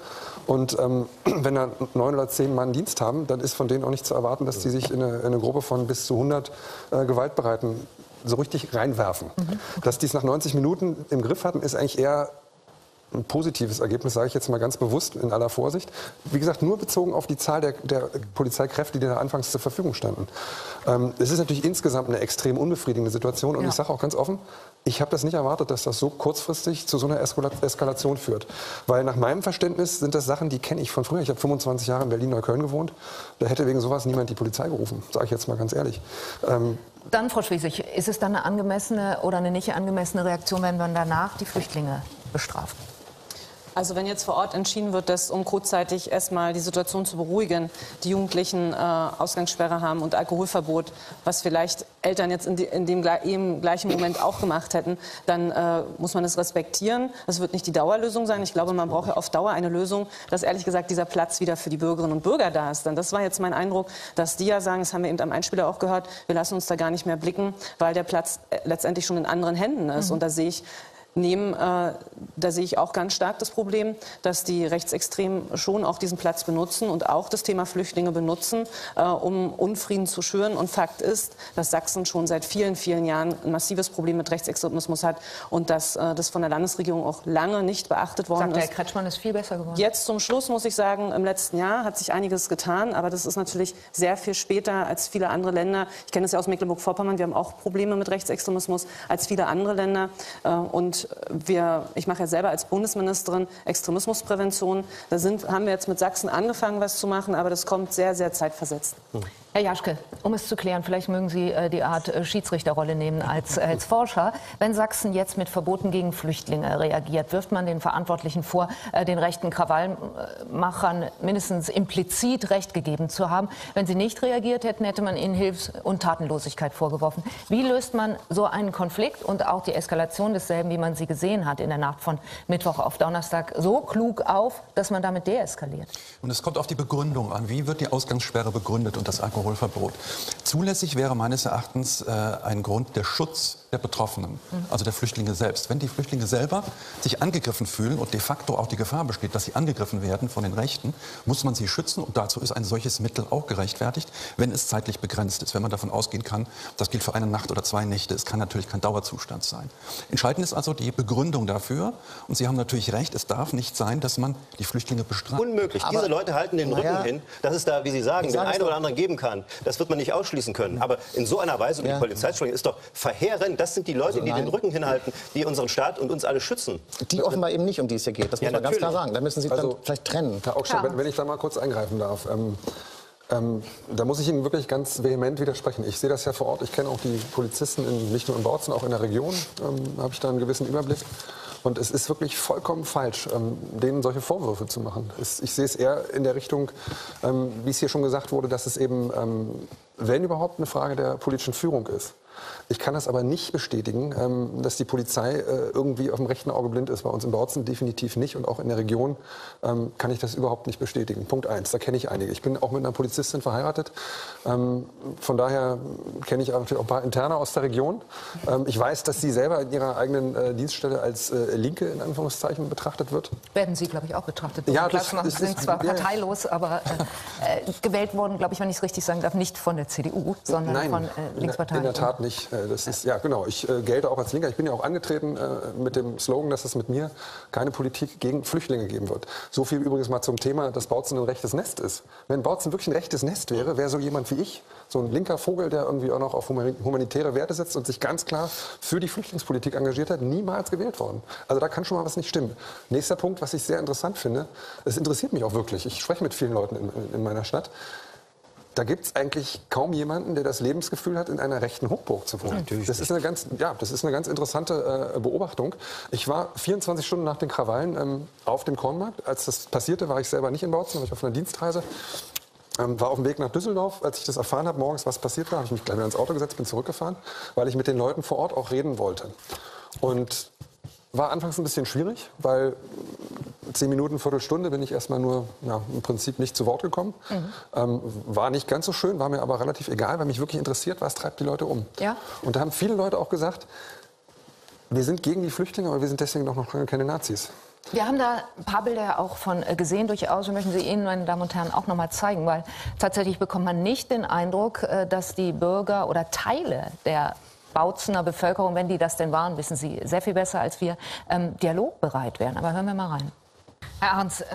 Und ähm, wenn da neun oder zehn Mann Dienst haben, dann ist von denen auch nicht zu erwarten, dass die sich in eine, in eine Gruppe von bis zu hundert äh, Gewaltbereiten so richtig reinwerfen. Mhm. Dass die es nach neunzig Minuten im Griff hatten, ist eigentlich eher ein positives Ergebnis, sage ich jetzt mal ganz bewusst in aller Vorsicht. Wie gesagt, nur bezogen auf die Zahl der, der Polizeikräfte, die da anfangs zur Verfügung standen. Ähm, es ist natürlich insgesamt eine extrem unbefriedigende Situation. Und ja. ich sage auch ganz offen, ich habe das nicht erwartet, dass das so kurzfristig zu so einer Eskalation führt. Weil nach meinem Verständnis sind das Sachen, die kenne ich von früher. Ich habe fünfundzwanzig Jahre in Berlin-Neukölln gewohnt. Da hätte wegen sowas niemand die Polizei gerufen, sage ich jetzt mal ganz ehrlich. Ähm, Dann, Frau Schwesig, ist es dann eine angemessene oder eine nicht angemessene Reaktion, wenn man danach die Flüchtlinge bestraft? Also wenn jetzt vor Ort entschieden wird, dass, um kurzzeitig erstmal die Situation zu beruhigen, die Jugendlichen äh, Ausgangssperre haben und Alkoholverbot, was vielleicht Eltern jetzt in, die, in dem im gleichen Moment auch gemacht hätten, dann äh, muss man das respektieren. Das wird nicht die Dauerlösung sein. Ich glaube, man braucht ja auf Dauer eine Lösung, dass ehrlich gesagt dieser Platz wieder für die Bürgerinnen und Bürger da ist. Denn das war jetzt mein Eindruck, dass die ja sagen, das haben wir eben am Einspieler auch gehört, wir lassen uns da gar nicht mehr blicken, weil der Platz letztendlich schon in anderen Händen ist. Mhm. Und da sehe ich, Neben, äh, da sehe ich auch ganz stark das Problem, dass die Rechtsextremen schon auch diesen Platz benutzen und auch das Thema Flüchtlinge benutzen, äh, um Unfrieden zu schüren. Und Fakt ist, dass Sachsen schon seit vielen, vielen Jahren ein massives Problem mit Rechtsextremismus hat und dass äh, das von der Landesregierung auch lange nicht beachtet worden ist. Sagt Herr Kretschmann, ist viel besser geworden. Jetzt zum Schluss muss ich sagen, im letzten Jahr hat sich einiges getan, aber das ist natürlich sehr viel später als viele andere Länder. Ich kenne das ja aus Mecklenburg-Vorpommern, wir haben auch Probleme mit Rechtsextremismus als viele andere Länder. Äh, und Wir, ich mache ja selber als Bundesministerin Extremismusprävention. Da sind, haben wir jetzt mit Sachsen angefangen, was zu machen, aber das kommt sehr, sehr zeitversetzt. Hm. Herr Jaschke, um es zu klären, vielleicht mögen Sie äh, die Art äh, Schiedsrichterrolle nehmen als, äh, als Forscher. Wenn Sachsen jetzt mit Verboten gegen Flüchtlinge reagiert, wirft man den Verantwortlichen vor, äh, den rechten Krawallmachern mindestens implizit Recht gegeben zu haben. Wenn sie nicht reagiert hätten, hätte man ihnen Hilfs- und Tatenlosigkeit vorgeworfen. Wie löst man so einen Konflikt und auch die Eskalation desselben, wie man sie gesehen hat in der Nacht von Mittwoch auf Donnerstag, so klug auf, dass man damit deeskaliert? Und es kommt auf die Begründung an. Wie wird die Ausgangssperre begründet und das Argument? Alkoholverbot. Zulässig wäre meines Erachtens äh, ein Grund, der Schutz der Betroffenen, also der Flüchtlinge selbst. Wenn die Flüchtlinge selber sich angegriffen fühlen und de facto auch die Gefahr besteht, dass sie angegriffen werden von den Rechten, muss man sie schützen. Und dazu ist ein solches Mittel auch gerechtfertigt, wenn es zeitlich begrenzt ist. Wenn man davon ausgehen kann, das gilt für eine Nacht oder zwei Nächte. Es kann natürlich kein Dauerzustand sein. Entscheidend ist also die Begründung dafür. Und Sie haben natürlich recht, es darf nicht sein, dass man die Flüchtlinge bestraft. Unmöglich. Aber diese Leute halten den Rücken ja. hin, dass es da, wie Sie sagen, den einen oder anderen geben kann. Das wird man nicht ausschließen können. Aber in so einer Weise, und die ja. Polizeistellung ist doch verheerend. Das sind die Leute, also die den Rücken hinhalten, die unseren Staat und uns alle schützen. Die offenbar eben nicht, um die es hier geht. Das muss ja, man natürlich. ganz klar sagen. Da müssen Sie also, dann vielleicht trennen. Herr Augstein, wenn, wenn ich da mal kurz eingreifen darf. Ähm, ähm, da muss ich Ihnen wirklich ganz vehement widersprechen. Ich sehe das ja vor Ort. Ich kenne auch die Polizisten, in, nicht nur in Bautzen, auch in der Region. Ähm, habe ich da einen gewissen Überblick. Und es ist wirklich vollkommen falsch, ähm, denen solche Vorwürfe zu machen. Es, ich sehe es eher in der Richtung, ähm, wie es hier schon gesagt wurde, dass es eben, ähm, wenn überhaupt, eine Frage der politischen Führung ist. Ich kann das aber nicht bestätigen, dass die Polizei irgendwie auf dem rechten Auge blind ist. Bei uns in Bautzen definitiv nicht. Und auch in der Region kann ich das überhaupt nicht bestätigen. Punkt eins, da kenne ich einige. Ich bin auch mit einer Polizistin verheiratet. Von daher kenne ich natürlich auch ein paar Interne aus der Region. Ich weiß, dass sie selber in ihrer eigenen Dienststelle als Linke in Anführungszeichen betrachtet wird. Werden Sie, glaube ich, auch betrachtet. Ja, das machen. Sie sind zwar parteilos, aber äh, gewählt worden, glaube ich, wenn ich es richtig sagen darf, nicht von der C D U, sondern Nein, von äh, Linksparteien. In der Tat nicht. Ich, das ist, ja, genau. Ich äh, gelte auch als Linker. Ich bin ja auch angetreten äh, mit dem Slogan, dass es mit mir keine Politik gegen Flüchtlinge geben wird. So viel übrigens mal zum Thema, dass Bautzen ein rechtes Nest ist. Wenn Bautzen wirklich ein rechtes Nest wäre, wäre so jemand wie ich, so ein linker Vogel, der irgendwie auch noch auf humanitäre Werte setzt und sich ganz klar für die Flüchtlingspolitik engagiert hat, niemals gewählt worden. Also da kann schon mal was nicht stimmen. Nächster Punkt, was ich sehr interessant finde, es interessiert mich auch wirklich. Ich spreche mit vielen Leuten in, in meiner Stadt. Da gibt es eigentlich kaum jemanden, der das Lebensgefühl hat, in einer rechten Hochburg zu wohnen. Natürlich das ist eine ganz, ja, das ist eine ganz interessante äh, Beobachtung. Ich war vierundzwanzig Stunden nach den Krawallen ähm, auf dem Kornmarkt. Als das passierte, war ich selber nicht in Bautzen, war ich auf einer Dienstreise. Ähm, war auf dem Weg nach Düsseldorf. Als ich das erfahren habe, morgens, was passiert war, habe ich mich gleich wieder ins Auto gesetzt, bin zurückgefahren, weil ich mit den Leuten vor Ort auch reden wollte. Und war anfangs ein bisschen schwierig, weil zehn Minuten, Viertelstunde bin ich erstmal nur ja, im Prinzip nicht zu Wort gekommen. Mhm. Ähm, war nicht ganz so schön, war mir aber relativ egal, weil mich wirklich interessiert, was treibt die Leute um. Ja. Und da haben viele Leute auch gesagt, wir sind gegen die Flüchtlinge, aber wir sind deswegen doch noch keine Nazis. Wir haben da ein paar Bilder auch von gesehen durchaus. Wir möchten sie Ihnen, meine Damen und Herren, auch noch mal zeigen, weil tatsächlich bekommt man nicht den Eindruck, dass die Bürger oder Teile der Bautzener Bevölkerung, wenn die das denn waren, wissen Sie sehr viel besser als wir, ähm, dialogbereit wären. Aber hören wir mal rein. Herr Ahrens, äh,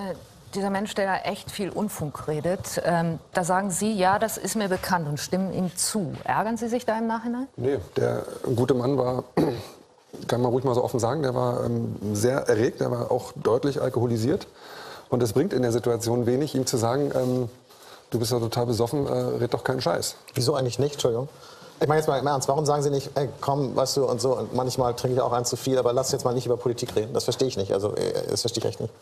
dieser Mensch, der da echt viel Unfug redet, ähm, da sagen Sie, ja, das ist mir bekannt und stimmen ihm zu. Ärgern Sie sich da im Nachhinein? Nee, der gute Mann war, kann man ruhig mal so offen sagen, der war ähm, sehr erregt, der war auch deutlich alkoholisiert. Und es bringt in der Situation wenig, ihm zu sagen, ähm, du bist ja total besoffen, äh, red doch keinen Scheiß. Wieso eigentlich nicht, Entschuldigung? Ich meine jetzt mal im Ernst, warum sagen Sie nicht, ey, komm, weißt du, und so, und manchmal trinke ich auch ein zu viel, aber lass jetzt mal nicht über Politik reden. Das verstehe ich nicht, also das verstehe ich echt nicht.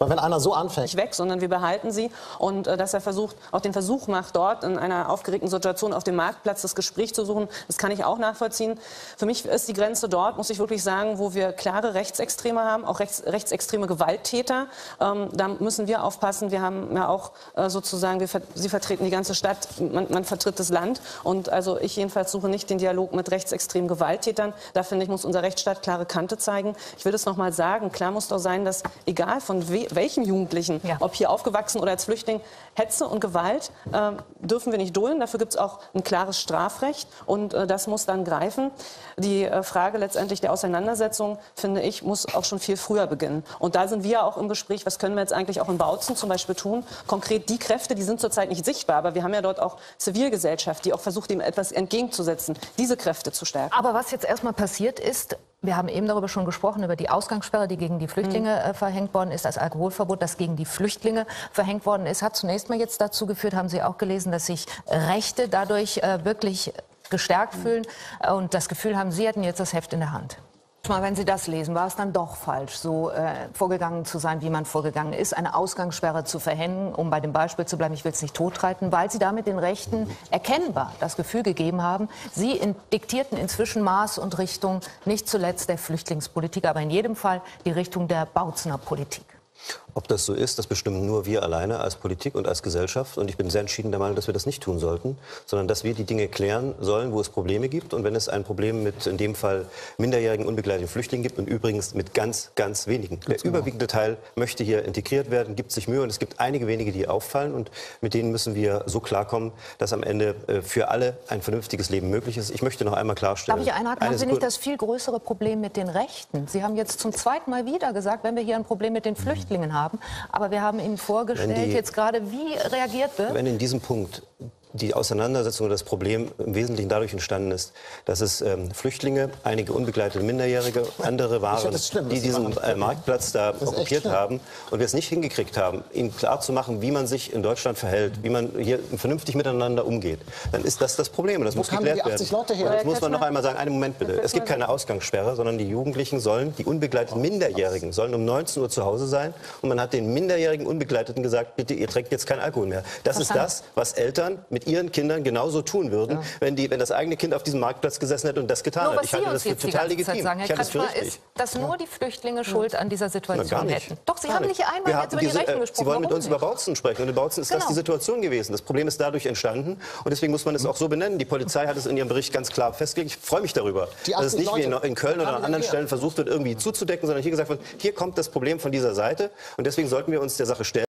Weil wenn einer so anfängt... ...nicht weg, sondern wir behalten sie und äh, dass er versucht, auch den Versuch macht, dort in einer aufgeregten Situation auf dem Marktplatz das Gespräch zu suchen, das kann ich auch nachvollziehen. Für mich ist die Grenze dort, muss ich wirklich sagen, wo wir klare Rechtsextreme haben, auch rechts, rechtsextreme Gewalttäter. Ähm, da müssen wir aufpassen. Wir haben ja auch äh, sozusagen, wir ver sie vertreten die ganze Stadt, man, man vertritt das Land. Und also ich jedenfalls suche nicht den Dialog mit rechtsextremen Gewalttätern. Da finde ich, muss unser Rechtsstaat klare Kante zeigen. Ich will das noch mal sagen, klar muss doch sein, dass egal von wem, welchen Jugendlichen, ja, ob hier aufgewachsen oder als Flüchtling, Hetze und Gewalt äh, dürfen wir nicht dulden. Dafür gibt es auch ein klares Strafrecht und äh, das muss dann greifen. Die äh, Frage letztendlich der Auseinandersetzung, finde ich, muss auch schon viel früher beginnen. Und da sind wir auch im Gespräch, was können wir jetzt eigentlich auch in Bautzen zum Beispiel tun. Konkret die Kräfte, die sind zurzeit nicht sichtbar, aber wir haben ja dort auch Zivilgesellschaft, die auch versucht, dem etwas entgegenzusetzen, diese Kräfte zu stärken. Aber was jetzt erstmal passiert ist, wir haben eben darüber schon gesprochen, über die Ausgangssperre, die gegen die Flüchtlinge äh, verhängt worden ist, das Alkoholverbot, das gegen die Flüchtlinge verhängt worden ist, hat zunächst mal jetzt dazu geführt, haben Sie auch gelesen, dass sich Rechte dadurch äh, wirklich gestärkt fühlen und das Gefühl haben, Sie hätten jetzt das Heft in der Hand. Mal, wenn Sie das lesen, war es dann doch falsch, so äh, vorgegangen zu sein, wie man vorgegangen ist, eine Ausgangssperre zu verhängen, um bei dem Beispiel zu bleiben, ich will es nicht totreiten, weil Sie damit den Rechten erkennbar das Gefühl gegeben haben, Sie in, diktierten inzwischen Maß und Richtung, nicht zuletzt der Flüchtlingspolitik, aber in jedem Fall die Richtung der Bautzener Politik. Ob das so ist, das bestimmen nur wir alleine als Politik und als Gesellschaft. Und ich bin sehr entschieden der Meinung, dass wir das nicht tun sollten, sondern dass wir die Dinge klären sollen, wo es Probleme gibt. Und wenn es ein Problem mit, in dem Fall, minderjährigen, unbegleiteten Flüchtlingen gibt, und übrigens mit ganz, ganz wenigen. Der überwiegende Teil möchte hier integriert werden, gibt sich Mühe. Und es gibt einige wenige, die auffallen. Und mit denen müssen wir so klarkommen, dass am Ende für alle ein vernünftiges Leben möglich ist. Ich möchte noch einmal klarstellen. Darf ich einhaken? Haben Sie nicht das viel größere Problem mit den Rechten? Sie haben jetzt zum zweiten Mal wieder gesagt, wenn wir hier ein Problem mit den Flüchtlingen haben, aber wir haben Ihnen vorgestellt, die, jetzt gerade, wie reagiert wird. Wenn in diesem Punkt die Auseinandersetzung oder das Problem im Wesentlichen dadurch entstanden ist, dass es ähm, Flüchtlinge, einige unbegleitete Minderjährige, andere waren, schlimm, die diesen äh, Marktplatz da okkupiert haben und wir es nicht hingekriegt haben, ihnen klarzumachen, wie man sich in Deutschland verhält, wie man hier vernünftig miteinander umgeht, dann ist das das Problem und das Wo muss geklärt werden. Leute her? Und jetzt muss man noch einmal sagen, einen Moment bitte, es gibt keine Ausgangssperre, sondern die Jugendlichen sollen, die unbegleiteten Minderjährigen sollen um neunzehn Uhr zu Hause sein und man hat den minderjährigen Unbegleiteten gesagt, bitte, ihr trinkt jetzt keinen Alkohol mehr. Das ist das, was Eltern mit ihren Kindern genauso tun würden, ja, wenn, die, wenn das eigene Kind auf diesem Marktplatz gesessen hätte und das getan hätte. Ich halte das für total legitim. Sagen, Herr Kretschmer, ist, dass nur die Flüchtlinge Schuld an dieser Situation Na, gar nicht. hätten. Doch, Sie gar haben nicht einmal jetzt über die Rechten äh, gesprochen. Sie wollen Warum mit uns nicht? über Bautzen sprechen und in Bautzen ist genau. das die Situation gewesen. Das Problem ist dadurch entstanden und deswegen muss man es auch so benennen. Die Polizei hat es in ihrem Bericht ganz klar festgelegt. Ich freue mich darüber, dass es nicht wie in, in Köln oder an anderen hier. Stellen versucht wird, irgendwie zuzudecken, sondern hier gesagt wird, hier kommt das Problem von dieser Seite und deswegen sollten wir uns der Sache stellen.